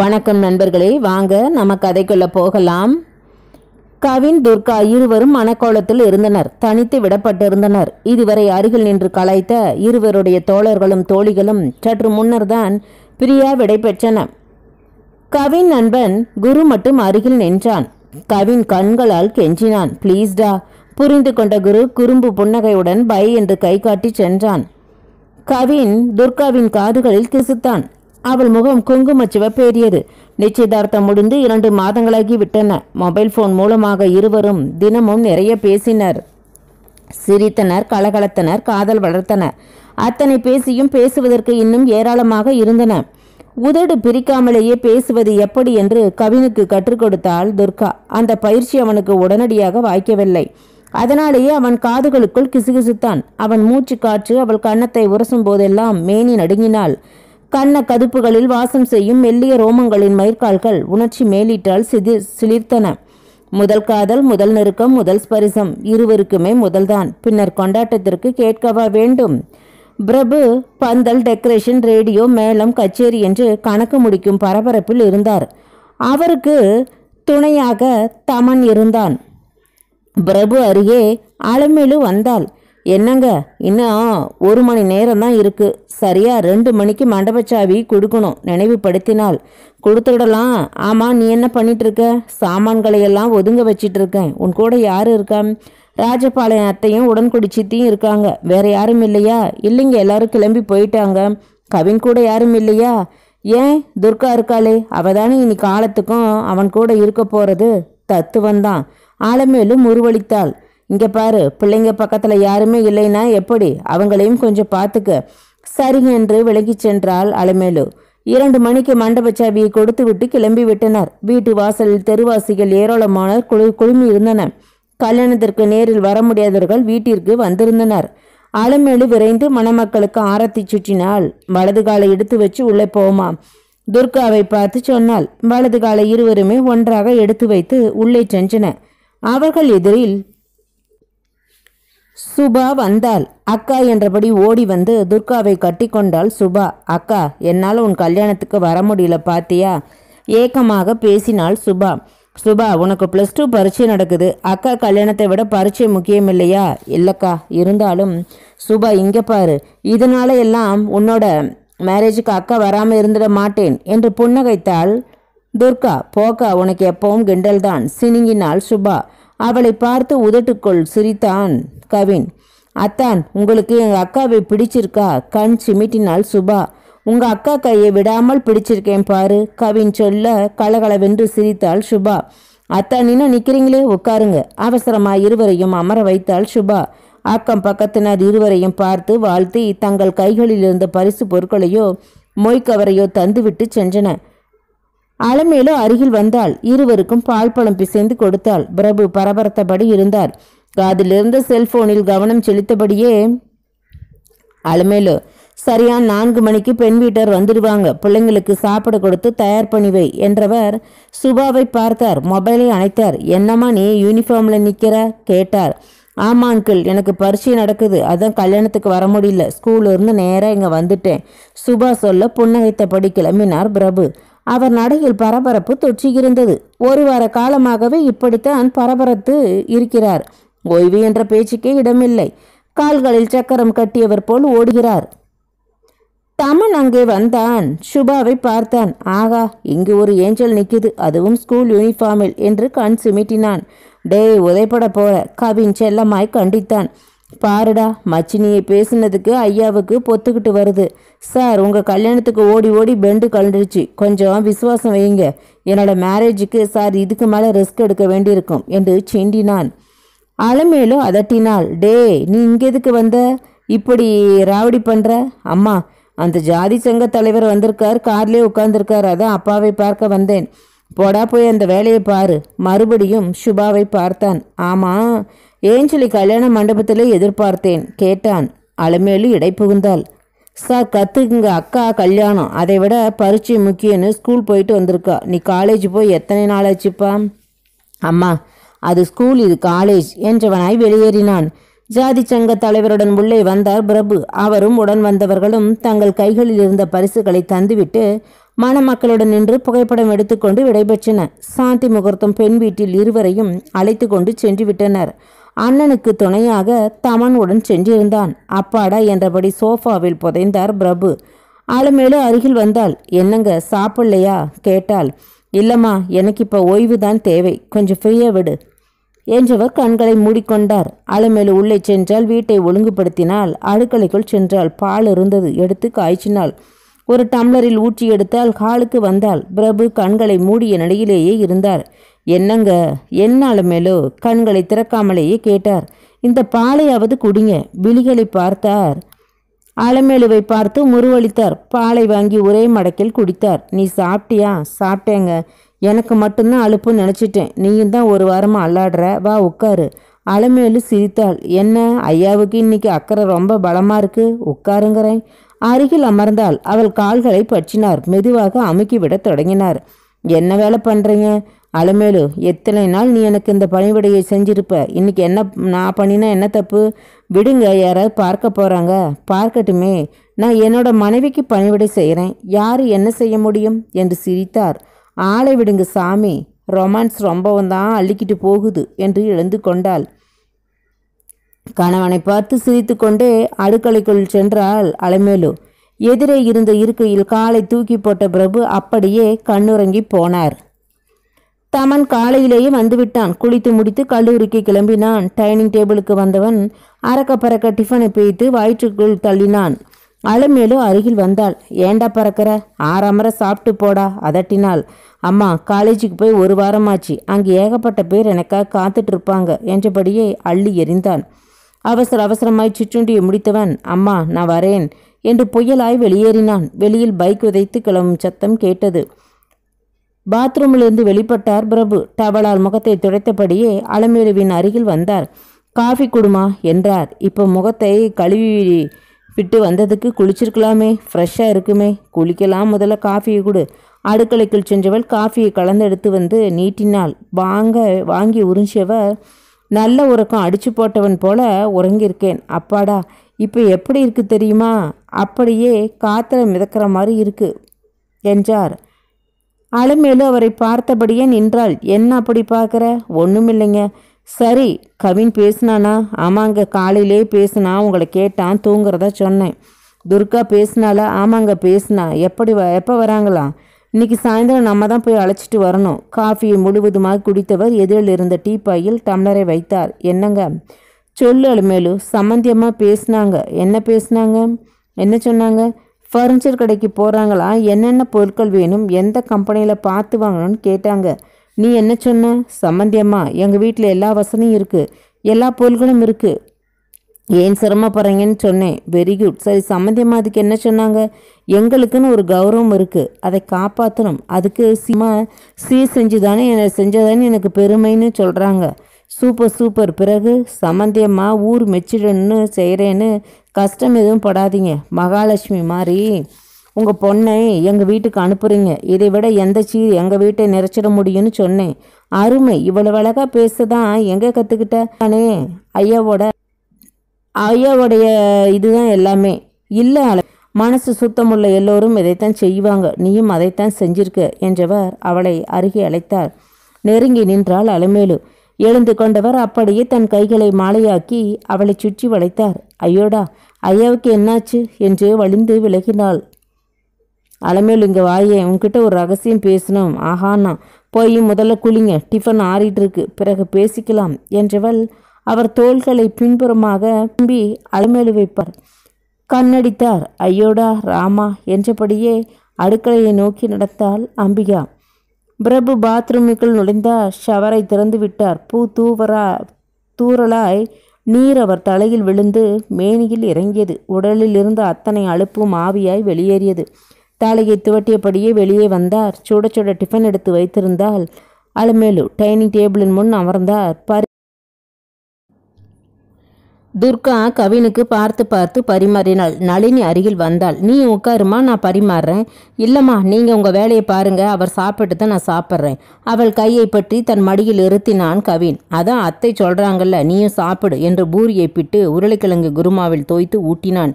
வணக்கம் நண்பர்களே, வாங்க நம்ம கதைக்குள்ள போகலாம். கவின், துர்கா இருவரும் மனக்கோலத்தில் இருந்தனர். தனித்து விடப்பட்டிருந்தனர். இதுவரை அருகில் நின்று கலைத்த இருவருடைய தோழர்களும் தோழிகளும் சற்று முன்னர் தான் பிரியா விடை பெற்றன. கவின் நண்பன் குரு மட்டும் அருகில் நின்றான். கவின் கண்களால் கெஞ்சினான், "ப்ளீஸ்டா." புரிந்து கொண்ட குரு குறும்பு புன்னகையுடன் பை என்று கை காட்டி சென்றான். கவின் துர்காவின் காதுகளில் கிசுத்தான். அவள் முகம் குங்குமச்சிவப்பேறியது. நிச்சயதார்த்தம் முடிந்து 2 மாதங்களாகி விட்டன. மொபைல் போன் மூலமாக இருவரும் தினமும் நிறைய பேசினர், சிரித்தனர், கலகலத்தனர், காதல் வளர்த்தனர். அத்தனை பேசியும் பேசுவதற்கு இன்னும் ஏராளமாக இருந்தன. உதடு பிரிக்காமலேயே பேசுவது எப்படி என்று கவினுக்கு கற்றுக் கொடுத்தாள் துர்கா. அந்த பயிற்சி அவனுக்கு உடனடியாக வாய்க்கவில்லை. அதனாலேயே அவன் காதுகளுக்குள் கிசுகிசுத்தான். அவன் மூச்சு காற்று அவள் கன்னத்தை உரசும் போதெல்லாம் மேனி நடுங்கினாள். கண்ண கதுப்புகளில் வாசம் செய்யும் மெல்லிய ரோமங்களின் மயிர்கால்கள் உணர்ச்சி மேலிட்டால் சிலிர்த்தன. முதல் காதல், முதல் நெருக்கம், முதல் ஸ்பரிசம் இருவருக்குமே முதல்தான். பின்னர் கொண்டாட்டத்திற்கு கேட்கவா வேண்டும்? பிரபு பந்தல், டெக்கரேஷன், ரேடியோ, மேளம், கச்சேரி என்று கணக்கு முடிக்கும் பரபரப்பில் இருந்தார். அவருக்கு துணையாக தமன் இருந்தான். பிரபு அருகே அலமேலு வந்தாள். "என்னங்க, இன்னும் 1 மணி நேரம் தான் இருக்கு. சரியா 2 மணிக்கு மண்டபச்சாவி கொடுக்கணும்," நினைவுபடுத்தினாள். "கொடுத்துடலாம். ஆமாம், நீ என்ன பண்ணிட்டு இருக்க?" "சாமான்களையெல்லாம் ஒதுங்க வச்சிட்டு இருக்கேன். உன் கூட யார் இருக்கா?" "ராஜபாளையம் அத்தையும் உடன்குடி சித்தியும் இருக்காங்க." "வேற யாரும் இல்லையா?" "இல்லைங்க, எல்லாரும் கிளம்பி போயிட்டாங்க." "கவின் கூட யாரும் இல்லையா?" "ஏன், துர்கா இருக்காளே, அவ தானே இனி காலத்துக்கும் அவன் கூட இருக்க போறது." "தத்துவந்தான்." ஆலமேலும் உருவளித்தாள். "இங்கே பாரு, பிள்ளைங்க பக்கத்தில் யாருமே இல்லைன்னா எப்படி? அவங்களையும் கொஞ்சம் பார்த்துக்க." "சரிங்க" என்று விலகி சென்றாள் அலமேலு. 2 மணிக்கு மண்டபச்சாவியை கொடுத்து விட்டு கிளம்பி விட்டனர். வீட்டு வாசலில் தெருவாசிகள் ஏராளமானோர் குழுமி இருந்தனர். கல்யாணத்திற்கு நேரில் வர முடியாதவர்கள் வீட்டிற்கு வந்திருந்தனர். அலமேலு விரைந்து மணமக்களுக்கு ஆரத்தி சுற்றினாள். வலது காலை எடுத்து வச்சு உள்ளே போமா, துர்காவை பார்த்து சொன்னாள். வலது காலை இருவருமே ஒன்றாக எடுத்து வைத்து உள்ளே சென்றனர். அவர்கள் எதிரில் சுபா வந்தாள். "அக்கா" என்றபடி ஓடி வந்து துர்காவை கட்டி கொண்டாள் சுபா. "அக்கா, என்னால் உன் கல்யாணத்துக்கு வர முடியல பாத்தியா?" ஏக்கமாக பேசினாள் சுபா. "சுபா, உனக்கு +2 பரீட்சை நடக்குது. அக்கா கல்யாணத்தை விட பரீட்சை முக்கியம் இல்லையா?" "இல்லக்கா, இருந்தாலும்." "சுபா, இங்கே பாரு, இதனால எல்லாம் உன்னோட மேரேஜுக்கு அக்கா வராமல் இருந்துட மாட்டேன்" என்று புன்னகைத்தாள் துர்கா. "போக்கா, உனக்கு எப்பவும் கிண்டல் தான்," சினிங்கினாள் சுபா. அவளை பார்த்து உதட்டுக்குள் சிரித்தான் கவின். "அத்தான், உங்களுக்கு எங்கள் அக்காவை பிடிச்சிருக்கா?" கண் சிமிட்டினாள் சுபா. "உங்கள் அக்கா கையை விடாமல் பிடிச்சிருக்கேன் பாரு," கவின் சொல்ல கலகலவென்று சிரித்தாள் சுபா. "அத்தானின்னு நிற்கிறீங்களே, உட்காருங்க." அவசரமாக இருவரையும் அமர வைத்தாள் சுபா. அக்கம் பக்கத்தினர் இருவரையும் பார்த்து வாழ்த்தி தங்கள் கைகளில் இருந்த பரிசு பொருட்களையோ மொய்க்கவரையோ தந்துவிட்டு சென்றன. அலமேலு அருகில் வந்தாள். இருவருக்கும் பால் பழம் பிசைந்து கொடுத்தாள். பிரபு பரபரத்தபடி இருந்தார். காதிலிருந்து செல்போனில் கவனம் செலுத்தபடியே "அலமேலு, சரியா 4 மணிக்கு பெண் வீட்டார் வந்துடுவாங்க. பிள்ளைங்களுக்கு சாப்பிட கொடுத்து தயார் பண்ணிவை" என்றவர் சுபாவை பார்த்தார். மொபைலை அணைத்தார். "என்னம்மா, நீ யூனிஃபார்ம்ல நிற்கிற?" கேட்டார். "ஆமா அங்கிள், எனக்கு பரீட்சை நடக்குது, அதான் கல்யாணத்துக்கு வர முடியல. ஸ்கூலிருந்து நேராக இங்கே வந்துட்டேன்." சுபா சொல்ல புன்னகைத்தபடி கிளம்பினார் பிரபு. அவர் நடையில் பரபரப்பு தொற்றியிருந்தது. 1 வார காலமாகவே இப்படித்தான் பரபரத்து இருக்கிறார். ஓய்வு என்ற பேச்சுக்கே இடமில்லை. கால்களில் சக்கரம் கட்டியவர் போல் ஓடுகிறார். தமன் அங்கே வந்தான். சுபாவை பார்த்தான். "ஆகா, இங்கு ஒரு ஏஞ்சல் நிற்குது, அதுவும் ஸ்கூல் யூனிஃபார்மில்" என்று கண் சிமிட்டினான். "டே, உதைப்பட போற," கவின் செல்லமாய் கண்டித்தான். "பாருடா, மச்சினியை பேசினதுக்கு ஐயாவுக்கு பொத்துக்கிட்டு வருது. சார், உங்கள் கல்யாணத்துக்கு ஓடி ஓடி பெண்டு கலந்துருச்சு, கொஞ்சம் விசுவாசம் வையுங்க. என்னோட மேரேஜுக்கு சார் இதுக்கு மேலே ரிஸ்க் எடுக்க வேண்டியிருக்கும்" என்று சீண்டினான். அலமேலு அதட்டினாள். "டே, நீ இங்கே எதுக்கு வந்த? இப்படி ராவடி பண்ணுற?" "அம்மா, அந்த ஜாதி சங்க தலைவர் வந்திருக்கார், கார்லேயே உட்கார்ந்துருக்கார், அதான் அப்பாவை பார்க்க வந்தேன்." "போடா போய் அந்த வேலையை பாரு." மறுபடியும் சுபாவை பார்த்தான். "ஆமாம், ஏன் சொல்லி கல்யாண மண்டபத்திலே எதிர்பார்த்தேன்?" கேட்டான். அலமேலு இடை புகுந்தாள். "சார், கற்றுக்குங்க, அக்கா கல்யாணம், அதை விட பரீட்சை முக்கியம்னு ஸ்கூல் போயிட்டு வந்திருக்கா. நீ காலேஜ் போய் எத்தனை நாள் ஆச்சுப்பா?" "அம்மா, அது ஸ்கூல், இது காலேஜ்" என்றவனாய் வெளியேறினான். ஜாதி சங்க தலைவருடன் உள்ளே வந்தார் பிரபு. அவரும் உடன் வந்தவர்களும் தங்கள் கைகளில் இருந்த பரிசுகளை தந்துவிட்டு மணமக்களுடன் நின்று புகைப்படம் எடுத்துக்கொண்டு விடைபெற்றனர். சாந்தி முகூர்த்தம் பெண் வீட்டில் இருவரையும் அழைத்து கொண்டு சென்று விட்டனர். அண்ணனுக்கு துணையாக தமனுடன் சென்றிருந்தான். அப்பாடா என்றபடி சோஃபாவில் புதைந்தார் பிரபு. ஆளுமேலு அருகில் வந்தாள். என்னங்க சாப்பிடலையா கேட்டாள். இல்லம்மா, எனக்கு இப்போ ஓய்வுதான் தேவை, கொஞ்சம் ஃப்ரீயா விடு என்றவர் கண்களை மூடிக்கொண்டார். அலமேலு உள்ளே சென்றால் வீட்டை ஒழுங்குபடுத்தினால் அடுக்களைக்குள் சென்றால் பால் இருந்தது, எடுத்து காய்ச்சினாள். ஒரு டம்ளரில் ஊற்றி எடுத்தால் ஹாலுக்கு வந்தாள். பிரபு கண்களை மூடிய நிலையிலேயே இருந்தார். என்னங்க என்ன அலமேலு கண்களை திறக்காமலேயே கேட்டார். இந்த பாலையாவது குடிங்க. விழிகளை பார்த்தார். அலமேலுவை பார்த்து முருவளித்தார். பாலை வாங்கி ஒரே மடக்கில் குடித்தார். நீ சாப்பிட்டியா? சாப்பிட்டேங்க, எனக்கு மட்டும்தான் அலுப்புன்னு நினச்சிட்டேன். நீயும் தான் ஒரு வாரமாக அல்லாடுற, வா உட்காரு. அலமேலு சிரித்தாள். என்ன ஐயாவுக்கு இன்னைக்கு அக்கறை ரொம்ப பலமாக இருக்கு, உட்காருங்கிறேன். அருகில் அமர்ந்தாள். அவள் கால்களை பற்றினார். மெதுவாக அமுக்கி விட தொடங்கினார். என்ன வேலை பண்ணுறீங்க? அலமேலு, எத்தனை நாள் நீ எனக்கு இந்த பணிவிடையை செஞ்சிருப்ப, இன்னைக்கு என்ன நான் பண்ணினா என்ன தப்பு? விடுங்க, யாராவது பார்க்க போகிறாங்க. பார்க்கட்டுமே, நான் என்னோட மனைவிக்கு பணிவிடை செய்கிறேன், யார் என்ன செய்ய முடியும் என்று சிரித்தார். ஆளை விடுங்க சாமி, ரொமான்ஸ் ரொம்பவும் தான் அள்ளிக்கிட்டு போகுது என்று எழுந்து கொண்டாள். கணவனை பார்த்து சிரித்து கொண்டே அடுக்களைக்குள் சென்றாள் அலமேலு. எதிரே இருந்த இருக்கையில் காலை தூக்கி போட்ட பிரபு அப்படியே கண்ணுறங்கி போனார். தமன் காலையிலேயே வந்துவிட்டான். குளித்து முடித்து கல்லூரிக்கு கிளம்பினான். டைனிங் டேபிளுக்கு வந்தவன் அரக்க பறக்க டிஃபனை பேய்த்து வயிற்றுக்குள் தள்ளினான். அலமேலு அருகில் வந்தாள். ஏண்டா பறக்கிற, ஆறாமற சாப்பிட்டு போடா அதட்டினாள். அம்மா, காலேஜுக்கு போய் ஒரு வாரமாச்சு, அங்கே ஏகப்பட்ட பேர் எனக்காக காத்துட்டு இருப்பாங்க என்றபடியே அள்ளி எறிந்தான். அவசர அவசரமாய் சிற்றுண்டியை முடித்தவன் அம்மா நான் வரேன் என்று புயலாய் வெளியேறினான். வெளியில் பைக் உதைத்து கிளம்பும் சத்தம் கேட்டது. பாத்ரூமிலிருந்து வெளிப்பட்டார் பிரபு. டவலால் முகத்தை துடைத்தபடியே அலமேலுவின் அருகில் வந்தார். காஃபி குடுமா என்றார். இப்போ முகத்தை கழுவி விட்டு வந்ததுக்கு குளிச்சிருக்கலாமே, ஃப்ரெஷ்ஷாக இருக்குமே. குளிக்கலாம், முதல்ல காஃபியை கொடு. அடுக்களைக்குள் சென்றவள் காஃபியை கலந்து எடுத்து வந்து நீட்டினாள். வாங்கி உறிஞ்சவர் நல்ல உறக்கம் அடிச்சு போட்டவன் போல உறங்கியிருக்கேன். அப்பாடா, இப்போ எப்படி இருக்குது தெரியுமா, அப்படியே காற்றுல மிதக்கிற மாதிரி இருக்குது என்றார். அலமேலு அவரை பார்த்தபடியே நின்றாள். என்ன அப்படி பார்க்குற? ஒன்றும் இல்லைங்க. சரி, கவின் பேசினானா? ஆமாங்க, காலையிலே பேசினா, உங்களை கேட்டான், தூங்குறதா சொன்னேன். துர்கா பேசினாலா? ஆமாங்க பேசினா. எப்போ வராங்களா? இன்னைக்கு சாயந்தரம் நம்ம தான் போய் அழைச்சிட்டு வரணும். காஃபியை முழுவதுமாக குடித்தவர் எதிரில் இருந்த டீப்பாயில் டம்ளரை வைத்தார். என்னங்க? சொல்லு அலமேலு. சம்மந்தியமாக பேசினாங்க. என்ன பேசினாங்க? என்ன சொன்னாங்க? ஃபர்னிச்சர் கடைக்கு போகிறாங்களா, என்னென்ன பொருட்கள் வேணும், எந்த கம்பெனியில் பார்த்து வாங்கணும்னு கேட்டாங்க. நீ என்ன சொன்ன? சம்மந்தியம்மா, எங்கள் வீட்டில் எல்லா வசதியும் இருக்குது, எல்லா பொருள்களும் இருக்குது, ஏன் சிரமப்படுறீங்கன்னு சொன்னேன். Very good. சரி சம்மந்தியம்மா அதுக்கு என்ன சொன்னாங்க? எங்களுக்குன்னு ஒரு கௌரவம் இருக்குது, அதை காப்பாற்றணும், அதுக்கு செஞ்சதானே எனக்கு பெருமைன்னு சொல்கிறாங்க. Super super. பிறகு சம்மந்தியம்மா ஊர் மெச்சிடன்னு செய்கிறேன்னு கஷ்டம் எதுவும் படாதீங்க. மகாலட்சுமி மாதிரி உங்கள் பொண்ணை எங்கள் வீட்டுக்கு அனுப்புறீங்க, இதை விட எந்த சீர் எங்கள் வீட்டை நிறைச்சிட முடியும்னு சொன்னேன். அருமை, இவ்வளவு அழகாக பேசதான் எங்கே கற்றுக்கிட்ட? நானே ஐயாவுடைய இதுதான் எல்லாமே. இல்லை, மனசு சுத்தமுள்ள எல்லோரும் இதைத்தான் செய்வாங்க, நீயும் அதைத்தான் செஞ்சிருக்க என்றவர் அவளை அருகே அழைத்தார். நெருங்கி நின்றாள் அலமேலு. எழுந்து கொண்டவர் அப்படியே தன் கைகளை மாலையாக்கி அவளை சுற்றி வளைத்தார். ஐயோடா, ஐயாவுக்கு என்னாச்சு என்று வலிந்து விலகினாள். அலமேலு, இங்கே வாயே, உன்கிட்ட ஒரு ரகசியம் பேசணும். ஆஹாண்ணா, போய் முதல்ல குளிங்க, டிஃபன் ஆறிட்டுருக்கு, பிறகு பேசிக்கலாம் என்றவள் அவர் தோள்களை பின்புறமாக திரும்பி அலமேலு வைப்பார். கண்ணடித்தார். ஐயோடா ராமா என்றபடியே அடுக்களையை நோக்கி நடந்தாள் அம்பிகா. பிரபு பாத்ரூமுக்குள் நுழைந்தார். ஷவரை திறந்து விட்டார். பூ தூரலாய் நீர் அவர் தலையில் விழுந்து மேனியில் இறங்கியது. உடலில் இருந்து அத்தனை அலுப்பும் ஆவியாய் வெளியேறியது. தாலையை துவட்டியபடியே வெளியே வந்தார். சுட சுட டிஃபன் எடுத்து வைத்திருந்தால் அலமேலு டைனிங் டேபிளின் முன் அமர்ந்தார். துர்கா கவினுக்கு பார்த்து பார்த்து பரிமாறினாள். நளினி அருகில் வந்தாள். நீ உட்காருமா, நான் பரிமாறுறேன். இல்லம்மா, நீங்கள் உங்கள் வேலையை பாருங்க, அவர் சாப்பிட்டு தான் நான் சாப்பிட்றேன். அவள் கையை பற்றி தன் மடியில் இருத்தினான் கவின். அதான் அத்தை சொல்கிறாங்கல்ல, நீயும் சாப்பிடு என்று பூரியை பிட்டு உருளைக்கிழங்கு குருமாவில் தோய்த்து ஊட்டினான்.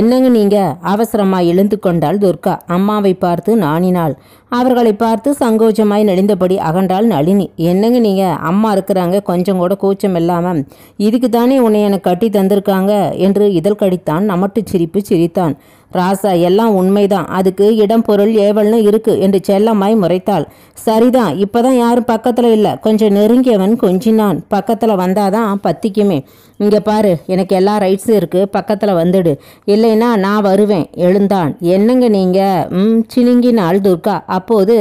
என்னங்க நீங்கள், அவசரமாக எழுந்து கொண்டாள் துர்கா. அம்மாவை பார்த்து நாணினாள். அவர்களை பார்த்து சங்கோச்சமாய் நெளிந்தபடி அகன்றாள் நளினி. என்னங்க நீங்கள், அம்மா இருக்கிறாங்க கொஞ்சம் கூட கூச்சம் இல்லாமல், இதுக்கு தானே உன்னை எனக்கு கட்டி தந்திருக்காங்க என்று இதழ் கடித்தான். நமட்டு சிரிப்பு சிரித்தான். ராசா, எல்லாம் உண்மைதான், அதுக்கு இடம் பொருள் ஏவல்னு இருக்கு என்று செல்லமாய் முறைத்தாள். சரிதான், இப்போதான் யாரும் பக்கத்தில் இல்லை, கொஞ்சம் நெருங்கியவன் கொஞ்சினான். பக்கத்தில் வந்தாதான் பத்திக்குமே. இங்கே பாரு, எனக்கு எல்லா ரைட்ஸும் இருக்குது, பக்கத்தில் வந்துடு, இல்லைன்னா நான் வருவேன் எழுந்தான். என்னங்க நீங்கள், சினுங்கினாள் துர்கா. அப்போது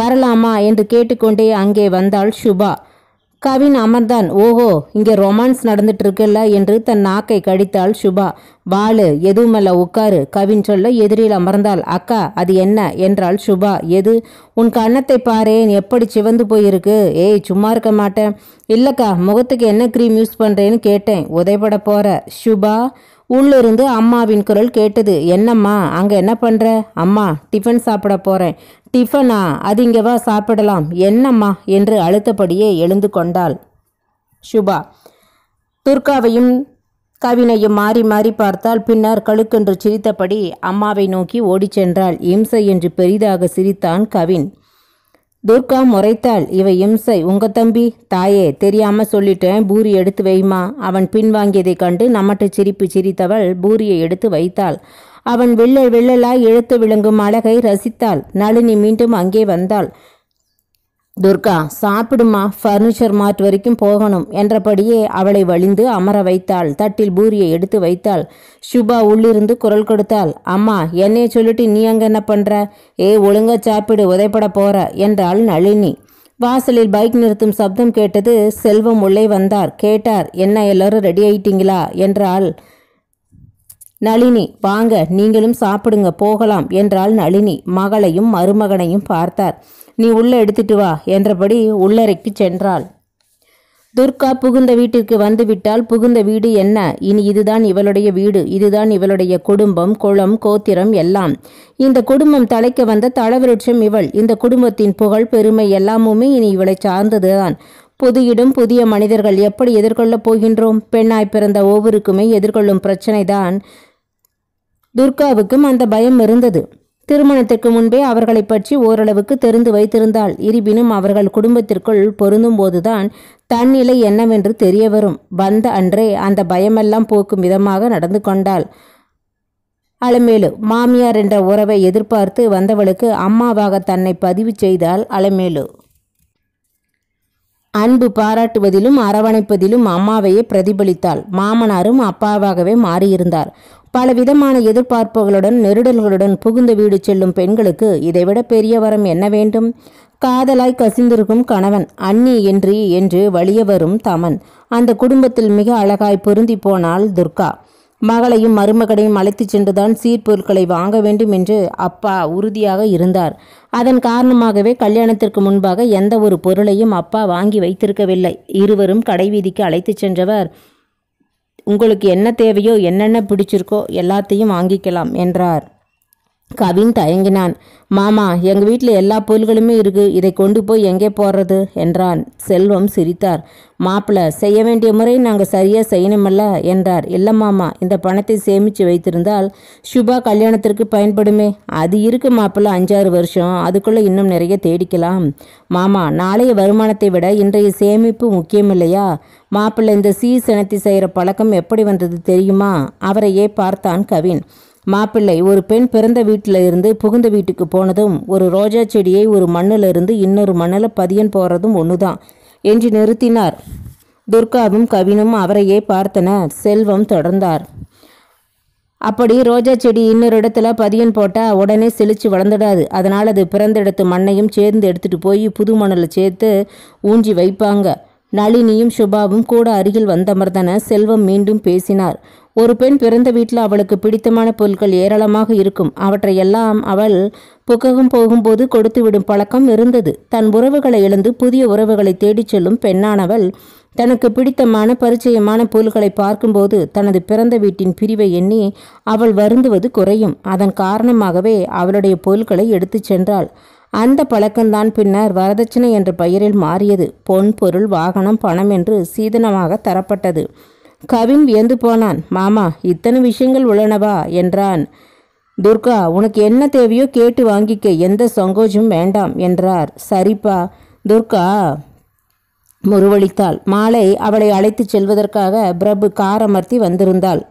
வரலாமா என்று கேட்டுக்கொண்டே அங்கே வந்தாள் சுபா. கவின் அமர்ந்தான். ஓஹோ, இங்கே ரொமான்ஸ் நடந்துட்டு இருக்குல்ல என்று தன் நாக்கை கடித்தாள் சுபா. வாளு, எதுவுமல்ல, உட்காரு கவின் சொல்ல எதிரில் அமர்ந்தாள். அக்கா, அது என்ன என்றாள் சுபா. எது? உன் கண்ணத்தை பாரேன், எப்படி சிவந்து போயிருக்கு. ஏய், சும்மா இருக்க மாட்டேன். இல்லக்கா, முகத்துக்கு என்ன க்ரீம் யூஸ் பண்ணுறேன்னு கேட்டேன். உதைப்பட போற சுபா. உள்ளிருந்து அம்மாவின் குரல் கேட்டது. என்னம்மா, அங்கே என்ன பண்ணுற? அம்மா, டிஃபன் சாப்பிட போகிறேன். டிஃபனா? அது இங்கே வா, சாப்பிடலாம். என்னம்மா என்று அழுத்தபடியே எழுந்து கொண்டாள் சுபா. துர்காவையும் கவினையும் மாறி மாறி பார்த்தால் பின்னர் கழுக்கென்று சிரித்தபடி அம்மாவை நோக்கி ஓடிச் சென்றாள். இம்சை என்று பெரிதாக சிரித்தான் கவின். துர்கா முறைத்தாள். இவை இம்சை. உங்க தம்பி தாயே, தெரியாம சொல்லிட்டேன், பூரி எடுத்து வைமா. அவன் பின்வாங்கியதை கண்டு நமட்டு சிரிப்பு சிரித்தவள் பூரியை எடுத்து வைத்தாள். அவன் வெள்ளை வெள்ளலாய் இழுத்து விளங்கும் அழகை ரசித்தாள். நளினி மீண்டும் அங்கே வந்தாள். துர்கா, சாப்பிடுமா, ஃபர்னிச்சர் மார்ட் வரைக்கும் போகணும் என்றபடியே அவளை வழிந்து அமர வைத்தாள். தட்டில் பூரியை எடுத்து வைத்தாள். சுபா உள்ளிருந்து குரல் கொடுத்தாள். அம்மா, என்னைய சொல்லிட்டு நீ அங்கே என்ன பண்ணுற? ஏ, ஒழுங்கா சாப்பிடு, உதைப்பட போற என்றாள் நளினி. வாசலில் பைக் நிறுத்தும் சப்தம் கேட்டது. செல்வம் உள்ளே வந்தார். கேட்டார், என்ன எல்லாரும் ரெடி ஆயிட்டீங்களா என்றாள் நளினி. வாங்க, நீங்களும் சாப்பிடுங்க, போகலாம் என்றாள் நளினி. மகளையும் மருமகனையும் பார்த்தார். நீ உள்ளே எடுத்துட்டு வா என்றபடி உள்ளறைக்கு சென்றாள். துர்கா புகுந்த வீட்டிற்கு வந்துவிட்டால் புகுந்த வீடு என்ன, இனி இதுதான் இவளுடைய வீடு, இதுதான் இவளுடைய குடும்பம், குளம், கோத்திரம் எல்லாம். இந்த குடும்பம் தலைக்கு வந்த தலவிருட்சம் இவள். இந்த குடும்பத்தின் புகழ், பெருமை எல்லாமுமே இனி இவளை சார்ந்ததுதான். புது இடம், புதிய மனிதர்கள், எப்படி எதிர்கொள்ளப் போகின்றோம்? பெண்ணாய் பிறந்த ஒவ்வொருக்குமே எதிர்கொள்ளும் பிரச்சனை தான். துர்காவுக்கும் அந்த பயம் இருந்தது. திருமணத்திற்கு முன்பே அவர்களை பற்றி ஓரளவுக்கு தெரிந்து வைத்திருந்தாள். இருப்பினும் அவர்கள் குடும்பத்திற்குள் பொருந்தும் போதுதான் தன் நிலை என்னவென்று தெரிய வரும். வந்த அன்றே அந்த பயமெல்லாம் போக்கும் விதமாக நடந்து கொண்டாள். அலமேலு மாமியார் என்ற உறவை எதிர்பார்த்து வந்தவளுக்கு அம்மாவாக தன்னை பதிவு செய்தாள் அலமேலு. அன்பு பாராட்டுவதிலும் அரவணைப்பதிலும் அம்மாவையே பிரதிபலித்தாள். மாமனாரும் அப்பாவாகவே மாறியிருந்தார். பலவிதமான எதிர்பார்ப்புகளுடன் நெருடல்களுடன் புகுந்த வீடு செல்லும் பெண்களுக்கு இதைவிட பெரிய வரம் என்ன வேண்டும்? காதலாய் கசிந்திருக்கும் கணவன், அண்ணி என்று வலிய வரும் தமன். அந்த குடும்பத்தில் மிக அழகாய் பொருந்தி போனாள் துர்கா. மகளையும் மருமகனையும் அழைத்துச் சென்றுதான் சீர்பொருட்களை வாங்க வேண்டும் என்று அப்பா உறுதியாக இருந்தார். அதன் காரணமாகவே கல்யாணத்திற்கு முன்பாக எந்த ஒரு பொருளையும் அப்பா வாங்கி வைத்திருக்கவில்லை. இருவரும் கடைவீதிக்கு அழைத்துச் சென்றவர், உங்களுக்கு என்ன தேவையோ, என்னென்ன பிடிச்சிருக்கோ எல்லாத்தையும் வாங்கிக்கலாம் என்றார். கவின் தயங்கினான். மாமா, எங்கள் வீட்டில் எல்லா பொருள்களுமே இருக்குது, இதை கொண்டு போய் எங்கே போடுறது என்றான். செல்வம் சிரித்தார். மாப்பிள்ளை, செய்ய வேண்டிய முறை நாங்கள் சரியாக செய்யணுமல்ல என்றார். இல்லை மாமா, இந்த பணத்தை சேமித்து வைத்திருந்தால் சுபா கல்யாணத்திற்கு பயன்படுமே. அது இருக்குது மாப்பிள்ளை, 5-6 வருஷம், அதுக்குள்ளே இன்னும் நிறைய தேடிக்கலாம். மாமா, நாளைய வருமானத்தை விட இன்றைய சேமிப்பு முக்கியம் இல்லையா? மாப்பிள்ளை, இந்த சீசனத்தை செய்கிற பழக்கம் எப்படி வந்தது தெரியுமா? அவரையே பார்த்தான் கவின். மாப்பிள்ளை, ஒரு பெண் பிறந்த வீட்டில் இருந்து புகுந்த வீட்டுக்கு போனதும் ஒரு ரோஜா செடியை ஒரு மண்ணில் இருந்து இன்னொரு மண்ணில் பதியன் போகிறதும் ஒன்று தான் என்று நிறுத்தினார். துர்காவும் கவினும் அவரையே பார்த்தனர். செல்வம் தொடர்ந்தார். அப்படி ரோஜா செடி இன்னொரு இடத்துல பதியன் போட்டால் உடனே செழிச்சு வளர்ந்துடாது. அதனால் அது பிறந்த இடத்து மண்ணையும் சேர்ந்து எடுத்துகிட்டு போய் புது மண்ணில் சேர்த்து ஊஞ்சி வைப்பாங்க. நளினியும் சுபாவும் கூட அருகில் வந்தமர்ந்தன. செல்வம் மீண்டும் பேசினார். ஒரு பெண் பிறந்த வீட்டில் அவளுக்கு பிடித்தமான பொருட்கள் ஏராளமாக இருக்கும். அவற்றையெல்லாம் அவள் புக்ககம் போகும்போது கொடுத்துவிடும் பழக்கம் இருந்தது. தன் உறவுகளை இழந்து புதிய உறவுகளை தேடிச் செல்லும் பெண்ணானவள் தனக்கு பிடித்தமான பரிச்சயமான பொருள்களை பார்க்கும்போது தனது பிறந்த வீட்டின் பிரிவை எண்ணி அவள் வருந்துவது குறையும். அதன் காரணமாகவே அவளுடைய பொருள்களை எடுத்துச் சென்றாள். அந்த பழக்கம்தான் பின்னர் வரதட்சணை என்ற பெயரில் மாறியது. பொன், பொருள், வாகனம், பணம் என்று சீதனமாக தரப்பட்டது. கவின் வியந்து போனான். மாமா, இத்தனை விஷயங்கள் உள்ளனவா என்றான். துர்கா, உனக்கு என்ன தேவையோ கேட்டு வாங்கிக்க, எந்த சங்கோஜமும் வேண்டாம் என்றார். சரிப்பா, துர்கா முறுவளித்தாள். மாலை அவளை அழைத்துச் செல்வதற்காக பிரபு கார் அமர்த்தி வந்திருந்தாள்.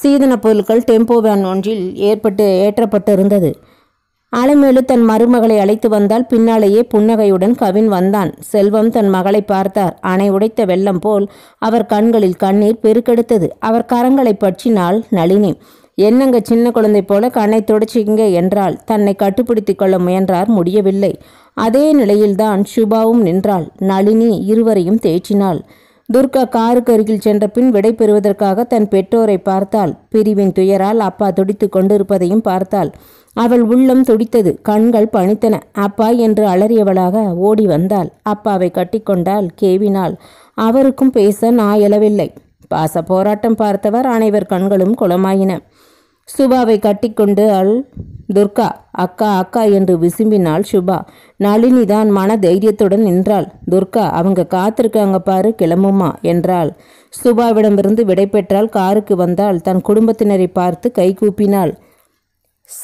சீதன பொருட்கள் டெம்போ வேன் ஒன்றில் ஏற்றப்பட்டிருந்தது. அலைமேலு தன் மருமகளை அழைத்து வந்தால் பின்னாலேயே புன்னகையுடன் கவின் வந்தான். செல்வம் தன் மகளை பார்த்தார். அணை உடைத்த வெள்ளம் போல் அவர் கண்களில் கண்ணீர் பெருக்கெடுத்தது. அவர் கரங்களை பற்றினாள் நளினி. என்னங்க சின்ன குழந்தை போல கண்ணை துடைச்சிங்க என்றாள். தன்னை கட்டுப்படுத்தி கொள்ள முயன்றார், முடியவில்லை. அதே நிலையில்தான் சுபாவும் நின்றாள். நளினி இருவரையும் தேய்ச்சினாள். துர்கா காருக்கு அருகில் சென்ற பின் விடை பெறுவதற்காக தன் பெற்றோரை பார்த்தாள். பிரிவின் துயரால் அப்பா துடித்து கொண்டிருப்பதையும் பார்த்தாள். அவள் உள்ளம் துடித்தது, கண்கள் பணித்தன. அப்பா என்று அலறியவளாக ஓடி வந்தாள். அப்பாவை கட்டிக்கொண்டாள், கேவினாள். அவருக்கும் பேச நாயளவில்லை. பாச போராட்டம் பார்த்தவர் அனைவர் கண்களும் குளமாயின. சுபாவை கட்டிக்கொண்டு அள் துர்கா அக்கா அக்கா என்று விசும்பினாள் சுபா. நளினிதான் மன தைரியத்துடன் நின்றாள். துர்கா, அவங்க காத்திருக்காங்க பாரு, கிளம்புமா என்றாள். சுபாவிடமிருந்து விடை பெற்றால் காருக்கு வந்தாள். தன் குடும்பத்தினரை பார்த்து கை கூப்பினாள்.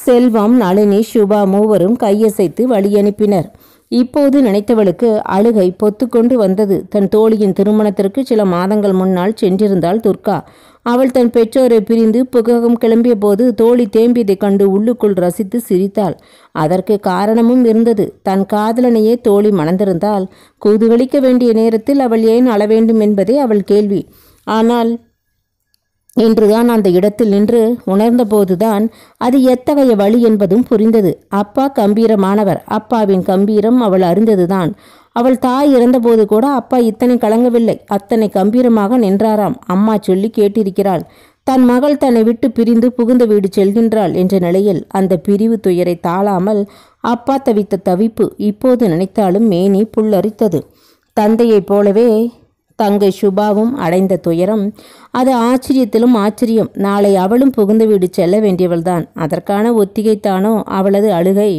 செல்வம், நளினி, சுபா மூவரும் கையசைத்து வழியனுப்பினர். இப்போது நினைத்தவளுக்கு அழுகை பொத்துக்கொண்டு வந்தது. தன் தோழியின் திருமணத்திற்கு சில மாதங்கள் முன்னால் சென்றிருந்தாள் துர்கா. அவள் தன் பெற்றோரை பிரிந்து புககம் கிளம்பிய போது தோழி தேம்பியதை கண்டு உள்ளுக்குள் ரசித்து சிரித்தாள். அதற்கு காரணமும் இருந்தது. தன் காதலனையே தோழி மணந்திருந்தால் குதூகலிக்க வேண்டிய நேரத்தில் அவள் ஏன் அழ வேண்டும் என்பதே அவள் கேள்வி. ஆனால் இன்றுதான் அந்த இடத்தில் நின்று உணர்ந்தபோதுதான் அது எத்தகைய வழி என்பதும் புரிந்தது. அப்பா கம்பீரமானவர். அப்பாவின் கம்பீரம் அவள் அறிந்ததுதான். அவள் தாய் இறந்தபோது கூட அப்பா இத்தனை கலங்கவில்லை, அத்தனை கம்பீரமாக நின்றாராம். அம்மா சொல்லி கேட்டிருக்கிறாள். தன் மகள் தன்னை விட்டு பிரிந்து புகுந்த வீடு செல்கின்றாள் என்ற நிலையில் அந்த பிரிவு துயரை தாளாமல் அப்பா தவித்த தவிப்பு இப்போது நினைத்தாலும் மேனி புல்லரித்தது. தந்தையைப் போலவே தங்கை சுபாவும் அடைந்த துயரம் அது ஆச்சரியத்திலும் ஆச்சரியம். நாளை அவளும் புகுந்து வீடு செல்ல வேண்டியவள்தான். அதற்கான ஒத்திகைத்தானோ அவளது அழுகை.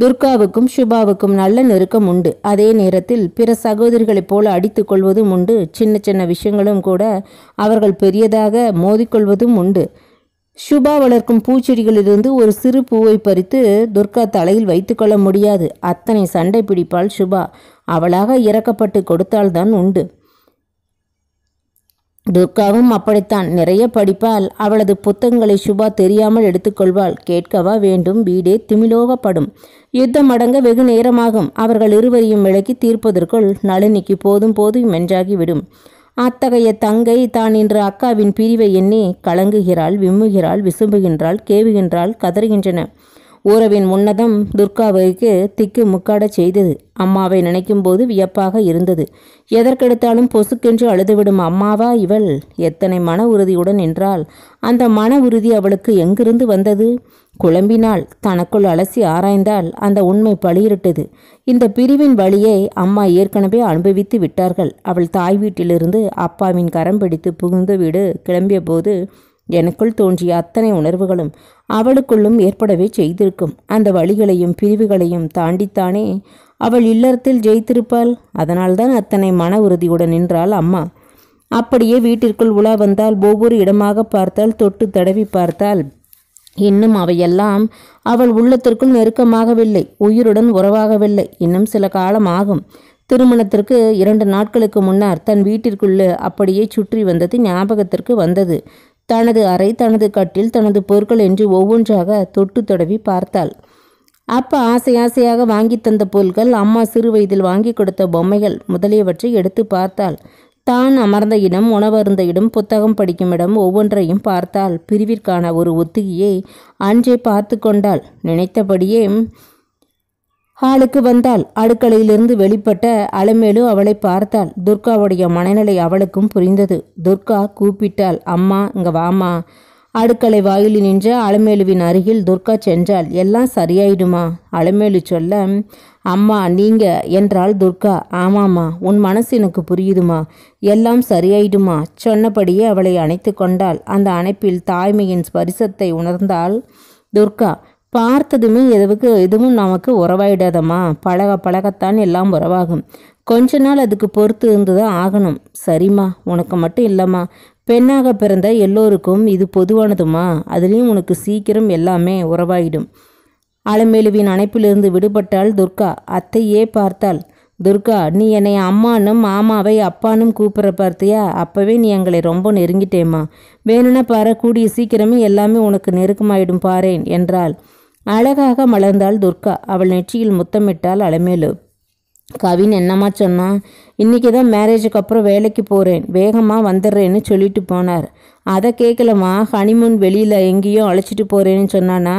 துர்காவுக்கும் சுபாவுக்கும் நல்ல நெருக்கம் உண்டு. அதே நேரத்தில் பிற சகோதரிகளைப் போல அடித்து கொள்வதும் உண்டு. சின்ன சின்ன விஷயங்களும் கூட அவர்கள் பெரியதாக மோதிக்கொள்வதும் உண்டு. சுபா வளர்க்கும் பூச்செடிகளிலிருந்து ஒரு சிறு பூவை பறித்து துர்கா தலையில் வைத்துக்கொள்ள முடியாது. அத்தனை சண்டை பிடிப்பாள் சுபா. அவளாக இறக்கப்பட்டு கொடுத்தால்தான் உண்டு. துர்காவும் அப்படித்தான். நிறைய படிப்பால் அவளது புத்தகங்களை சுபா தெரியாமல் எடுத்துக்கொள்வாள். கேட்கவா வேண்டும், வீடே திமிலோகப்படும். யுத்தம் அடங்க வெகு நேரமாகும். அவர்கள் இருவரையும் விலக்கி தீர்ப்பதற்குள் நளினிக்கு போதும் போதும் மென்றாகிவிடும். அத்தகைய தங்கை தான் இன்று அக்காவின் பிரிவை எண்ணி கலங்குகிறாள், விம்முகிறாள், விசும்புகின்றாள், கேவுகின்றாள், கதறுகின்றன. உறவின் உன்னதம் துர்காவுக்கு திக்கு முக்காடச் செய்தது. அம்மாவை நினைக்கும் போது வியப்பாக இருந்தது. எதற்கெடுத்தாலும் பொசுக்கென்று அழுதுவிடும் அம்மாவா இவள்? எத்தனை மன உறுதியுடன் நின்றாள். அந்த மன உறுதி அவளுக்கு எங்கிருந்து வந்தது? குழம்பினாள், தனக்குள் அலசி ஆராய்ந்தால் அந்த உண்மை பளிரிட்டது. இந்த பிரிவின் வழியை அம்மா ஏற்கனவே அனுபவித்து விட்டார்கள். அவள் தாய் வீட்டிலிருந்து அப்பாவின் கரம் பிடித்து புகுந்த வீடு கிளம்பிய போது எனக்குள் தோன்றிய அத்தனை உணர்வுகளும் அவளுக்குள்ளும் ஏற்படவே செய்திருக்கும். அந்த வழிகளையும் பிரிவுகளையும் தாண்டித்தானே அவள் இல்லறத்தில் ஜெயித்திருப்பாள். அதனால்தான் அத்தனை மன உறுதியுடன் நின்றாள் அம்மா. அப்படியே வீட்டிற்குள் உலா வந்தால், ஒவ்வொரு இடமாக பார்த்தால், தொட்டு தடவி பார்த்தால், இன்னும் அவையெல்லாம் அவள் உள்ளத்திற்குள் நெருக்கமாகவில்லை, உயிருடன் உறவாகவில்லை. இன்னும் சில காலம் ஆகும். திருமணத்திற்கு 2 நாட்களுக்கு முன்னர் தன் வீட்டிற்குள்ளே அப்படியே சுற்றி வந்தது ஞாபகத்திற்கு வந்தது. தனது அறை, தனது கட்டில், தனது பொருட்கள் என்று ஒவ்வொன்றாக தொட்டு தடவி பார்த்தாள். அப்பா ஆசையாக வாங்கி தந்த பொருட்கள், அம்மா சிறு வயதில் வாங்கி கொடுத்த பொம்மைகள் முதலியவற்றை எடுத்து பார்த்தாள். தான் அமர்ந்த இடம், உணவருந்த இடம், புத்தகம் படிக்கும் இடம் ஒவ்வொன்றையும் பார்த்தாள். பிரிவிற்கான ஒரு ஒத்திகையை அன்றே பார்த்து கொண்டாள். நினைத்தபடியே ஹாலுக்கு வந்தாள். அடுக்களையிலிருந்து வெளிப்பட்ட அலைமேலு அவளை பார்த்தாள். துர்காவுடைய மனநிலை அவளுக்கும் புரிந்தது. துர்கா கூப்பிட்டாள், அம்மா இங்க வாமா. அடுக்களை வாயில் நின்ற அலைமேலுவின் அருகில் துர்கா சென்றாள். எல்லாம் சரியாயிடுமா அலைமேலு சொல்ல அம்மா நீங்க என்றாள் துர்கா. ஆமாம்மா, உன் மனசு எனக்கு புரியுதுமா, எல்லாம் சரியாயிடுமா சொன்னபடியே அவளை அணைத்து கொண்டாள். அந்த அணைப்பில் தாய்மையின் ஸ்பரிசத்தை உணர்ந்தாள் துர்கா. பார்த்ததுமே எதுவும் நமக்கு உறவாயிடாதம்மா, பழக பழகத்தான் எல்லாம் உறவாகும், கொஞ்ச நாள் அதுக்கு பொறுத்து இருந்துதான் ஆகணும். சரிம்மா, உனக்கு மட்டும் இல்லைம்மா, பெண்ணாக பிறந்த எல்லோருக்கும் இது பொதுவானதுமா, அதுலேயும் உனக்கு சீக்கிரம் எல்லாமே உறவாயிடும். ஆலமேலுவின் அணைப்பிலிருந்து விடுபட்டாள் துர்கா. அத்தையே பார்த்தாள். துர்கா, நீ என்னை அம்மானும் மாமாவை அப்பானும் கூப்பிட்ற பார்த்தியா, அப்போவே நீ எங்களை ரொம்ப நெருங்கிட்டேம்மா, வேணும்னா பாரு கூடிய சீக்கிரமே எல்லாமே உனக்கு நெருக்கமாயிடும் பாரேன் என்றாள். அழகாக மலர்ந்தாள் துர்கா. அவள் நெற்றியில் முத்தமிட்டாள் அலமேலு. கவின் என்னம்மா சொன்னான், இன்றைக்கி தான் மேரேஜுக்கு அப்புறம் வேலைக்கு போகிறேன், வேகமாக வந்துடுறேன்னு சொல்லிட்டு போனார். அதை கேட்கலம்மா, ஹனிமூன் வெளியில் எங்கேயோ அழைச்சிட்டு போகிறேன்னு சொன்னானா?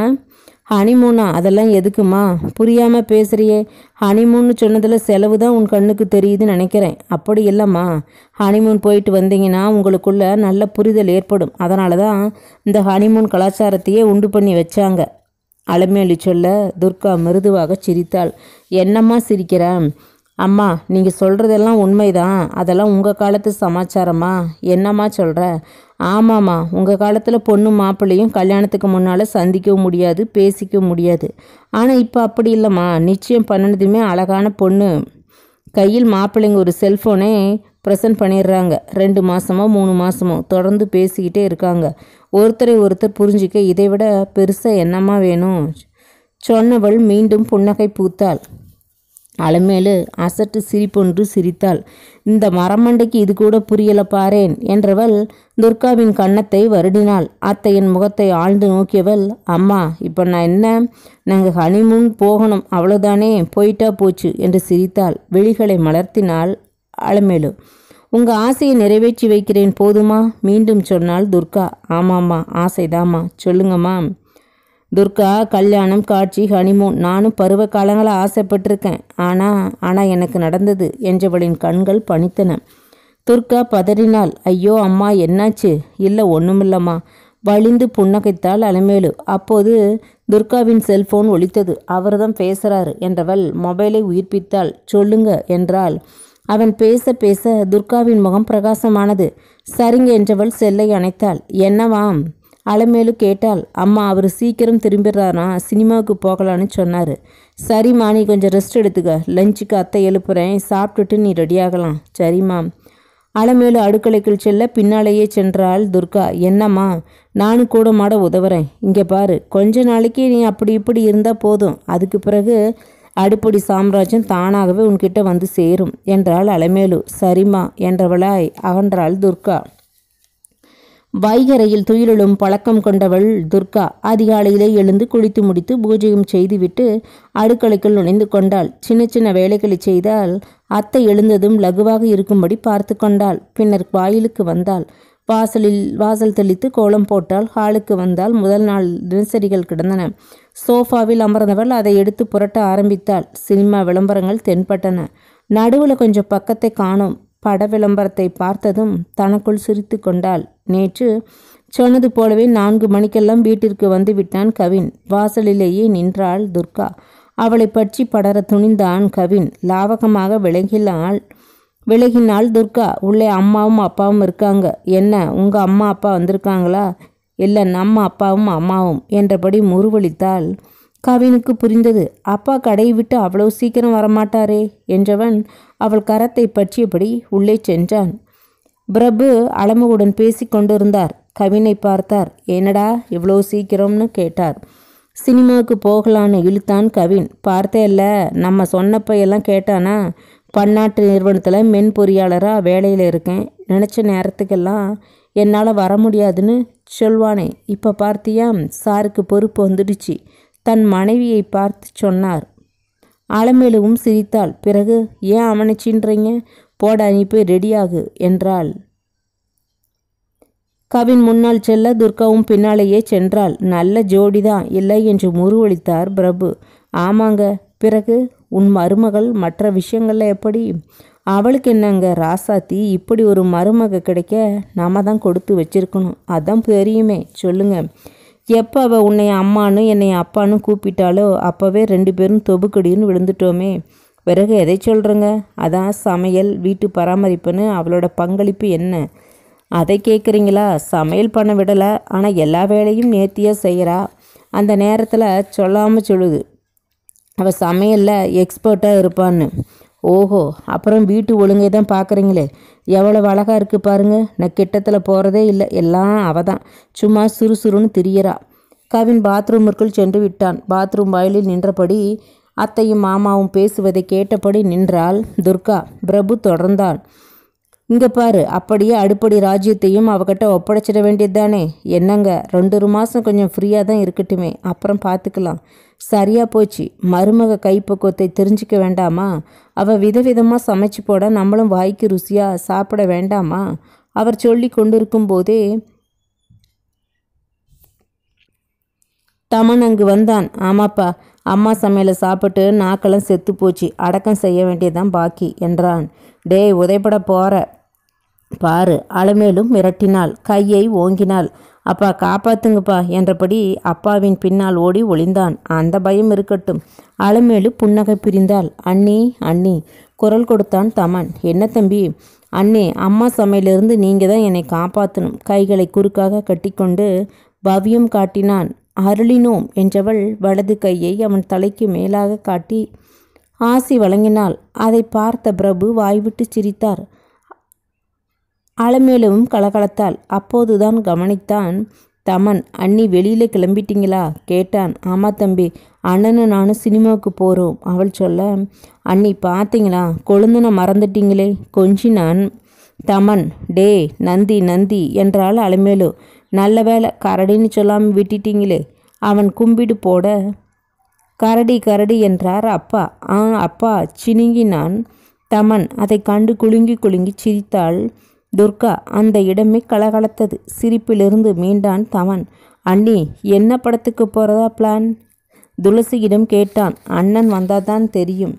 ஹனிமூனா, அதெல்லாம் எதுக்குமா புரியாமல் பேசுகிறியே, ஹனிமூன்னு சொன்னதில் செலவு தான் உன் கண்ணுக்கு தெரியுதுன்னு நினைக்கிறேன். அப்படி இல்லைம்மா, ஹனிமூன் போயிட்டு வந்தீங்கன்னா உங்களுக்குள்ள நல்ல புரிதல் ஏற்படும், அதனால தான் இந்த ஹனிமூன் கலாச்சாரத்தையே உண்டு பண்ணி வச்சாங்க அலமேலி சொல்ல துர்கா மிருதுவாக சிரித்தாள். என்னம்மா சிரிக்கிற? அம்மா நீங்கள் சொல்கிறதெல்லாம் உண்மைதான், அதெல்லாம் உங்கள் காலத்து சமாச்சாரமா? என்னம்மா சொல்கிற? ஆமாம்மா, உங்கள் காலத்தில் பொண்ணு மாப்பிள்ளையும் கல்யாணத்துக்கு முன்னால் சந்திக்கவும் முடியாது, பேசிக்கவும் முடியாது. ஆனால் இப்போ அப்படி இல்லைம்மா, நிச்சயம் பண்ணினதுமே அழகான பொண்ணு கையில் மாப்பிள்ளைங்க ஒரு செல்ஃபோனே ப்ரெசன்ட் பண்ணிடுறாங்க. 2 மாதமோ 3 மாதமோ தொடர்ந்து பேசிக்கிட்டே இருக்காங்க. ஒருத்தரை ஒருத்தர் புரிஞ்சிக்க இதை விட பெருசாக என்னம்மா வேணும் சொன்னவள் மீண்டும் புன்னகை பூத்தாள். அலமேலு அசட்டு சிரிப்பொன்று சிரித்தாள். இந்த மரமண்டைக்கு இது கூட புரியல பாரேன் என்றவள் துர்காவின் கன்னத்தை வருடினாள். அத்தையின் முகத்தை ஆழ்ந்து நோக்கியவள், அம்மா இப்போ நான் என்ன, நாங்கள் ஹனிமூன் போகணும் அவ்வளோதானே, போயிட்டா போச்சு என்று சிரித்தாள். விழிகளை மலர்த்தினாள் அலமேலு. உங்கள் ஆசையை நிறைவேற்றி வைக்கிறேன் போதுமா மீண்டும் சொன்னாள் துர்கா. ஆமாம்மா, ஆசைதாம்மா, சொல்லுங்கம்மா. துர்கா, கல்யாணம், காட்சி, ஹனிமூன், நானும் பருவ காலங்களாக ஆசைப்பட்டிருக்கேன், ஆனால் எனக்கு நடந்தது என்றவளின் கண்கள் பனித்தன. துர்கா பதறினாள். ஐயோ அம்மா, என்னாச்சு? இல்லை ஒன்றுமில்லம்மா வலிந்து புன்னகைத்தாள் அலமேலு. அப்போது துர்காவின் செல்போன் ஒலித்தது. அவர்தான் பேசுகிறாரு என்றவள் மொபைலை உயிர்ப்பித்தாள். சொல்லுங்க என்றாள். அவன் பேச பேச துர்காவின் முகம் பிரகாசமானது. சரிங்க என்றவள் செல்லை அணைத்தாள். என்னவாம் அலமேலு கேட்டாள். அம்மா அவர் சீக்கிரம் திரும்பிடுறாரா, சினிமாவுக்கு போகலான்னு சொன்னார். சரிம்மா, நீ கொஞ்சம் ரெஸ்ட் எடுத்துக்க, லஞ்சுக்கு அத்தை எழுப்புறேன், சாப்பிட்டுட்டு நீ ரெடியாகலாம். சரிம்மா அலமேலு அடுக்கலைக்குள் செல்ல பின்னாலேயே சென்றாள் துர்கா. என்னம்மா, நானும் கூட மாட உதவுறேன். இங்கே பாரு, கொஞ்ச நாளைக்கு நீ அப்படி இப்படி இருந்தால் போதும், அதுக்கு பிறகு அடுப்படி சாம்ராஜ்யம் தானாகவே உன்கிட்ட வந்து சேரும் என்றாள் அலமேலு. சரிம்மா என்றவளாய் அகன்றாள் துர்கா. வைகரையில் துயிலும் பழக்கம் கொண்டவள் துர்கா அதிகாலையிலே எழுந்து குளித்து முடித்து பூஜையும் செய்துவிட்டு அடுக்களைக்குள் நுழைந்து கொண்டாள். சின்ன சின்ன வேலைகளை செய்தால் அத்தை எழுந்ததும் லகுவாக இருக்கும்படி பார்த்து கொண்டாள். பின்னர் வாயிலுக்கு வந்தாள். வாசல் தெளித்து கோலம் போட்டால் ஹாலுக்கு வந்தால். முதல் நாள் தினசரிகள் கிடந்தன. சோஃபாவில் அமர்ந்தவள் அதை எடுத்து புரட்ட ஆரம்பித்தாள். சினிமா விளம்பரங்கள் தென்பட்டன. நடுவில் கொஞ்சம் பக்கத்தை காணோம். பட விளம்பரத்தை பார்த்ததும் தனக்குள் சிரித்து கொண்டாள். நேற்று சொன்னது போலவே 4 மணிக்கெல்லாம் வீட்டிற்கு வந்து விட்டான் கவின். வாசலிலேயே நின்றாள் துர்கா. அவளை பற்றி படர துணிந்தான் கவின். லாவகமாக விலகினாள் துர்கா. உள்ளே அம்மாவும் அப்பாவும் இருக்காங்க. என்ன, உங்கள் அம்மா அப்பா வந்திருக்காங்களா? இல்லை, நம்ம அப்பாவும் அம்மாவும் என்றபடி முறுவலித்தாள். கவினுக்கு புரிந்தது. அப்பா கடையை விட்டு அவ்வளோ சீக்கிரம் வரமாட்டாரே என்றவன் அவள் கரத்தை பற்றியபடி உள்ளே சென்றான். பிரபு அலமுடன் பேசி கொண்டிருந்தார். கவினை பார்த்தார். என்னடா இவ்வளோ சீக்கிரம்னு கேட்டார். சினிமாவுக்கு போகலான்னு இழுத்தான் கவின். பார்த்தேல்ல, நம்ம சொன்னப்பையெல்லாம் கேட்டானா? பன்னாட்டு நிறுவனத்தில் மென் பொறியாளராக வேலையில் இருக்கேன், நினச்ச நேரத்துக்கெல்லாம் என்னால் வர முடியாதுன்னு சொல்வானே, இப்போ பார்த்தியா சாருக்கு பொறுப்பு வந்துடுச்சு தன் மனைவியை பார்த்து சொன்னார். அலமேலுவும் சிரித்தாள். பிறகு ஏன் அவனைச்சின்றீங்க, போட அனுப்பி ரெடியாகு என்றாள். கவின் முன்னால் செல்ல துர்காவும் பின்னாலேயே சென்றாள். நல்ல ஜோடிதான் இல்லை என்று முறுவளித்தார் பிரபு. ஆமாங்க. பிறகு உன் மருமகள் மற்ற விஷயங்களில் எப்படி? அவளுக்கு என்னங்க ராசாத்தி, இப்படி ஒரு மருமக கிடைக்க நாம தான் கொடுத்து வச்சிருக்கணும், அதான் தெரியுமே. சொல்லுங்க எப்போ அவள் உன்னை அம்மானு என்னை அப்பான்னு கூப்பிட்டாலோ அப்போவே ரெண்டு பேரும் தொபுக்கடின்னு விழுந்துட்டோமே. பிறகு எதை சொல்கிறேங்க? அதான் சமையல் வீட்டு பராமரிப்புன்னு அவளோட பங்களிப்பு என்ன அதை கேட்குறீங்களா? சமையல் பண்ண விடலை, ஆனால் எல்லா வேலையும் நேர்த்தியாக செய்கிறா. அந்த நேரத்தில் சொல்லாமல் சொல்லுது அவள் சமையலில் எக்ஸ்பர்ட்டாக இருப்பான்னு. ஓஹோ, அப்புறம் வீட்டு ஒழுங்கை தான் பார்க்குறீங்களே, எவ்வளோ அழகாக இருக்குது பாருங்கள். நான் கிட்டத்தில் போகிறதே இல்லை, எல்லாம் அவள் தான், சும்மா சுறுசுறுன்னு திரியறா. கவின் பாத்ரூமிற்குள் சென்று விட்டான். பாத்ரூம் வாயிலில் நின்றபடி அத்தையும் மாமாவும் பேசுவதை கேட்டபடி நின்றாள் துர்கா. பிரபு தொடர்ந்தான். இங்கே பாரு, அப்படியே அடுப்படி ராஜ்யத்தையும் அவகிட்ட ஒப்படைச்சிட வேண்டியது தானே. என்னங்க, 2 மாதம் கொஞ்சம் ஃப்ரீயாக தான் இருக்கட்டுமே, அப்புறம் பார்த்துக்கலாம். சரியாக போச்சு, மருமக கைப்பக்குவத்தை தெரிஞ்சிக்க வேண்டாமா? அவள் விதவிதமாக சமைச்சு போட நம்மளும் வாய்க்கு ருசியாக சாப்பிட வேண்டாமா? அவர் சொல்லி கொண்டிருக்கும் போதே தமன் அங்கு வந்தான். ஆமாப்பா, அம்மா சமையலை சாப்பிட்டு நாக்கெல்லாம் செத்து போச்சு, அடக்கம் செய்ய வேண்டியதான் பாக்கி என்றான். டேய் உதைப்பட போகிற பாரு, அலமேலும் மிரட்டினாள், கையை ஓங்கினாள். அப்பா காப்பாத்துங்கப்பா என்றபடி அப்பாவின் பின்னால் ஓடி ஒளிந்தான். அந்த பயம் இருக்கட்டும். அலமேலு புன்னகை பிரிந்தாள். அண்ணி அண்ணி குரல் கொடுத்தான் தமன். என்ன தம்பி? அண்ணே, அம்மா சமையலிருந்து நீங்கள் தான் என்னை காப்பாற்றணும். கைகளை குறுக்காக கட்டிக்கொண்டு பவ்யம் காட்டினான். அருளினோம் என்றவள் வலது கையை அவன் தலைக்கு மேலாக காட்டி ஆசி வழங்கினாள். அதை பார்த்த பிரபு வாய்விட்டு சிரித்தார். அலமேலும் கலகலத்தாள். அப்போதுதான் கவனித்தான் தமன். அண்ணி வெளியில் கிளம்பிட்டீங்களா கேட்டான். ஆமா தம்பி, அண்ணனும் நானும் சினிமாவுக்கு போகிறோம் அவள் சொல்ல. அண்ணி பார்த்தீங்களா, கொழுந்தனை மறந்துட்டீங்களே கொஞ்சி நான் தமன். டே நந்தி நந்தி என்றாள் அலமேலு. நல்ல வேலை கரடின்னு சொல்லாமல் விட்டுட்டீங்களே. அவன் கும்பிடு போட கரடி கரடி என்றார் அப்பா. அப்பா சினிங்கினான் தமன். அதை கண்டு குலுங்கி குலுங்கி சிரித்தாள் துர்கா. அந்த இடமே கலகலத்தது. சிரிப்பிலிருந்து மீண்டான் தமன். அண்ணி, என்ன படத்துக்கு போகிறதா பிளான்? துளசியிடம் கேட்டான். அண்ணன் வந்தாதான் தெரியும்.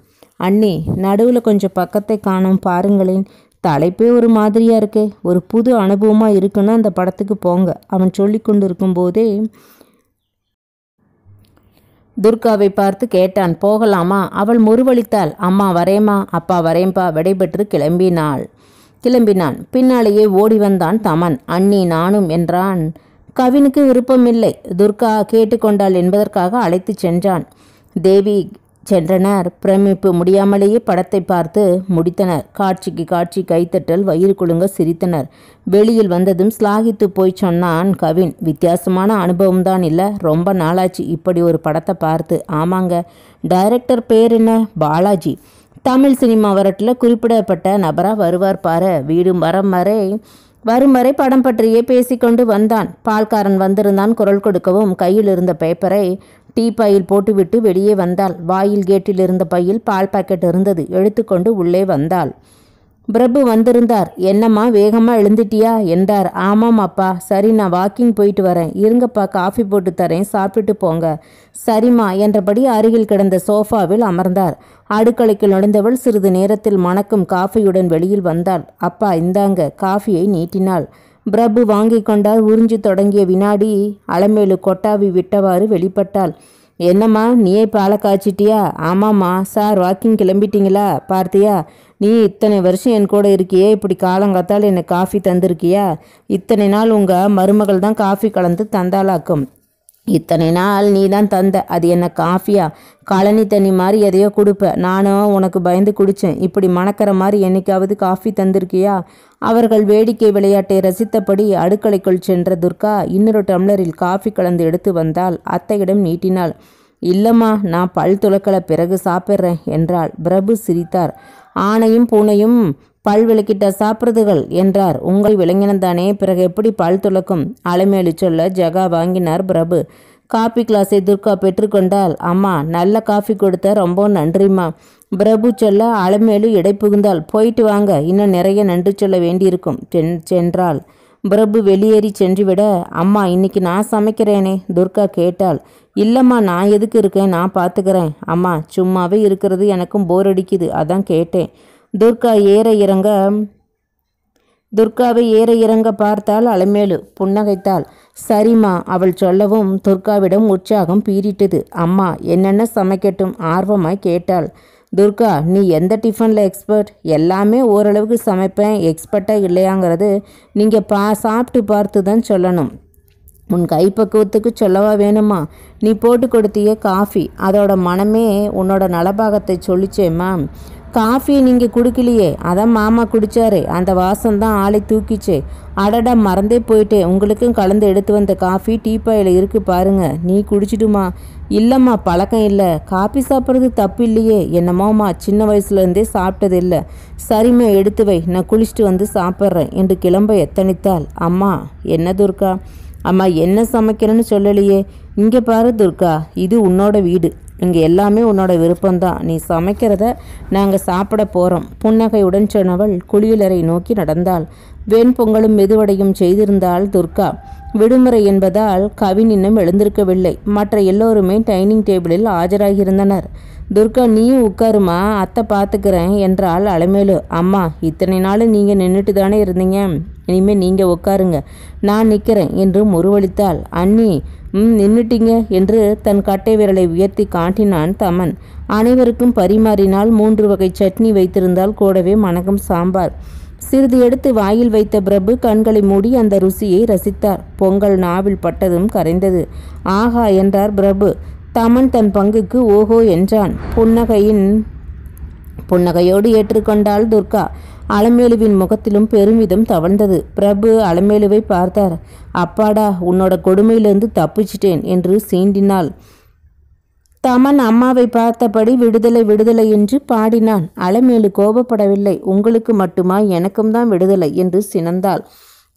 அண்ணி, நடுவில் கொஞ்சம் பக்கத்தை காணோம் பாருங்களேன், தலைப்பே ஒரு மாதிரியாக இருக்கே, ஒரு புது அனுபவமாக இருக்குன்னா அந்த படத்துக்கு போங்க அவன் சொல்லி கொண்டிருக்கும் போதே துர்காவை பார்த்து கேட்டான். போகலாமா? அவள் முறுவளித்தாள். அம்மா வரேம்மா, அப்பா வரேம்பா விடைபெற்று கிளம்பினான். பின்னாலேயே ஓடி வந்தான் தமன். அண்ணி நானும் என்றான். கவினுக்கு விருப்பமில்லை. துர்கா கேட்டுக்கொண்டாள் என்பதற்காக அழைத்து சென்றான். தேவி சென்றனர். பிரமிப்பு முடியாமலேயே படத்தை பார்த்து முடித்தனர். காட்சிக்கு காட்சி கைத்தட்டல், வயிறு குலுங்க சிரித்தனர். வெளியில் வந்ததும் ஸ்லாகித்து போய் சொன்னான் கவின். வித்தியாசமான அனுபவம் தான் இல்லை, ரொம்ப நாளாச்சு இப்படி ஒரு படத்தை பார்த்து. ஆமாங்க, டைரக்டர் பேர் என்ன? பாலாஜி. தமிழ் சினிமா வரட்டில் குறிப்பிடப்பட்ட நபராக வருவார் பாரு. வீடும் வரும் வரை படம் பற்றியே பேசிக்கொண்டு வந்தான். பால்காரன் வந்திருந்தான். குரல் கொடுக்கவும் கையில் இருந்த பேப்பரை டீப்பாயில் போட்டுவிட்டு வெளியே வந்தாள். வாயில் கேட்டில் இருந்த பையில் பால் பாக்கெட் இருந்தது. எடுத்துக்கொண்டு உள்ளே வந்தாள். பிரபு வந்திருந்தார். என்னம்மா வேகமாக எழுந்துட்டியா என்றார். ஆமாம் அப்பா, சரி நான் வாக்கிங் போயிட்டு வரேன், இருங்கப்பா காஃபி போட்டு தரேன் சாப்பிட்டுட்டு போங்க. சரிம்மா என்றபடி அருகில் கிடந்த சோஃபாவில் அமர்ந்தார். அடுக்களைக்கு நுழைந்தவள் சிறிது நேரத்தில் மணக்கும் காஃபியுடன் வெளியில் வந்தாள். அப்பா இந்தாங்க காஃபியை நீட்டினாள். பிரபு வாங்கி கொண்டால் உறிஞ்சு தொடங்கிய வினாடி அலமேலு கொட்டாவி விட்டவாறு வெளிப்பட்டாள். என்னம்மா நீயே பாலை காய்ச்சிட்டியா? ஆமாம்மா. சார் வாக்கிங் கிளம்பிட்டீங்களா? பார்த்தியா, நீ இத்தனை வருஷம் என் கூட இருக்கியே, இப்படி காலங்காத்தால் என்னை காஃபி தந்திருக்கியா? இத்தனை நாள் உங்கள் மருமகள் தான் காஃபி கலந்து தந்தாளாக்கும். இத்தனை நாள் நீ தான் தந்த. அது என்ன காஃபியா? கழனி தண்ணி மாதிரி எதையோ கொடுப்ப, நானும் உனக்கு பயந்து குடித்தேன். இப்படி மணக்கிற மாதிரி என்னைக்காவது காஃபி தந்திருக்கியா? அவர்கள் வேடிக்கை விளையாட்டை ரசித்தபடி அடுக்களைக்குள் சென்ற துர்கா இன்னொரு டம்ளரில் காஃபி கலந்து எடுத்து வந்தால் அத்தையிடம் நீட்டினாள். இல்லைம்மா, நான் பல் துளக்கல, பிறகு சாப்பிட்றேன் என்றாள். பிரபு சிரித்தார். ஆணையும் பூனையும் பல் விளக்கிட்ட சாப்பிட்றதுகள் என்றார். உங்கள் விளங்கினந்தானே, பிறகு எப்படி பல் துளக்கும்? அலைமேலு சொல்ல ஜகா வாங்கினார் பிரபு. காஃபி கிளாஸை துர்கா பெற்றுக்கொண்டால். அம்மா நல்ல காஃபி கொடுத்த ரொம்ப நன்றிம்மா பிரபு சொல்ல அலைமேலு இடைப்புகுந்தாள். போயிட்டு வாங்க, இன்னும் நிறைய நன்றி சொல்ல வேண்டியிருக்கும் சென்றாள். பிரபு வெளியேறி சென்றுவிட அம்மா இன்னைக்கு நான் சமைக்கிறேனே துர்கா கேட்டாள். இல்லைம்மா நான் எதுக்கு இருக்கேன், நான் பார்த்துக்கிறேன். அம்மா சும்மாவே இருக்கிறது எனக்கும் போர் அடிக்குது, அதான் கேட்டேன். துர்கா ஏற இறங்க துர்காவை ஏற இறங்க பார்த்தால் அலைமேலு புன்னகைத்தாள். சரிம்மா அவள் சொல்லவும் துர்காவிடம் உற்சாகம் பீறிட்டது. அம்மா என்னென்ன சமைக்கட்டும் ஆர்வமாய் கேட்டாள். துர்கா, நீ எந்த டிஃபனில் எக்ஸ்பர்ட்? எல்லாமே ஓரளவுக்கு சமைப்பேன், எக்ஸ்பர்ட்டாக இல்லையாங்கிறது நீங்கள் சாப்பிட்டு பார்த்து தான் சொல்லணும். உன் கைப்பக்குவத்துக்கு சொல்லவா வேணுமா? நீ போட்டு கொடுத்திய காஃபி அதோட மனமே உன்னோட நலபாகத்தை சொல்லிச்சேம்மா. காஃபி நீங்கள் குடிக்கலையே, அதான் மாமா குடித்தாரு, அந்த வாசம்தான் ஆளை தூக்கிச்சே. அடடா மறந்தே போயிட்டே, உங்களுக்கும் கலந்து எடுத்து வந்த காஃபி டீப்பாயில் இருக்குது பாருங்க, நீ குடிச்சிடுமா? இல்லைம்மா பழக்கம் இல்லை. காஃபி சாப்பிட்றது தப்பு இல்லையே? என்னமோம்மா சின்ன வயசுலேருந்தே சாப்பிட்டது இல்லை. சரிம்மா எடுத்து வை, நான் குளிச்சுட்டு வந்து சாப்பிட்றேன் என்று கிளம்ப எத்தனித்தாள். அம்மா என்ன துர்கா? அம்மா என்ன சமைக்கிறேன்னு சொல்லலையே. இங்கே பாரு துர்கா, இது உன்னோட வீடு, இங்கே எல்லாமே உன்னோட விருப்பம்தான், நீ சமைக்கிறத நாங்கள் சாப்பிட போகிறோம். புன்னகையுடன் சொன்னவள் குளியலறை நோக்கி நடந்தாள். வெண்பொங்கலும் மெதுவடையும் செய்திருந்தாள் துர்கா. விடுமுறை என்பதால் கவின் இன்னும் எழுந்திருக்கவில்லை. மற்ற எல்லோருமே டைனிங் டேபிளில் ஆஜராகியிருந்தனர். துர்கா, நீயும் உட்காருமா, அத்தை பார்த்துக்கிறேன் என்றால் அலைமேலு. அம்மா இத்தனை நாள் நீங்கள் நின்றுட்டு தானே இருந்தீங்க, இனிமேல் நீங்கள் உட்காருங்க, நான் நிற்கிறேன் என்று முறுவளித்தாள். அண்ணி நின்றுட்டீங்க என்று தன் கட்டை விரலை உயர்த்தி காட்டினான் தமன். அனைவருக்கும் பரிமாறினால் 3 வகை சட்னி வைத்திருந்தால் கூடவே மணக்கும் சாம்பார். சிறிது எடுத்து வாயில் வைத்த பிரபு கண்களை மூடி அந்த ருசியை ரசித்தார். பொங்கல் நாவில் பட்டதும் கரைந்தது. ஆஹா என்றார் பிரபு. தமன் தன் பங்குக்கு ஓஹோ என்றான். புன்னகையோடு ஏற்றுக்கொண்டாள் துர்கா. அலமேலுவின் முகத்திலும் பெருமிதம் தவழ்ந்தது. பிரபு அலமேலுவை பார்த்தார். அப்பாடா உன்னோட கொடுமையிலிருந்து தப்பிச்சிட்டேன் என்று சீண்டினாள். தமன் அம்மாவை பார்த்தபடி விடுதலை விடுதலை என்று பாடினான். அலமேலு கோபப்படவில்லை. உங்களுக்கு மட்டுமா, எனக்கும் தான் விடுதலை என்று சினந்தாள்.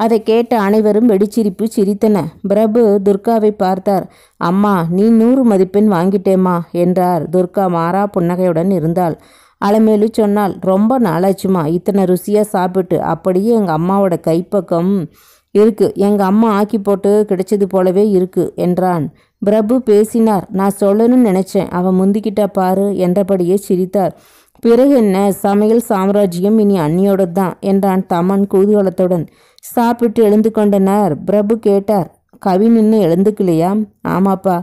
அதை கேட்ட அனைவரும் வெடிச்சிரிப்பு சிரித்தன. பிரபு துர்காவை பார்த்தார். அம்மா நீ 100 மதிப்பெண் வாங்கிட்டேம்மா என்றார். துர்கா மாறா புன்னகையுடன் இருந்தாள். அலமேலு சொன்னால், ரொம்ப நாளாச்சுமா இத்தனை ருசியாக சாப்பிட்டு, அப்படியே எங்கள் அம்மாவோட கைப்பக்கம் இருக்குது, எங்கள் அம்மா ஆக்கி போட்டு கிடைச்சது போலவே இருக்குது என்றான். பிரபு பேசினார். நான் சொல்லணும்னு நினச்சேன், அவன் முந்திக்கிட்டா பாரு என்றபடியே சிரித்தார். பிறகு என்ன, சமையல் சாம்ராஜ்யம் இனி அண்ணியோட தான் என்றான் தமன் குதூகலத்துடன். சாப்பிட்டு எழுந்து கொண்டனர். பிரபு கேட்டார். கவின் இன்னும் எழுந்துக்கலையா? ஆமாப்பா,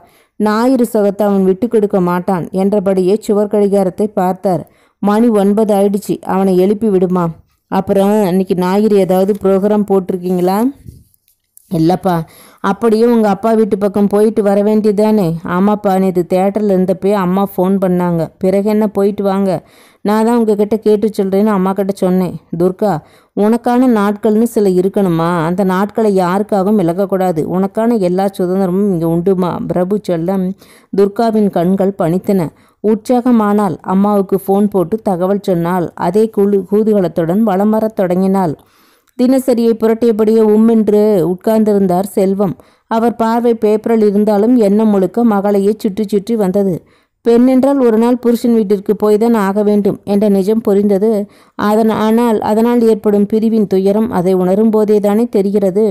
ஞாயிறு சொகத்தை அவன் விட்டு கொடுக்க மாட்டான் என்றபடியே சுவர் கடிகாரத்தை பார்த்தார். மணி 9 ஆயிடுச்சு, அவனை எழுப்பி விடுமா? அப்புறம் இன்னைக்கு ஞாயிறு ஏதாவது ப்ரோக்ராம் போட்டிருக்கீங்களா? இல்லைப்பா. அப்படியே உங்கள் அப்பா வீட்டு பக்கம் போயிட்டு வர வேண்டியதானே? ஆமாப்பா, நேற்று தேட்டரில் இருந்தப்பே அம்மா ஃபோன் பண்ணாங்க, பிறகு என்ன போயிட்டு வாங்க, நான் தான் உங்ககிட்ட கேட்டு சொல்கிறேன்னு அம்மா கிட்ட சொன்னேன். துர்கா, உனக்கான நாட்கள்னு சில இருக்கணுமா, அந்த நாட்களை யாருக்காகவும் இழக்கக்கூடாது, உனக்கான எல்லா சுதந்திரமும் இங்கே உண்டுமா பிரபு சொல்ல துர்காவின் கண்கள் பணித்தன. உற்சாகமானால் அம்மாவுக்கு ஃபோன் போட்டு தகவல் சொன்னால் அதே கூதுகலத்துடன் வலம் வரத் தொடங்கினாள். தினசரியை புரட்டியபடியே உம்மென்று உட்கார்ந்திருந்தார் செல்வம். அவர் பார்வை பேப்பரில் இருந்தாலும் எண்ணம் முழுக்க மகளையே சுற்றி சுற்றி வந்தது. பெண்ணென்றால் ஒரு நாள் புருஷன் வீட்டிற்கு போய்தான் ஆக வேண்டும் என்ற நிஜம் புரிந்தது. அதனால் ஏற்படும் பிரிவின் துயரம் அதை உணரும் போதேதானே தெரிகிறது.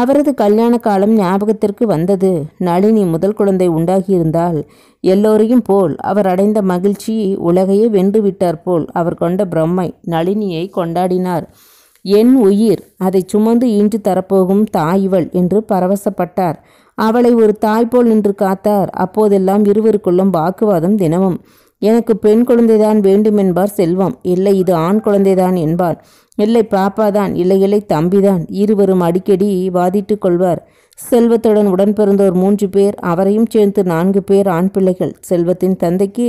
அவரது கல்யாண காலம் ஞாபகத்திற்கு வந்தது. நளினி முதல் குழந்தை உண்டாகியிருந்தால் எல்லோரையும் போல் அவர் அடைந்த மகிழ்ச்சி உலகையே வென்று விட்டார் போல் அவர் கொண்ட பிரம்மை. நளினியை கொண்டாடினார். என் உயிர், அதை சுமந்து ஈன்று தரப்போகும் தாய்வள் என்று பரவசப்பட்டார். அவளை ஒரு தாய் போல் நின்று காத்தார். அப்போதெல்லாம் இருவருக்குள்ளும் வாக்குவாதம் தினமும். எனக்கு பெண் குழந்தைதான் வேண்டும் என்பார் செல்வம். இல்லை இது ஆண் குழந்தைதான் என்பார். இல்லை பாப்பாதான், இல்லை இல்லை தம்பிதான். இருவரும் அடிக்கடி வாதிட்டு கொள்வார். செல்வத்துடன் உடன் பிறந்தோர் 3 பேர், அவரையும் சேர்த்து 4 பேர் ஆண் பிள்ளைகள். செல்வத்தின் தந்தைக்கு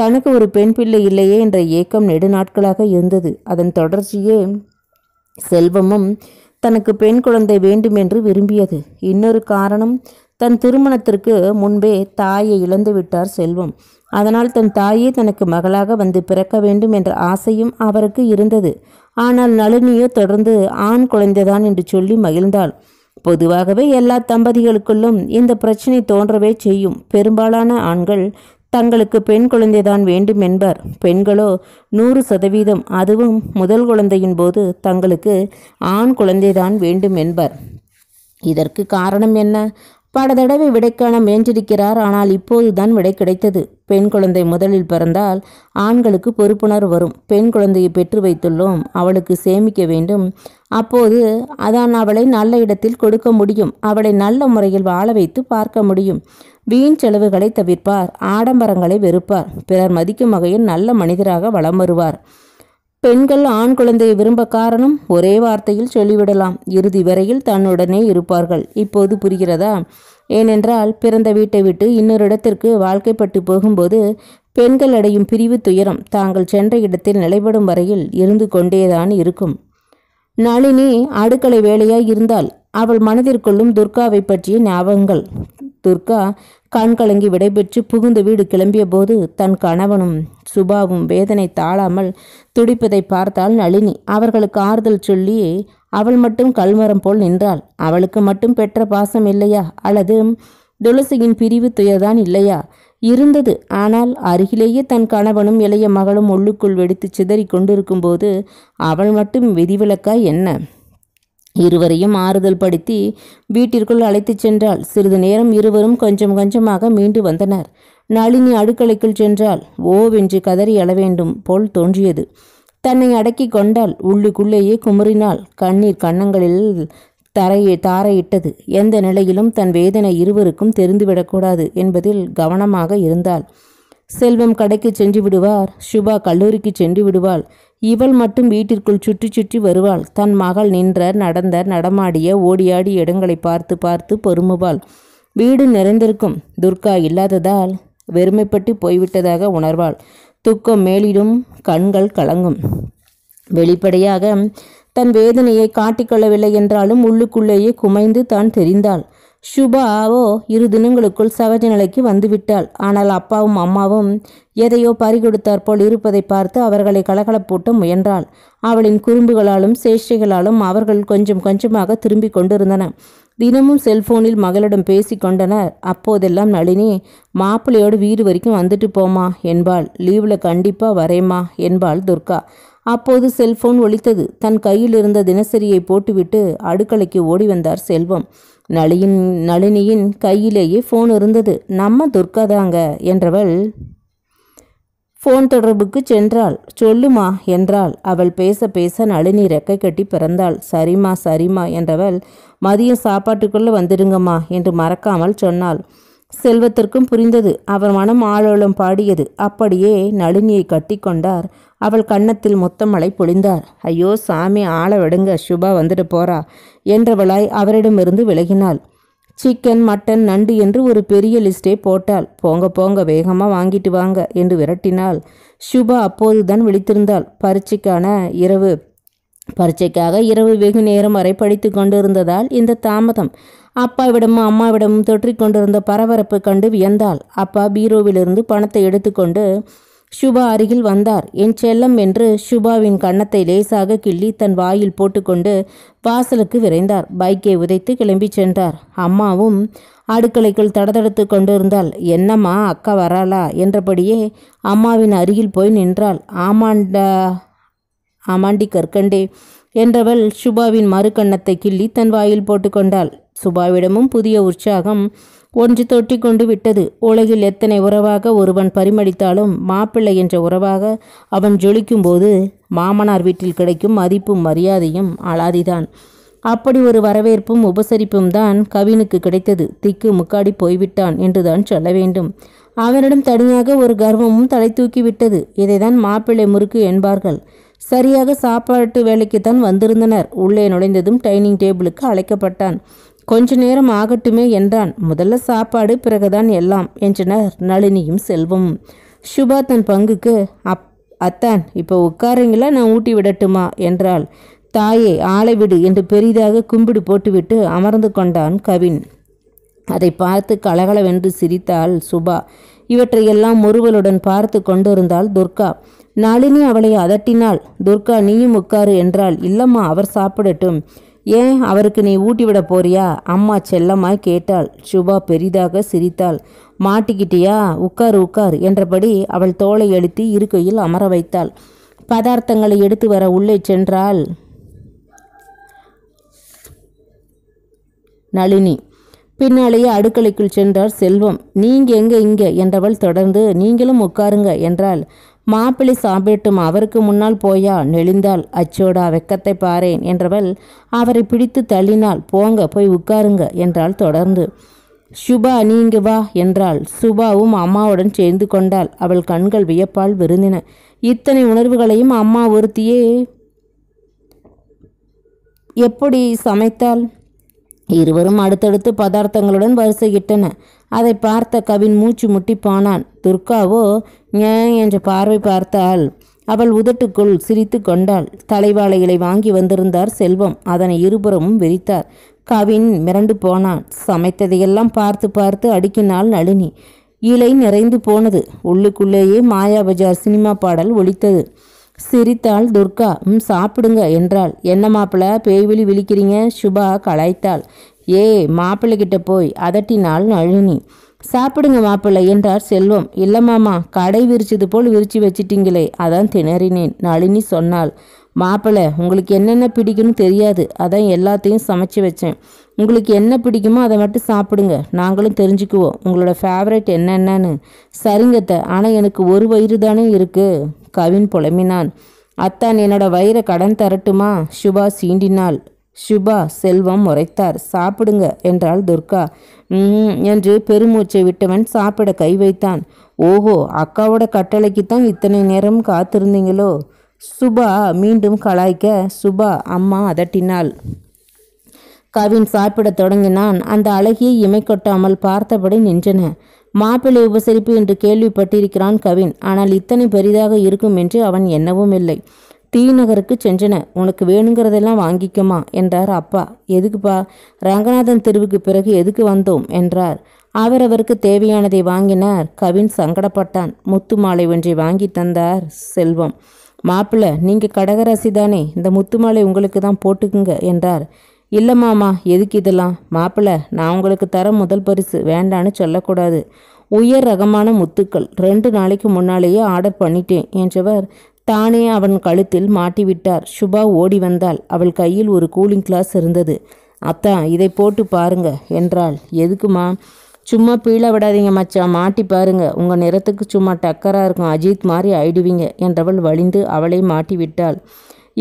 தனக்கு ஒரு பெண் பிள்ளை இல்லையே என்ற ஏக்கம் நெடுநாட்களாக இருந்தது. அதன் தொடர்ச்சியே செல்வமும் தனக்கு பெண் குழந்தை வேண்டும் என்று விரும்பியது. இன்னொரு காரணம், தன் திருமணத்திற்கு முன்பே தாயை இழந்து விட்டார் செல்வம். அதனால் தன் தாயே தனக்கு மகளாக வந்து பிறக்க வேண்டும் என்ற ஆசையும் அவருக்கு இருந்தது. ஆனால் நளினியோ தொடர்ந்து ஆண் குழந்தைதான் என்று சொல்லி மகிழ்ந்தாள். பொதுவாகவே எல்லா தம்பதிகளுக்குள்ளும் இந்த பிரச்சனை தோன்றவே செய்யும். பெரும்பாலான ஆண்கள் தங்களுக்கு பெண் குழந்தைதான் வேண்டும் என்பர். பெண்களோ 100%, அதுவும் முதல் குழந்தையின் போது தங்களுக்கு ஆண் குழந்தைதான் வேண்டும் என்பர். இதற்கு காரணம் என்ன? பல தடவை விடைக்காண முயன்றிருக்கிறார். ஆனால் இப்போதுதான் விடை கிடைத்தது. பெண் குழந்தை முதலில் பிறந்தால் ஆண்களுக்கு பொறுப்புணர்வு வரும். பெண் குழந்தையை பெற்று வைத்துள்ளோம், அவளுக்கு சேமிக்க வேண்டும். அப்போது அதான் அவளை நல்ல இடத்தில் கொடுக்க முடியும், அவளை நல்ல முறையில் வாழ வைத்து பார்க்க முடியும். வீண் செலவுகளை தவிர்ப்பார், ஆடம்பரங்களை வெறுப்பார், பிறர் மதிக்கும் வகையில் நல்ல மனிதராக வலம் வருவார். பெண்கள் ஆண் குழந்தையை விரும்ப காரணம் ஒரே வார்த்தையில் சொல்லிவிடலாம், இறுதி வரையில் தன்னுடனே இருப்பார்கள். இப்போது புரிகிறதா? ஏனென்றால் பிறந்த வீட்டை விட்டு இன்னொரு இடத்திற்கு வாழ்க்கைப்பட்டு போகும்போது பெண்கள் அடையும் பிரிவு துயரம் தாங்கள் சென்ற இடத்தில் நிலைபடும் வரையில் இருந்து கொண்டேதான் இருக்கும். நளினி அடுக்களை வேலையாய் இருந்தால் அவள் மனதிற்கொள்ளும் துர்காவை பற்றிய ஞாபகங்கள். துர்கா கண்கலங்கி விடைபெற்று புகுந்த வீடு கிளம்பிய போது தன் கணவனும் சுபாவும் வேதனை தாழாமல் துடிப்பதை பார்த்தாள் நளினி. அவர்களுக்கு ஆறுதல் சொல்லி அவள் மட்டும் கல்மரம் போல் நின்றாள். அவளுக்கு மட்டும் பெற்ற பாசம் இல்லையா? அல்லது துளசியின் பிரிவு துயர்தான் இல்லையா? இருந்தது. ஆனால் அருகிலேயே தன் கணவனும் இளைய மகளும் உள்ளுக்குள் வெடித்து சிதறி கொண்டிருக்கும்போது அவள் மட்டும் விதிவிலக்கா என்ன? இருவரையும் ஆறுதல் படுத்தி வீட்டிற்குள் அழைத்துச் சென்றாள். சிறிது நேரம் இருவரும் கொஞ்சம் கொஞ்சமாக மீண்டு வந்தனர். நளினி அடுக்களைக்குள் சென்றால் ஓவென்று கதறி அழ வேண்டும் போல் தோன்றியது. தன்னை அடக்கி கொண்டால் உள்ளுக்குள்ளேயே குமுறினாள். கண்ணீர் கன்னங்களில் தாரையிட்டது. எந்த நிலையிலும் தன் வேதனை இருவருக்கும் தெரிந்துவிடக்கூடாது என்பதில் கவனமாக இருந்தாள். செல்வம் கடைக்கு சென்று விடுவார், சுபா கல்லூரிக்கு சென்று விடுவாள். இவள் மட்டும் வீட்டிற்குள் சுற்றி சுற்றி வருவாள். தன் மகள் நின்ற நடந்த நடமாடிய ஓடியாடி இடங்களை பார்த்து பார்த்து பொறுமுவாள். வீடு நிறைந்திருக்கும். துர்கா இல்லாததால் வெறுமைப்பட்டு போய்விட்டதாக உணர்வாள். துக்கம் மேலிடும், கண்கள் கலங்கும். வெளிப்படையாக தன் வேதனையை காட்டிக்கொள்ளவில்லை என்றாலும் உள்ளுக்குள்ளேயே குமைந்து தான் தெரிந்தாள். சுபாவோ 2 தினங்களுக்குள் சகஜ நிலைக்கு வந்துவிட்டாள். ஆனால் அப்பாவும் அம்மாவும் எதையோ பறிகொடுத்தாற்போல் இருப்பதை பார்த்து அவர்களை கலகலப்பூட்ட முயன்றாள். அவளின் குறும்புகளாலும் சேஷ்டைகளாலும் அவர்கள் கொஞ்சம் கொஞ்சமாக திரும்பி கொண்டிருந்தன. தினமும் செல்போனில் மகளிடம் பேசி கொண்டனர். அப்போதெல்லாம் நளினி மாப்பிள்ளையோடு வீடு வரைக்கும் வந்துட்டு போமா என்பாள். லீவில் கண்டிப்பாக வரேம்மா என்பாள் துர்கா. அப்போது செல்போன் ஒலித்தது. தன் கையில் இருந்த தினசரியை போட்டுவிட்டு அடுக்களைக்கு ஓடி வந்தார் செல்வம். நளினியின் கையிலேயே ஃபோன் இருந்தது. நம்ம துர்கா தாங்க என்றவள் ஃபோன் தொடர்புக்கு சென்றாள். சொல்லுமா என்றாள். அவள் பேச பேச நளினி ரெக்கை கட்டி பிறந்தாள். சரிமா சரிமா என்றவள் மதியம் சாப்பாட்டுக்குள்ளே வந்துடுங்கம்மா என்று மறக்காமல் சொன்னாள். செல்வத்திற்கும் புரிந்தது. அவர் மனம் ஆளோளம் பாடியது. அப்படியே நளினியை கட்டி கொண்டார். அவள் கன்னத்தில் முத்தமலை பொழிந்தார். ஐயோ சாமி, ஆளை விடுங்க, சுபா வந்துட்டு போறா என்றவளாய் அவரிடமிருந்து விலகினாள். சிக்கன் மட்டன் நண்டு என்று ஒரு பெரிய லிஸ்டே போட்டாள். போங்க போங்க, வேகமாக வாங்கிட்டு வாங்க என்று விரட்டினாள். சுபா அப்போதுதான் விழித்திருந்தாள். பரீட்சைக்காக இரவு வெகு நேரம் வரை படித்து கொண்டிருந்ததால் இந்த தாமதம். அப்பாவிடமும் அம்மாவிடமும் தொற்றிக்கொண்டிருந்த பரபரப்பு கண்டு வியந்தாள். அப்பா பீரோவிலிருந்து பணத்தை எடுத்துக்கொண்டு சுபா அருகில் வந்தார். என் செல்லம் என்று சுபாவின் கன்னத்தை லேசாக கிள்ளி தன் வாயில் போட்டுக்கொண்டு வாசலுக்கு விரைந்தார். பைக்கை உதைத்து கிளம்பி சென்றார். அம்மாவும் அடுக்களைக்குள் தடதடுத்து கொண்டிருந்தாள். என்னம்மா அக்கா வராளா என்றபடியே அம்மாவின் அருகில் போய் நின்றாள். ஆமாண்டி கற்கண்டே என்றவள் சுபாவின் மறு கன்னத்தை கிள்ளி தன் வாயில் போட்டுக்கொண்டாள். சுபாவிடமும் புதிய உற்சாகம் ஒன்று தொற்றிக்கொண்டு விட்டது. உலகில் எத்தனை உறவாக ஒருவன் பரிமளித்தாலும் மாப்பிள்ளை என்ற உறவாக அவன் ஜொலிக்கும்போது மாமனார் வீட்டில் கிடைக்கும் மதிப்பும் மரியாதையும் அலாதிதான். அப்படி ஒரு வரவேற்பும் உபசரிப்பும் தான் கவினுக்கு கிடைத்தது. திக்கு முக்காடி போய்விட்டான் என்றுதான் சொல்ல வேண்டும். அவனிடம் தனியாக ஒரு கர்வமும் தலை தூக்கிவிட்டது. இதைதான் மாப்பிள்ளை முறுக்கு என்பார்கள். சரியாக சாப்பாட்டு வேலைக்குத்தான் வந்திருந்தனர். உள்ளே நுழைந்ததும் டைனிங் டேபிளுக்கு அழைக்கப்பட்டான். கொஞ்ச நேரம் ஆகட்டுமே என்றான். முதல்ல சாப்பாடு, பிறகுதான் எல்லாம் என்றனர் நளினியும் செல்வமும். சுபா தன் பங்குக்கு அத்தான் இப்போ உட்காரங்களா, நான் ஊட்டி விடட்டுமா என்றாள். தாயே ஆளை விடு என்று பெரிதாக கும்பிடு போட்டுவிட்டு அமர்ந்து கொண்டான் கவின். அதை பார்த்து கலகலவென்று சிரித்தாள் சுபா. இவற்றையெல்லாம் ஒருவலுடன் பார்த்து கொண்டிருந்தாள் துர்கா. நளினி அவளை அதட்டினாள். துர்கா நீயும் உட்காரு என்றாள். இல்லம்மா, அவர் சாப்பிடட்டும். ஏன், அவருக்கு நீ ஊட்டிவிட போறியா? அம்மா செல்லமாய் கேட்டாள். சுபா பெரிதாக சிரித்தாள். மாட்டிக்கிட்டியா, உட்காரு உட்கார் என்றபடி அவள் தோளை அழுத்தி இருக்கையில் அமர வைத்தாள். பதார்த்தங்களை எடுத்து வர உள்ளே சென்றாள் நளினி. பின்னாலேயே அடுக்களைக்குள் சென்றார் செல்வம். நீங்க எங்க இங்க என்றவள் தொடர்ந்து நீங்களும் உட்காருங்க என்றாள். மாப்பிளை சாப்பிட்டும் அவருக்கு முன்னால் போயா நெளிந்தாள். அச்சோடா வெக்கத்தை பாறேன் என்றவள் அவரை பிடித்து தள்ளினாள். போங்க போய் உட்காருங்க என்றாள் தொடர்ந்து. சுபா நீங்க வா என்றாள். சுபாவும் அம்மாவுடன் சேர்ந்து கொண்டாள். அவள் கண்கள் வியப்பால் விருந்தின. இத்தனை உணர்வுகளையும் அம்மா ஒருத்தியே எப்படி சமைத்தாள்? இருவரும் அடுத்தடுத்து பதார்த்தங்களுடன் வரிசையிட்டன. அதை பார்த்த கவின் மூச்சு முட்டி போனான். துர்காவோ ஏ என்ற பார்வை பார்த்தாள். அவள் உதட்டுக்குள் சிரித்து கொண்டாள். தலைவாழைகளை வாங்கி வந்திருந்தார் செல்வம். அதனை இருபுறமும் விரித்தார். கவின் மிரண்டு போனான். சமைத்ததையெல்லாம் பார்த்து பார்த்து அடுக்கினாள் நளினி. இலை நிறைந்து போனது. உள்ளுக்குள்ளேயே மாயா பஜார் சினிமா பாடல் ஒலித்தது. சிரித்தாள் துர்கா. சாப்பிடுங்க என்றாள். என்ன மாப்பிள்ளை பேய்விழி விழிக்கிறீங்க? சுபா கலாய்த்தாள். ஏ மாப்பிள்ளைகிட்ட போய் அதட்டினாள் நளினி. சாப்பிடுங்க மாப்பிள்ளை என்றார் செல்வம். இல்லைம்மாமா கடை விரிச்சது போல் விரிச்சு வச்சிட்டிங்களே அதான் திணறினேன் நளினி சொன்னாள். மாப்பிள்ளை உங்களுக்கு என்னென்ன பிடிக்கும்னு தெரியாது, அதான் எல்லாத்தையும் சமைச்சு வச்சேன். உங்களுக்கு என்ன பிடிக்குமோ அதை மட்டும் சாப்பிடுங்க, நாங்களும் தெரிஞ்சுக்குவோம் உங்களோட ஃபேவரட் என்னென்னு. சரிங்கத்த, ஆனால் எனக்கு ஒரு வயிறு தானே இருக்குது கவின் புலம்பினான். அத்தான் என்னோட வயிறை கடன் தரட்டுமா சுபா சீண்டினாள். சுபா செல்வம் உரைத்தார். சாப்பிடுங்க என்றாள் துர்கா. என்று பெருமூச்சை விட்டவன் சாப்பிட கை வைத்தான். ஓஹோ, அக்காவோட கட்டளைக்குத்தான் இத்தனை நேரம் காத்திருந்தீங்களோ சுபா மீண்டும் கலாய்க்க சுபா அம்மா அதட்டினாள். கவின் சாப்பிட தொடங்கினான். அந்த அழகியை இமை கொட்டாமல் பார்த்தபடி நின்றன. மாப்பிள்ளை உபசரிப்பு என்று கேள்விப்பட்டிருக்கிறான் கவின். ஆனால் இத்தனை பெரிதாக இருக்கும் என்று அவன் எண்ணவும் இல்லை. தீநகருக்கு சென்றன. உனக்கு வேணுங்கிறதெல்லாம் வாங்கிக்குமா என்றார் அப்பா. எதுக்குப்பா? ரங்கநாதன் தெருவுக்கு பிறகு எதுக்கு வந்தோம் என்றார். அவரவருக்கு தேவையானதை வாங்கினார். கவின் சங்கடப்பட்டான். முத்து மாலை ஒன்றை வாங்கி தந்தார் செல்வம். மாப்பிள்ளை நீங்கள் கடகராசி தானே, இந்த முத்து மாலை உங்களுக்கு தான் போட்டுக்குங்க என்றார். இல்லை மாமா எதுக்கு இதெல்லாம்? மாப்பிள்ளை நான் உங்களுக்கு தர முதல் பரிசு வேண்டான்னு சொல்லக்கூடாது. உயர் ரகமான முத்துக்கள் 2 நாளைக்கு முன்னாலேயே ஆர்டர் பண்ணிட்டேன் என்றவர் தானே அவன் கழுத்தில் மாட்டிவிட்டார். சுபா ஓடி வந்தாள். அவள் கையில் ஒரு கூலிங் கிளாஸ் இருந்தது. அத்தான் இதை போட்டு பாருங்க என்றாள். எதுக்குமா? சும்மா பீழ விடாதீங்க மச்சா, மாட்டி பாருங்க, உங்கள் நிறத்துக்கு சும்மா டக்கராக இருக்கும், அஜித் மாதிரி ஆயிடுவீங்க என்றவள் வலிந்து அவளை மாட்டி விட்டாள்.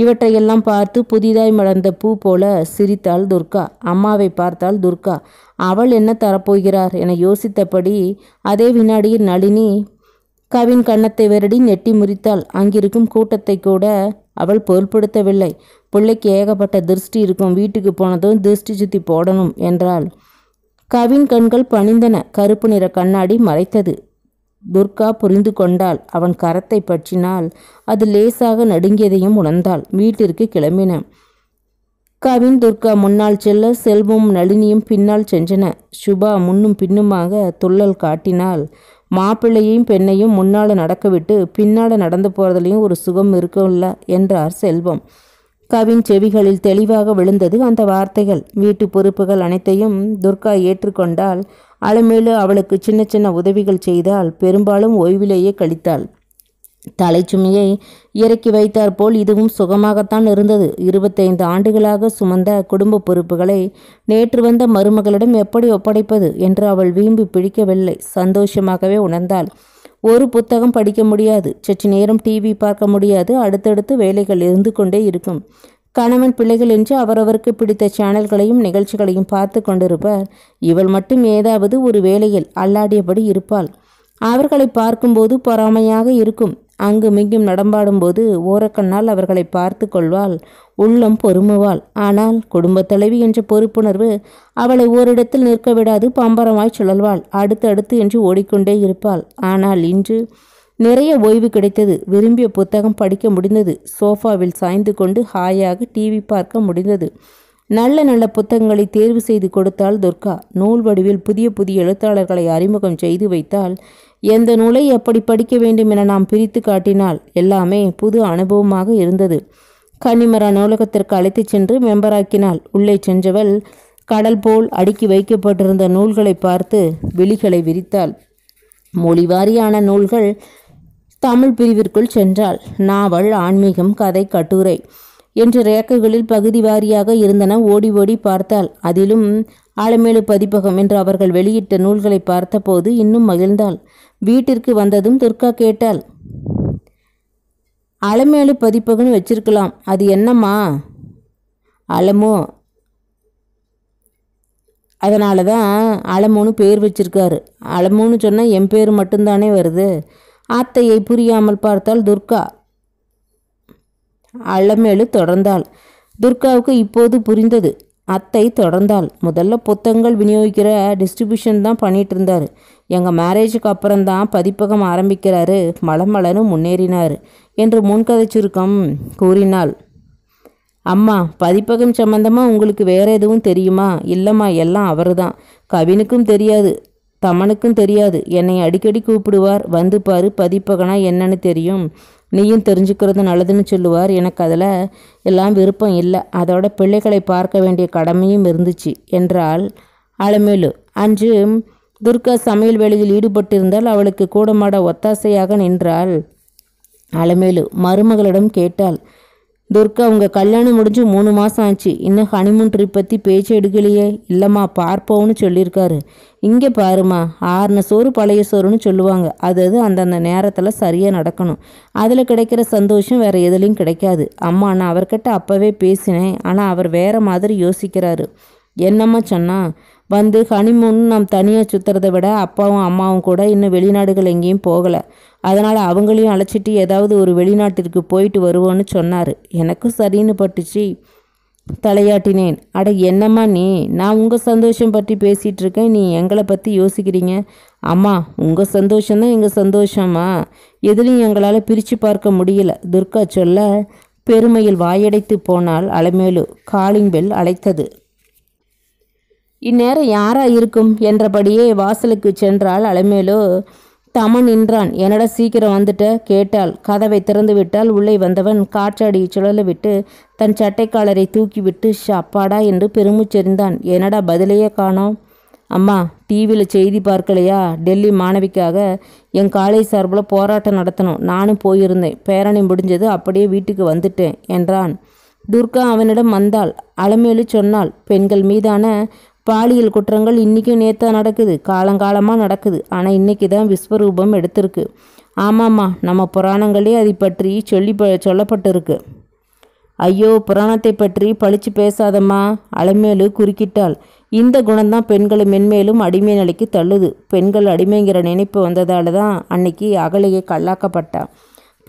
இவற்றையெல்லாம் பார்த்து புதிதாய் மலர்ந்த பூ போல சிரித்தாள் துர்கா. அம்மாவை பார்த்தாள் துர்கா. அவள் என்ன தரப்போகிறார் என யோசித்தபடி அதே வினாடியில் நளினி கவின் கன்னத்தை விரடி நெட்டி முறித்தாள். அங்கிருக்கும் கூட்டத்தை கூட அவள் பொருட்படுத்தவில்லை. பிள்ளைக்கு ஏகப்பட்ட திருஷ்டி இருக்கும், வீட்டுக்கு போனதும் திருஷ்டி சுத்தி போடணும் என்றாள். கவின் கண்கள் பணிந்தன. கருப்பு நிற கண்ணாடி மறைத்தது. துர்கா புரிந்து கொண்டாள். அவன் கரத்தை பற்றினால் அது லேசாக நடுங்கியதையும் உணர்ந்தாள். வீட்டிற்கு கிளம்பின. கவின் துர்கா முன்னால் செல்ல செல்வம் நளினியும் பின்னால் சென்றன. சுபா முன்னும் பின்னுமாக துள்ளல் காட்டினாள். மாப்பிள்ளையையும் பெண்ணையும் முன்னால் நடக்க விட்டு பின்னால் நடந்து போகிறதுலையும் ஒரு சுகம் இருக்கும்ல என்றார் செல்வம். கவின் செவிகளில் தெளிவாக விழுந்தது அந்த வார்த்தைகள். வீட்டு பொறுப்புகள் அனைத்தையும் துர்கா ஏற்றுக்கொண்டால் அலைமேலு அவளுக்கு சின்ன சின்ன உதவிகள் செய்தால் பெரும்பாலும் ஓய்விலேயே கழித்தாள். தலைச்சுமையை இறக்கி வைத்தாற்போல் இதுவும் சுகமாகத்தான் இருந்தது. 25 ஆண்டுகளாக சுமந்த குடும்ப பொறுப்புகளை நேற்று வந்த மருமகளிடம் எப்படி ஒப்படைப்பது என்று அவள் வீம்பி பிடிக்கவில்லை. சந்தோஷமாகவே உணர்ந்தாள். ஒரு புத்தகம் படிக்க முடியாது, சற்று நேரம் டிவி பார்க்க முடியாது, அடுத்தடுத்து வேலைகள் இருந்து கொண்டே இருக்கும். கணவன் பிள்ளைகள் என்று அவரவருக்கு பிடித்த சேனல்களையும் நிகழ்ச்சிகளையும் பார்த்து கொண்டிருப்பார். இவள் மட்டும் ஏதாவது ஒரு வேலையில் அல்லாடியபடி இருப்பாள். அவர்களை பார்க்கும்போது பொறாமையாக இருக்கும். அங்கு மிங்கும் நடமாடும்போது ஓரக்கண்ணால் அவர்களை பார்த்து கொள்வாள். உள்ளம் பொறுமுவாள். ஆனால் குடும்ப தலைவி என்ற பொறுப்புணர்வு அவளை ஓரிடத்தில் நிற்க விடாது. பம்பரமாய் சுழல்வாள். அடுத்தடுத்து என்று ஓடிக்கொண்டே இருப்பாள். ஆனால் இன்று நிறைய ஓய்வு கிடைத்தது. விரும்பிய புத்தகம் படிக்க முடிந்தது. சோஃபாவில் சாய்ந்து கொண்டு ஹாயாக டிவி பார்க்க முடிந்தது. நல்ல நல்ல புத்தகங்களை தேர்வு செய்து கொடுத்தாள் துர்கா. நூல் வடிவில் புதிய புதிய எழுத்தாளர்களை அறிமுகம் செய்து வைத்தாள். எந்த நூலை எப்படி படிக்க வேண்டும் என நாம் பிரித்து காட்டினால் எல்லாமே புது அனுபவமாக இருந்தது. கன்னிமரா நூலகத்திற்கு அழைத்து சென்று மெம்பராக்கினாள். உள்ளே சென்றவள் கடல் போல் அடுக்கி வைக்கப்பட்டிருந்த நூல்களை பார்த்து விழிகளை விரித்தாள். மொழிவாரியான நூல்கள் தமிழ் பிரிவிற்குள் சென்றாள். நாவல், ஆன்மீகம், கதை, கட்டுரை என்று ரேக்கைகளில் பகுதி வாரியாக இருந்தன. ஓடி ஓடி பார்த்தாள். அதிலும் ஆலமேலு பதிப்பகம் என்று அவர்கள் வெளியிட்ட நூல்களை பார்த்தபோது இன்னும் மகிழ்ந்தாள். வீட்டிற்கு வந்ததும் துர்கா கேட்டாள், ஆலமேலு பதிப்பகம்னு வச்சிருக்கலாம், அது என்னம்மா? அலமோ, அதனால தான் அலமோன்னு பேர் வச்சிருக்காரு. அலமோன்னு சொன்னால் என் பேர் மட்டும்தானே வருது. ஆத்தையை புரியாமல் பார்த்தால் துர்கா. அலமேலு தொடர்ந்தாள். துர்காவுக்கு இப்போது புரிந்தது. அத்தை தொடர்ந்தாள், முதல்ல புத்தகங்கள் விநியோகிக்கிற டிஸ்ட்ரிபியூஷன் தான் பண்ணிகிட்டு இருந்தார். எங்கள் மேரேஜுக்கு அப்புறம்தான் பதிப்பகம் ஆரம்பிக்கிறாரு. மலமலன்னு முன்னேறினார் என்று முன்கதை சுருக்கம் கூறினாள். அம்மா, பதிப்பகம் சம்மந்தமாக உங்களுக்கு வேறு எதுவும் தெரியுமா? இல்லைம்மா, எல்லாம் அவர் தான். கவினுக்கும் தெரியாது, தமனுக்கும் தெரியாது. என்னை அடிக்கடி கூப்பிடுவார், வந்து பாரு பதிப்பகனா என்னன்னு தெரியும், நீயும் தெரிஞ்சுக்கிறது நல்லதுன்னு சொல்லுவார். எனக்கு அதில் எல்லாம் விருப்பம் இல்லை, அதோட பிள்ளைகளை பார்க்க வேண்டிய கடமையும் இருந்துச்சு என்றாள் அலமேலு. அன்று துர்கா சமையல் வேலையில் ஈடுபட்டிருந்தால் அவளுக்கு கூடமாட ஒத்தாசையாக நின்றாள் அலமேலு. மருமகளிடம் கேட்டாள், துர்கா, உங்கள் கல்யாணம் முடிஞ்சு 3 மாதம் ஆச்சு, இன்னும் ஹனிமூன் ட்ரிப் பற்றி பேச்சு எடுக்கலையே? இல்லைம்மா, பார்ப்போம்னு சொல்லியிருக்காரு. இங்கே பாருமா, ஆறுன சோறு பழைய சோறுன்னு சொல்லுவாங்க. அது அந்தந்த நேரத்தில் சரியாக நடக்கணும். அதில் கிடைக்கிற சந்தோஷம் வேறு எதுலேயும் கிடைக்காது. அம்மா, நான் அவர்கிட்ட அப்போவே பேசினேன், ஆனால் அவர் வேறு மாதிரி யோசிக்கிறாரு. என்னம்மா சொன்னால்? வந்து ஹனிமூன் நாம் தனியாக சுற்றுறதை விட அப்பாவும் அம்மாவும் கூட இன்னும் வெளிநாடுகள் எங்கேயும் போகலை, அதனால் அவங்களையும் அழைச்சிட்டு ஏதாவது ஒரு வெளிநாட்டிற்கு போயிட்டு வருவோன்னு சொன்னார். எனக்கும் சரின்னு பட்டுச்சு, தலையாட்டினேன். அட என்னம்மா நீ, நான் உங்கள் சந்தோஷம் பற்றி பேசிகிட்டு இருக்கேன், நீ எங்களை பற்றி யோசிக்கிறீங்க. அம்மா, உங்கள் சந்தோஷம்தான் எங்கள் சந்தோஷமா, எதுலையும் எங்களால் பிரித்து பார்க்க முடியல. துர்கா சொல்ல பெருமையில் வாயடைத்து போனால் அலமேலு. காலிங் பெல் அழைத்தது. இந்நேரம் யாரா இருக்கும் என்றபடியே வாசலுக்கு சென்றால் அலமேலு. தமன் நின்றான். என்னடா சீக்கிரம் வந்துட்ட? கேட்டாள். கதவை திறந்து விட்டால் உள்ளே வந்தவன் காற்றாடி சுழல விட்டு தன் சட்டைக்காலரை தூக்கிவிட்டு ஷப்பாடா என்று பெருமூச்செறிந்தான். என்னடா பதிலையே காணோம்? அம்மா, டிவியில் செய்தி பார்க்கலையா? டெல்லி மாணவிக்காக என் காலேஜ் சார்பில் போராட்டம் நடத்தணும், நானும் போயிருந்தேன். பேரணி முடிஞ்சது, அப்படியே வீட்டுக்கு வந்துட்டேன் என்றான். துர்கா அவனிடம் வந்தாள். அலமேலு சொன்னாள், பெண்கள் மீதான பாலியல் குற்றங்கள் இன்றைக்கும் நேத்தா நடக்குது, காலங்காலமாக நடக்குது, ஆனால் இன்றைக்கி தான் விஸ்வரூபம் எடுத்திருக்கு. ஆமாம்மா, நம்ம புராணங்களே அதை பற்றி சொல்லப்பட்டிருக்கு. ஐயோ, புராணத்தை பற்றி பழிச்சு பேசாதம்மா, அலமேலு குறுக்கிட்டாள். இந்த குணம்தான் பெண்களை மென்மேலும் அடிமை நிலைக்கு தள்ளுது. பெண்கள் அடிமைங்கிற நினைப்பு வந்ததால் தான் அன்னைக்கு அகலையை கல்லாக்கப்பட்டா.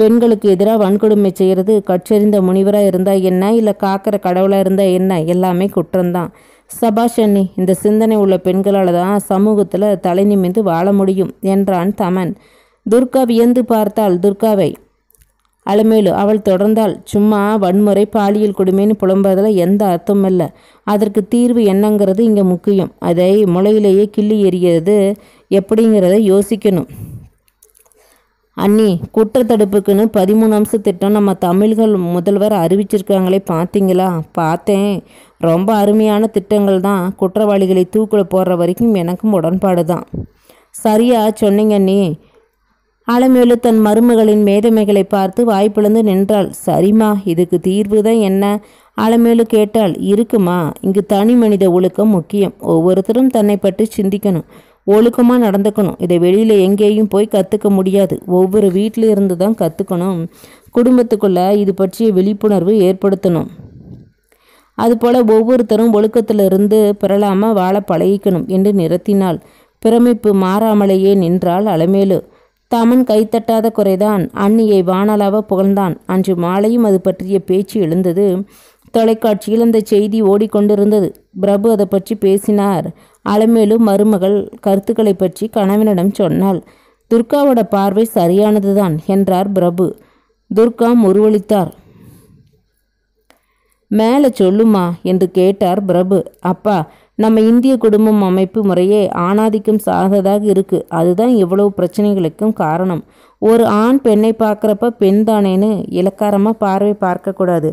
பெண்களுக்கு எதிராக வன்கொடுமை செய்கிறது கற்றறிந்த முனிவராக இருந்தால் என்ன, இல்லை காக்கிற கடவுளாக இருந்தால் என்ன, எல்லாமே குற்றம்தான். சபாஷ் அண்ணி, இந்த சிந்தனை உள்ள பெண்களால் தான் சமூகத்தில் தலை நிமிந்து வாழ முடியும் என்றான் தமன். துர்கா வியந்து பார்த்தாள் துர்காவை. அலமேலு அவள் தொடர்ந்தாள். சும்மா வன்முறை பாலியல் கொடுமைன்னு புலம்புறதுல எந்த அர்த்தமும் இல்லை. அதற்கு தீர்வு என்னங்கிறது இங்கே முக்கியம். அதை முளையிலேயே கிள்ளி எறிகிறது எப்படிங்கிறத யோசிக்கணும். அண்ணி, குற்றத்தடுப்புக்குன்னு 13 அம்ச திட்டம் நம்ம தமிழ்கள் முதல்வர் அறிவிச்சிருக்காங்களே, பார்த்தீங்களா? பார்த்தேன், ரொம்ப அருமையான திட்டங்கள் தான். குற்றவாளிகளை தூக்கில் போடுற வரைக்கும் எனக்கும் உடன்பாடு தான். சரியா சொன்னீங்க அண்ணி. அலமேலு தன் மருமகளின் மேதமைகளை பார்த்து வாய்ப்பிழந்து நின்றாள். சரிம்மா, இதுக்கு தீர்வு தான் என்ன? அலமேலு கேட்டாள். இருக்குமா, இங்கு தனி மனித ஒழுக்கம் முக்கியம். ஒவ்வொருத்தரும் தன்னை பற்றி சிந்திக்கணும், ஒழுக்கமாக நடந்துக்கணும். இதை வெளியில் எங்கேயும் போய் கற்றுக்க முடியாது, ஒவ்வொரு வீட்டில் இருந்து தான் கற்றுக்கணும். குடும்பத்துக்குள்ளே இது பற்றிய விழிப்புணர்வு ஏற்படுத்தணும். அதுபோல் ஒவ்வொருத்தரும் ஒழுக்கத்திலிருந்து பிறழாமல் வாழ பழகிக்கணும் என்று நிறுத்தினாள். பிரமிப்பு மாறாமலேயே நின்றாள் அலமேலு. தமன் கைத்தட்டாத குறைதான் அண்ணியை வானலாக புகழ்ந்தான். அன்று மாலையும் அது பற்றிய பேச்சு எழுந்தது. தொலைக்காட்சியில் அந்த செய்தி ஓடிக்கொண்டிருந்தது. பிரபு அதை பற்றி பேசினார். அலமேலு மருமகள் கருத்துக்களை பற்றி கணவனிடம் சொன்னாள். துர்காவோட பார்வை சரியானதுதான் என்றார் பிரபு. துர்கா முறுவளித்தார். மேலே சொல்லுமா என்று கேட்டார் பிரபு. அப்பா, நம்ம இந்திய குடும்பம் அமைப்பு முறையே ஆணாதிக்கம் சார்ந்ததாக இருக்குது. அதுதான் இவ்வளவு பிரச்சனைகளுக்கும் காரணம். ஒரு ஆண் பெண்ணை பார்க்குறப்ப பெண் தானேன்னு இலக்காரமாக பார்வை பார்க்கக்கூடாது,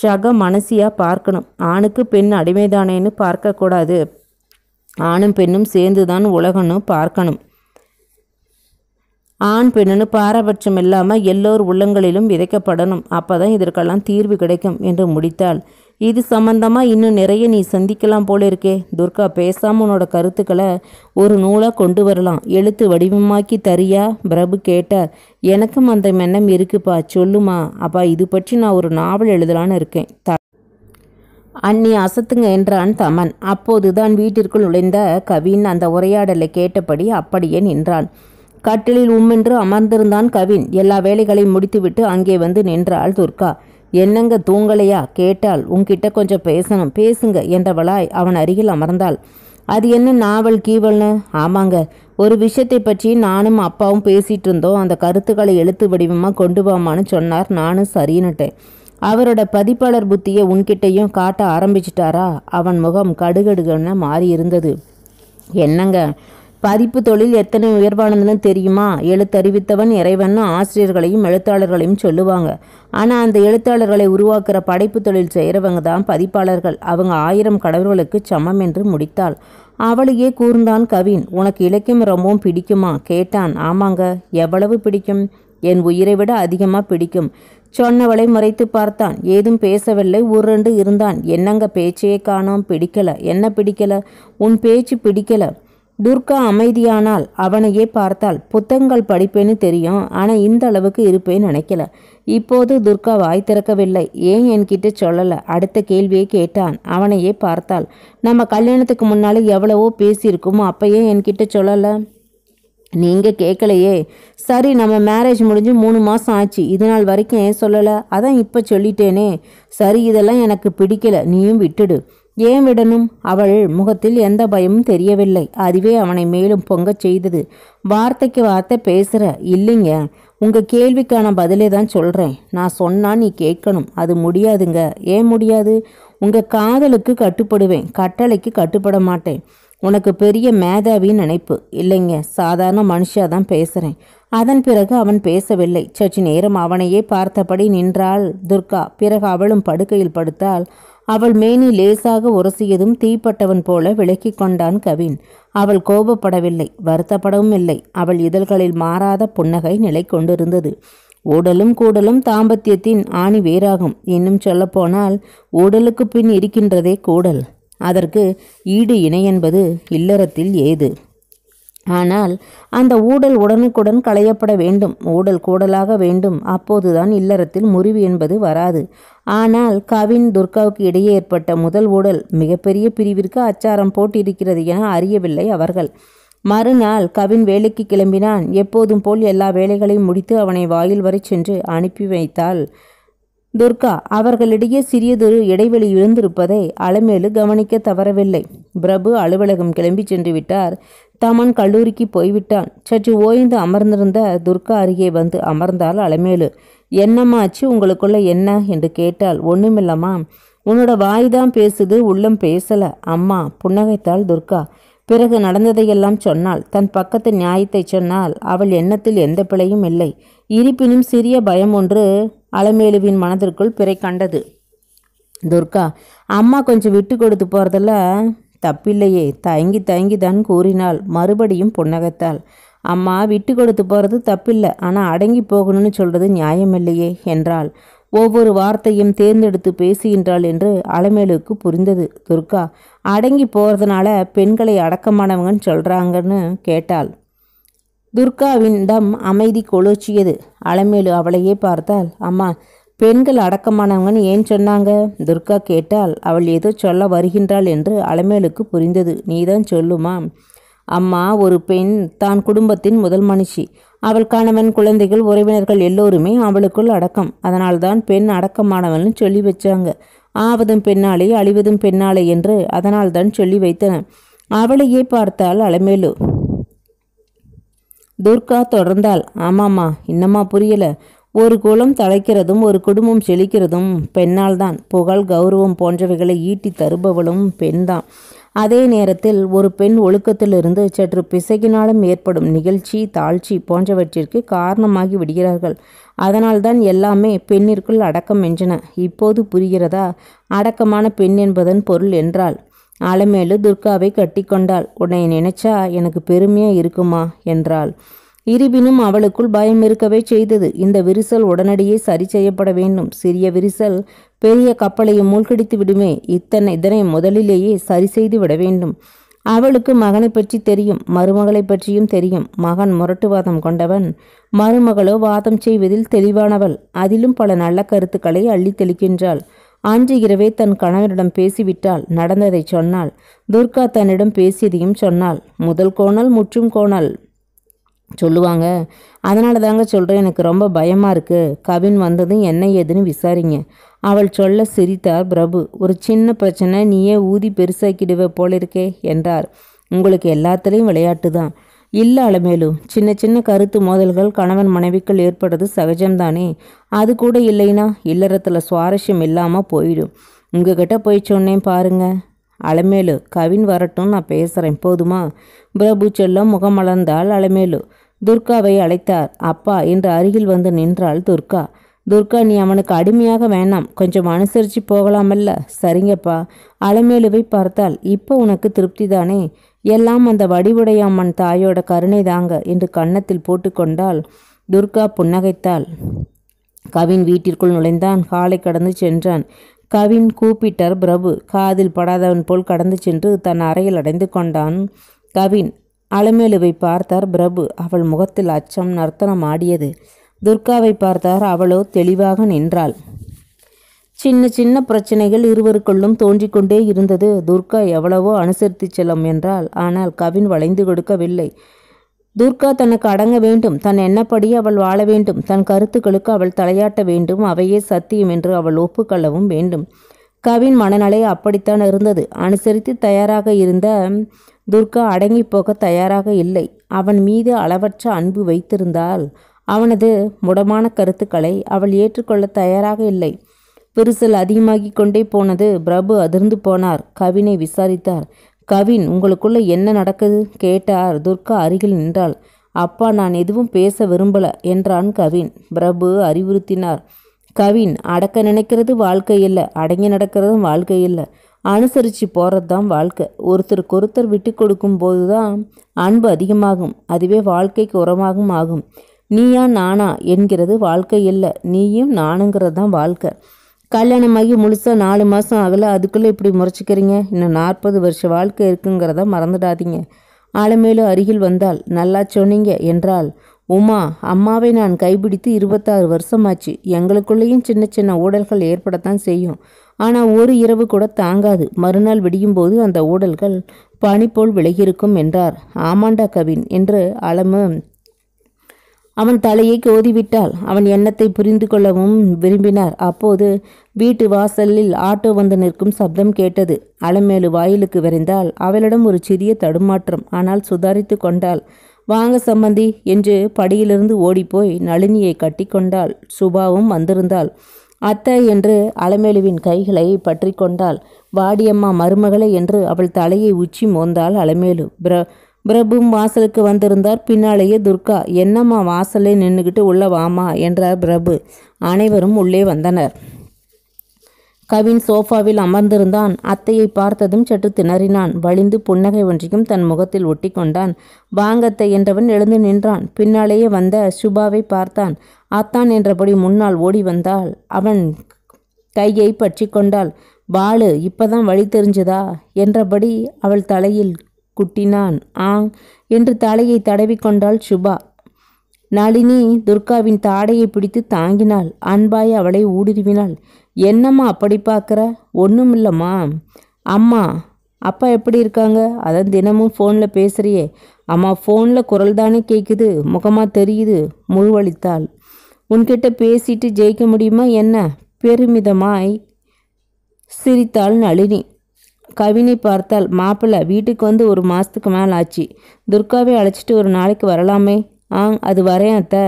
சக மனசியாக பார்க்கணும். ஆணுக்கு பெண் அடிமைதானேன்னு பார்க்கக்கூடாது, ஆணும் பெண்ணும் சேர்ந்து தான் உலகம்னு பார்க்கணும். ஆண் பெண்ணுன்னு பாரபட்சம் இல்லாமல் எல்லோர் உள்ளங்களிலும் விதைக்கப்படணும். அப்போதான் இதற்கெல்லாம் தீர்வு கிடைக்கும் என்று முடித்தாள். இது சம்பந்தமாக இன்னும் நிறைய நீ சந்திக்கலாம் போல இருக்கே துர்கா. பேசாமல் உன்னோட கருத்துக்களை ஒரு நூலாக கொண்டு வரலாம், எழுத்து வடிவமாக்கி தரியா? பிரபு கேட்டார். எனக்கும் அந்த எண்ணம் இருக்குப்பா, சொல்லுமா? அப்பா, இது பற்றி நான் ஒரு நாவல் எழுதலான்னு இருக்கேன் அண்ணி, அசத்துங்க என்றான் தமன். அப்போதுதான் வீட்டிற்குள் நுழைந்த கவின் அந்த உரையாடலை கேட்டபடி அப்படியே நின்றான். கட்டிலில் உம்மென்று அமர்ந்திருந்தான் கவின். எல்லா வேலைகளையும் முடித்துவிட்டு அங்கே வந்து நின்றாள் துர்கா. என்னங்க தூங்கலையா கேட்டாள். உன்கிட்ட கொஞ்சம் பேசணும், பேசுங்க என்றவளாய் அவன் அருகில் அமர்ந்தாள். அது என்ன நாவல் கீவல்னு? ஆமாங்க, ஒரு விஷயத்தை பற்றி நானும் அப்பாவும் பேசிகிட்டு இருந்தோம். அந்த கருத்துக்களை எழுத்து வடிவமாக கொண்டு வாமான்னு சொன்னார். நானும் சரின்னுட்டேன். அவரோட பதிப்பாளர் புத்தியை உன்கிட்டையும் காட்ட ஆரம்பிச்சிட்டாரா? அவன் முகம் கடுகடுகன்னு மாறி இருந்தது. என்னங்க, பதிப்பு தொழில் எத்தனை உயர்வானதுன்னு தெரியுமா? எழுத்தறிவித்தவன் இறைவன்னு ஆசிரியர்களையும் எழுத்தாளர்களையும் சொல்லுவாங்க. ஆனால் அந்த எழுத்தாளர்களை உருவாக்குற படைப்பு தொழில் செய்கிறவங்க தான் பதிப்பாளர்கள். அவங்க 1000 கடவுள்களுக்கு சமம் என்று முடித்தாள். அவளையே கூர்ந்தான் கவின். உனக்கு இலக்கியம் ரொம்பவும் பிடிக்குமா கேட்டான். ஆமாங்க, எவ்வளவு பிடிக்கும்? என் உயிரை விட அதிகமாக பிடிக்கும். சொன்னவளை முறைத்து பார்த்தான். ஏதும் பேசவில்லை, உருண்டு இருந்தான். என்னங்க பேச்சையே காணோம்? பிடிக்கல. என்ன பிடிக்கல? உன் பேச்சு பிடிக்கல. துர்கா அமைதியானால் அவனையே பார்த்தாள். புத்தகங்கள் படிப்பேன்னு தெரியும், ஆனால் இந்த அளவுக்கு இருப்பேன்னு நினைக்கல. இப்போது துர்கா வாய் திறக்கவில்லை. ஏன் என்கிட்ட சொல்லலை? அடுத்த கேள்வியை கேட்டான். அவனையே பார்த்தாள். நம்ம கல்யாணத்துக்கு முன்னால் எவ்வளவோ பேசியிருக்குமோ, அப்போ ஏன் என்கிட்ட சொல்லலை? நீங்கள் கேட்கலையே. சரி, நம்ம மேரேஜ் முடிஞ்சு 3 மாதம் ஆச்சு. இது நாள் வரைக்கும் ஏன் சொல்லலை? அதான் இப்போ சொல்லிட்டேனே. சரி, இதெல்லாம் எனக்கு பிடிக்கல, நீயும் விட்டுடு. ஏன் விடணும்? அவள் முகத்தில் எந்த பயமும் தெரியவில்லை. அதுவே அவனை மேலும் பொங்கச் செய்தது. வார்த்தைக்கு வார்த்தை பேசுகிற. இல்லைங்க, உங்கள் கேள்விக்கான பதிலே தான் சொல்கிறேன். நான் சொன்னால் நீ கேட்கணும். அது முடியாதுங்க. ஏன் முடியாது? உங்கள் காதலுக்கு கட்டுப்படுவேன், கட்டளைக்கு கட்டுப்பட மாட்டேன். உனக்கு பெரிய மேதாவின்னு நினைப்பு. இல்லைங்க, சாதாரண மனுஷாக தான் பேசுகிறேன். அதன் பிறகு அவன் பேசவில்லை. சற்று நேரம் அவனையே பார்த்தபடி நின்றாள் துர்கா. பிறகு அவளும் படுக்கையில் படுத்தாள். அவள் மேனி லேசாக உரசியதும் தீப்பட்டவன் போல விலக்கி கொண்டான் கவின். அவள் கோபப்படவில்லை, வருத்தப்படவும் இல்லை. அவள் இதழ்களில் மாறாத புன்னகை நிலை கொண்டிருந்தது. ஊடலும் கூடலும் தாம்பத்தியத்தின் ஆணி வேறாகும். இன்னும் சொல்லப்போனால் ஊடலுக்கு பின் இருக்கின்றதே கூடல். அதற்கு ஈடு இணை என்பது இல்லறத்தில் ஏது. ஆனால் அந்த ஊடல் உடனுக்குடன் களையப்பட வேண்டும், ஊடல் கூடலாக வேண்டும். அப்போதுதான் இல்லறத்தில் முறிவு என்பது வராது. ஆனால் கவின் துர்காவுக்கு இடையே ஏற்பட்ட முதல் ஊடல் மிகப்பெரிய பிரிவிற்கு அச்சாரம் போட்டிருக்கிறது என அறியவில்லை அவர்கள். மறுநாள் கவின் வேலைக்கு கிளம்பினான். எப்போதும் போல் எல்லா வேலைகளையும் முடித்து அவனை வாயில் வரை சென்று அனுப்பி வைத்தாள் துர்கா. அவர்களிடையே சிறியதொரு இடைவெளி இருந்திருப்பதை அலமேலு கவனிக்க தவறவில்லை. பிரபு அலுவலகம் கிளம்பி சென்று விட்டார். தமன் கல்லூரிக்கு போய்விட்டான். சற்று ஓய்ந்து அமர்ந்திருந்த துர்கா அருகே வந்து அமர்ந்தாள் அலமேலு. என்னம்மாச்சு உங்களுக்குள்ள என்ன என்று கேட்டாள். ஒன்றுமில்லம்மா, உன்னோட வாய் தான் பேசுது, உள்ளம் பேசலை அம்மா புன்னகைத்தாள் துர்கா. பிறகு நடந்ததையெல்லாம் சொன்னாள். தன் பக்கத்து நியாயத்தை சொன்னால் அவள் எண்ணத்தில் எந்த பிழையும் இல்லை. இருப்பினும் சிறிய பயம் ஒன்று அலமேலுவின் மனதிற்குள் பிறை கண்டது. துர்கா, அம்மா கொஞ்சம் விட்டு கொடுத்து போகிறதில்ல தப்பில்லையே தயங்கி தயங்கி தான் கூறினாள். மறுபடியும் புன்னகைத்தாள். அம்மா விட்டு கொடுத்து போகிறது தப்பில்லை, ஆனால் அடங்கி போகணும்னு சொல்கிறது நியாயமில்லையே என்றாள். ஒவ்வொரு வார்த்தையும் தேர்ந்தெடுத்து பேசுகின்றாள் என்று அலமேலுக்கு புரிந்தது. துர்கா, அடங்கி போகிறதுனால பெண்களை அடக்கமானவங்கன்னு சொல்கிறாங்கன்னு கேட்டாள். துர்காவினிடம் அமைதி கொளுச்சியது. அலமேலு அவளையே பார்த்தாள். அம்மா, பெண்கள் அடக்கமானவங்கன்னு ஏன் சொன்னாங்க துர்கா கேட்டாள். அவள் ஏதோ சொல்ல வருகின்றாள் என்று அலமேலுக்கு புரிந்தது. நீதான் சொல்லுமா? அம்மா, ஒரு பெண் தான் குடும்பத்தின் முதல் மனுஷி. அவள் கணவன், குழந்தைகள், உறவினர்கள் எல்லோருமே அவளுக்குள் அடக்கம். அதனால்தான் பெண் அடக்கமானவள்னு சொல்லி வச்சாங்க. ஆவதும் பெண்ணாலே அழிவதும் பெண்ணாலே என்று அதனால்தான் சொல்லி வைத்தன. அவளையே பார்த்தாள் அலமேலு. துர்கா தொடர்ந்தாள். ஆமாம்மா, இன்னம்மா புரியலை? ஒரு குலம் தழைக்கிறதும் ஒரு குடும்பம் செழிக்கிறதும் பெண்ணால் தான். புகழ், கௌரவம் போன்றவைகளை ஈட்டி தருபவளும் பெண்தான். அதே நேரத்தில் ஒரு பெண் ஒழுக்கத்திலிருந்து சற்று பிசகினாலும் ஏற்படும் நிகழ்ச்சி, தாழ்ச்சி போன்றவற்றிற்கு காரணமாகி விடுகிறார்கள். அதனால்தான் எல்லாமே பெண்ணிற்குள் அடக்கம் என்றன. இப்போது புரிகிறதா அடக்கமான பெண் என்பதன் பொருள் என்றாள். அலமேலு துர்காவை கட்டி கொண்டாள். உன்னை நினைச்சா எனக்கு பெருமையாக இருக்குமா என்றாள். இருப்பினும் அவளுக்குள் பயம் இருக்கவே செய்தது. இந்த விரிசல் உடனடியே சரி செய்யப்பட வேண்டும். சிறிய விரிசல் பெரிய கப்பலையை மூழ்கடித்து விடுமே. இதனை முதலிலேயே சரி செய்து விட வேண்டும். அவளுக்கு மகனை பற்றி தெரியும், மருமகளை பற்றியும் தெரியும். மகன் முரட்டுவாதம் கொண்டவன், மருமகளோ வாதம் செய்வதில் தெளிவானவள். அதிலும் பல நல்ல கருத்துக்களை அள்ளி தெளிக்கின்றாள். அன்று இரவே தன் கணவனிடம் பேசிவிட்டாள். நடந்ததை சொன்னாள். துர்கா தன்னிடம் பேசியதையும் சொன்னாள். முதல் கோணல் முற்றும் கோணல் சொல்லுவாங்க, அதனால தாங்க சொல்கிறேன். எனக்கு ரொம்ப பயமாக இருக்குது. கவின் வந்ததும் என்ன ஏதுன்னு விசாரிங்க. அவள் சொல்ல சிரித்தார் பிரபு. ஒரு சின்ன பிரச்சனை நீயே ஊதி பெருசாக்கிடுவே போலிருக்கே என்றார். உங்களுக்கு எல்லாத்துலேயும் விளையாட்டு தான். இல்லை அலமேலும், சின்ன சின்ன கருத்து மோதல்கள் கணவன் மனைவிக்குள் ஏற்படுறது சகஜம்தானே. அது கூட இல்லைன்னா இல்லறத்தில் சுவாரஸ்யம் இல்லாமல் போயிடும். உங்ககிட்ட போய் சொன்னேன் பாருங்க. அலமேலு, கவின் வரட்டும், நான் பேசுகிறேன், போதுமா? பிரபு செல்ல முகமலர்ந்தாள் அலமேலு. துர்காவை அழைத்தார். அப்பா என்று அருகில் வந்து நின்றாள் துர்கா. துர்கா, நீ அவனுக்கு அடிமையாக வேண்டாம், கொஞ்சம் அனுசரித்து போகலாமல்ல? சரிங்கப்பா. அலமேலுவை பார்த்தாள். இப்போ உனக்கு திருப்தி தானே? எல்லாம் அந்த வடிவுடையம்மன் தாயோட கருணை தாங்க என்று கன்னத்தில் போட்டுக்கொண்டால் துர்கா புன்னகைத்தாள். கவின் வீட்டிற்குள் நுழைந்தான். காலை கடந்து சென்றான். கவின் கூப்பிட்டார் பிரபு. காதில் படாதவன் போல் கடந்து சென்று தன் அறையில் அடைந்து கொண்டான் கவின். அலமேலுவை பார்த்தார் பிரபு. அவள் முகத்தில் அச்சம் நர்த்தனம் ஆடியது. துர்காவை பார்த்தார். அவளோ தெளிவாக நின்றாள். சின்ன சின்ன பிரச்சனைகள் இருவருக்குள்ளும் தோன்றிக்கொண்டே இருந்தது. துர்கா எவ்வளவோ அனுசரித்து செல்லும் என்றாள். ஆனால் கவின் வளைந்து கொடுக்கவில்லை. துர்கா தனக்கு அடங்க வேண்டும், தன் என்னப்படி அவள் வாழ வேண்டும், தன் கருத்துக்களுக்கு அவள் தலையாட்ட வேண்டும், அவையே சத்தியம் என்று அவள் ஒப்புக்கொள்ளவும் வேண்டும். கவின் மனநிலை அப்படித்தான் இருந்தது. அனுசரித்து தயாராக இருந்த துர்கா அடங்கி போக தயாராக இல்லை. அவன் மீது அளவற்ற அன்பு வைத்திருந்தால் அவனது முடமான கருத்துக்களை அவள் ஏற்றுக்கொள்ள தயாராக இல்லை. விரிசல் அதிகமாகிக் கொண்டே போனது. பிரபு அதிர்ந்து போனார். கவினை விசாரித்தார். கவின், உங்களுக்குள்ள என்ன நடக்குது கேட்டார். துர்கா அருகில் நின்றாள். அப்பா, நான் எதுவும் பேச விரும்பல என்றான் கவின். பிரபு அறிவுறுத்தினார். கவின், அடக்க நினைக்கிறது வாழ்க்கை இல்லை, அடங்கி நடக்கிறதும் வாழ்க்கை இல்லை, அனுசரித்து போகிறது தான் வாழ்க்கை. ஒருத்தருக்கு ஒருத்தர் விட்டு கொடுக்கும் போது தான் அன்பு அதிகமாகும், அதுவே வாழ்க்கைக்கு உரமாகவும் ஆகும். நீயா நானா என்கிறது வாழ்க்கை இல்லை, நீயும் நானுங்கிறது தான் வாழ்க்கை. கல்யாணமாகி முழுசாக 4 மாதம் ஆகலை, அதுக்குள்ளே இப்படி முறைச்சிக்கிறீங்க. இன்னும் 40 வருஷம் வாழ்க்கை இருக்குங்கிறத மறந்துடாதீங்க. ஆளுமேலும் அருகில் வந்தால். நல்லா சொன்னீங்க என்றால், உமா, அம்மாவை நான் கைபிடித்து 26 வருஷமாச்சு. எங்களுக்குள்ளேயும் சின்ன சின்ன ஊடல்கள் ஏற்படத்தான் செய்யும். ஆனால் ஒரு இரவு கூட தாங்காது. மறுநாள் விடியும்போது அந்த ஊடல்கள் பனிப்போல் விலகியிருக்கும் என்றார். ஆமாண்டா கவின் என்று அலமு அவன் தலையை கோதிவிட்டாள். அவன் எண்ணத்தை புரிந்து கொள்ளவும் விரும்பினார். அப்போது வீட்டு வாசலில் ஆட்டோ வந்து நிற்கும் சப்தம் கேட்டது. அலமேலு வாயிலுக்கு விரைந்தாள். அவளிடம் ஒரு சிறிய தடுமாற்றம், ஆனால் சுதாரித்து கொண்டாள். வாங்க சம்பந்தி என்று படியிலிருந்து ஓடிப்போய் நளினியை கட்டி கொண்டாள். சுபாவும் வந்திருந்தாள். அத்தை என்று அலமேலுவின் கைகளை பற்றி கொண்டாள். வாடியம்மா, மருமகளே என்று அவள் தலையை உச்சி மோந்தாள் அலமேலு. பிரபுவும் வாசலுக்கு வந்திருந்தார். பின்னாலேயே துர்கா. என்னம்மா வாசலே நின்றுக்கிட்டு உள்ள வாமா என்றார் பிரபு. அனைவரும் உள்ளே வந்தனர். கவின் சோஃபாவில் அமர்ந்திருந்தான். அத்தையை பார்த்ததும் சற்று திணறினான். வலிந்து புன்னகை ஒன்றையும் தன் முகத்தில் ஒட்டி கொண்டான். வாங்கத்தை என்றவன் எழுந்து நின்றான். பின்னாலேயே வந்த சுபாவை பார்த்தான். அத்தான் என்றபடி முன்னால் ஓடி வந்தாள். அவன் கையை பற்றி கொண்டாள். பாலு, இப்பதான் வழி தெரிஞ்சதா என்றபடி அவள் தலையில் குட்டினான். ஆங் என்று தலையை தடவி கொண்டாள் சுபா. நளினி துர்காவின் தாடையை பிடித்து தாங்கினாள். அன்பாய் அவளை ஊடுருவினாள். என்னம்மா அப்படி பார்க்குற? ஒன்றும் இல்லைம்மா. அம்மா அப்பா எப்படி இருக்காங்க? அதான் தினமும் ஃபோனில் பேசுகிறியே. அம்மா, ஃபோனில் குரல் தானே கேட்குது, முகமாக தெரியுது. முழுவளித்தாள். உன்கிட்ட பேசிட்டு ஜெயிக்க முடியுமா என்ன? பெருமிதமாய் சிரித்தாள் நளினி. கவினை பார்த்தால். மாப்பிள்ளை வீட்டுக்கு வந்து 1 மாதத்துக்கு மேலே ஆச்சு. துர்காவை அழைச்சிட்டு ஒரு நாளைக்கு வரலாமே? ஆங், அது வரேன் அத்தை.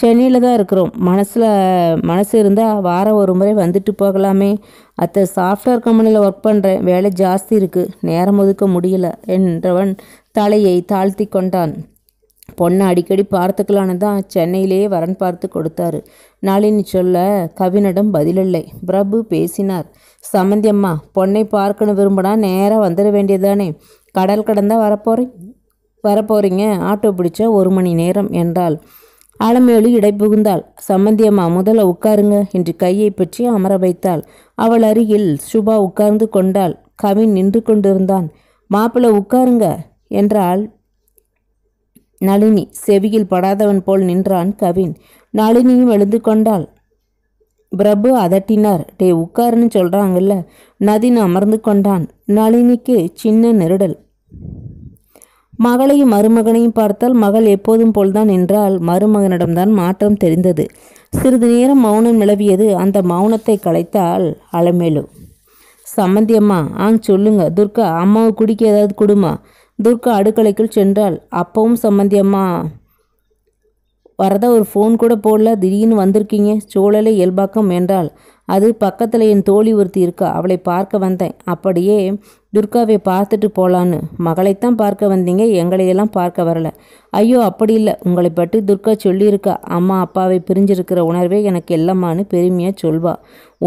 சென்னையில் தான் இருக்கிறோம். மனசு இருந்தால் வாரம் 1 முறை வந்துட்டு போகலாமே. அத்தை, சாஃப்ட்வேர் கம்பெனியில் ஒர்க் பண்ணுறேன், வேலை ஜாஸ்தி இருக்குது, நேரம் ஒதுக்க முடியல என்றவன் தலையை தாழ்த்தி கொண்டான். பொண்ணை அடிக்கடி பார்த்துக்கலான்னு தான் சென்னையிலேயே வரன் பார்த்து கொடுத்தாரு. நளினி சொல்ல கவினிடம் பதிலில்லை. பிரபு பேசினார். சமந்தியம்மா, பொண்ணை பார்க்கணும் விரும்பினா நேராக வந்துட வேண்டியதானே? கடல் கடந்தால் வரப்போகிறேன். வரப்போறீங்க, ஆட்டோ பிடிச்ச 1 மணி நேரம் என்றாள். ஆலமேலு இடைபுகுந்தாள். சம்பந்தியம்மா முதல்ல உட்காருங்க என்று கையை பற்றி அமர வைத்தாள். அவள் அருகில் சுபா உட்கார்ந்து கொண்டாள். கவின் நின்று கொண்டிருந்தான். மாப்பிள்ளை உட்காருங்க என்றாள் நளினி. செவியில் படாதவன் போல் நின்றான் கவின். நளினியும் எழுந்து கொண்டாள். பிரபு அதட்டினார், டே உட்காருன்னு சொல்கிறாங்கல்ல. நதின் அமர்ந்து கொண்டான். நளினிக்கு சின்ன நெருடல். மகளையும் மருமகனையும் பார்த்தால் மகள் எப்போதும் போல்தான் என்றால் மருமகனிடம்தான் மாற்றம் தெரிந்தது. சிறிது நேரம் மௌனம் நிலவியது. அந்த மௌனத்தை கலைத்தாள் அலமேலு. சம்மந்தியம்மா ஆங் சொல்லுங்க. துர்கா அம்மாவை குடிக்க ஏதாவது கொடுமா. துர்கா அடுக்களைக்குள் சென்றாள். அப்பவும் சம்மந்தியம்மா வரதா ஒரு ஃபோன் கூட போடல, திடீர்னு வந்திருக்கீங்க, சோழலை இயல்பாக்கம் என்றாள். அது பக்கத்தில் என் தோழி ஒருத்தி இருக்கா, அவளை பார்க்க வந்தேன். அப்படியே துர்காவை பார்த்துட்டு போகலான்னு. மகளைத்தான் பார்க்க வந்தீங்க, எங்களையெல்லாம் பார்க்க வரல. ஐயோ அப்படி இல்லை, உங்களை பற்றி துர்கா சொல்லியிருக்கா. அம்மா அப்பாவை பிரிஞ்சிருக்கிற உணர்வே எனக்கு எல்லாமான்னு பெருமையாக சொல்வா.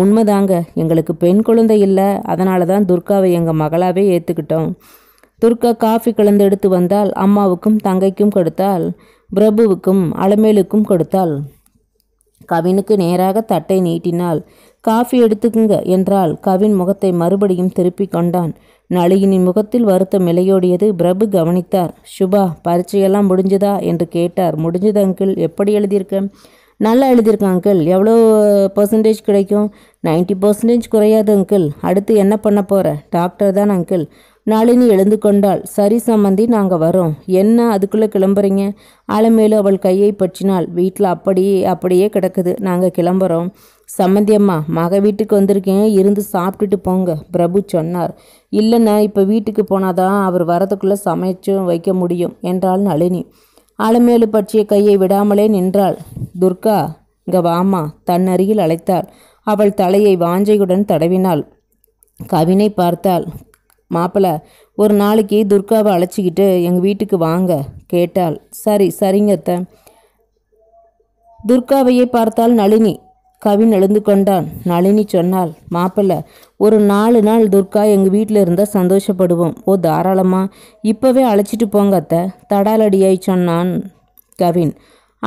உண்மைதாங்க, எங்களுக்கு பெண் குழந்தை இல்லை, அதனால தான் துர்காவை எங்கள் மகளாகவே ஏற்றுக்கிட்டோம். துர்கா காஃபி கலந்து எடுத்து வந்தால் அம்மாவுக்கும் தங்கைக்கும் கொடுத்தால் பிரபுவுக்கும் அலமேலுக்கும் கொடுத்தாள். கவினுக்கு நேராக தட்டை நீட்டினாள். காஃபி எடுத்துக்குங்க என்றால் கவின் முகத்தை மறுபடியும் திருப்பி கொண்டான். நளினியின் முகத்தில் வருத்தம் இலையோடியது. பிரபு கவனித்தார். சுபா பரீட்சையெல்லாம் முடிஞ்சதா என்று கேட்டார். முடிஞ்சது அங்கிள். எப்படி எழுதியிருக்கேன்? நல்லா எழுதியிருக்கேன் அங்கிள். எவ்வளோ பர்சன்டேஜ் கிடைக்கும்? 90% குறையாது அங்கிள். அடுத்து என்ன பண்ண போகிற? டாக்டர் தான் அங்கிள். நளினி எழுந்து கொண்டாள். சரி சம்மந்தி, நாங்கள் வரோம். என்ன அதுக்குள்ளே கிளம்புறீங்க? அலமேலு அவள் கையை பற்றினாள். வீட்டில் அப்படியே கிடக்குது, நாங்கள் கிளம்புறோம். சம்மந்தியம்மா மக வீட்டுக்கு வந்திருக்கீங்க, இருந்து சாப்பிட்டுட்டு போங்க பிரபு சொன்னார். இல்லைண்ணா, இப்போ வீட்டுக்கு போனாதான் அவர் வரதுக்குள்ளே சமைச்சும் வைக்க முடியும் என்றாள் நளினி. அலமேலு பற்றிய கையை விடாமலே நின்றாள். துர்கா இங்கே வாமா தன் அருகில் அழைத்தாள். அவள் தலையை வாஞ்சையுடன் தடவினாள். கவினை பார்த்தாள். மாப்பிள்ள, ஒரு நாளைக்கு துர்காவை அழைச்சிக்கிட்டு எங்கள் வீட்டுக்கு வாங்க கேட்டாள். சரி சரிங்க அத்த. துர்காவையே பார்த்தாள் நளினி. கவின் எழுந்து கொண்டான். நளினி சொன்னாள், மாப்பிள்ள ஒரு 4 நாள் துர்கா எங்கள் வீட்டில் இருந்தால் சந்தோஷப்படுவோம். ஓ தாராளமா, இப்போவே அழைச்சிட்டு போங்க அத்தை தடாலடியாய் சொன்னான் கவின்.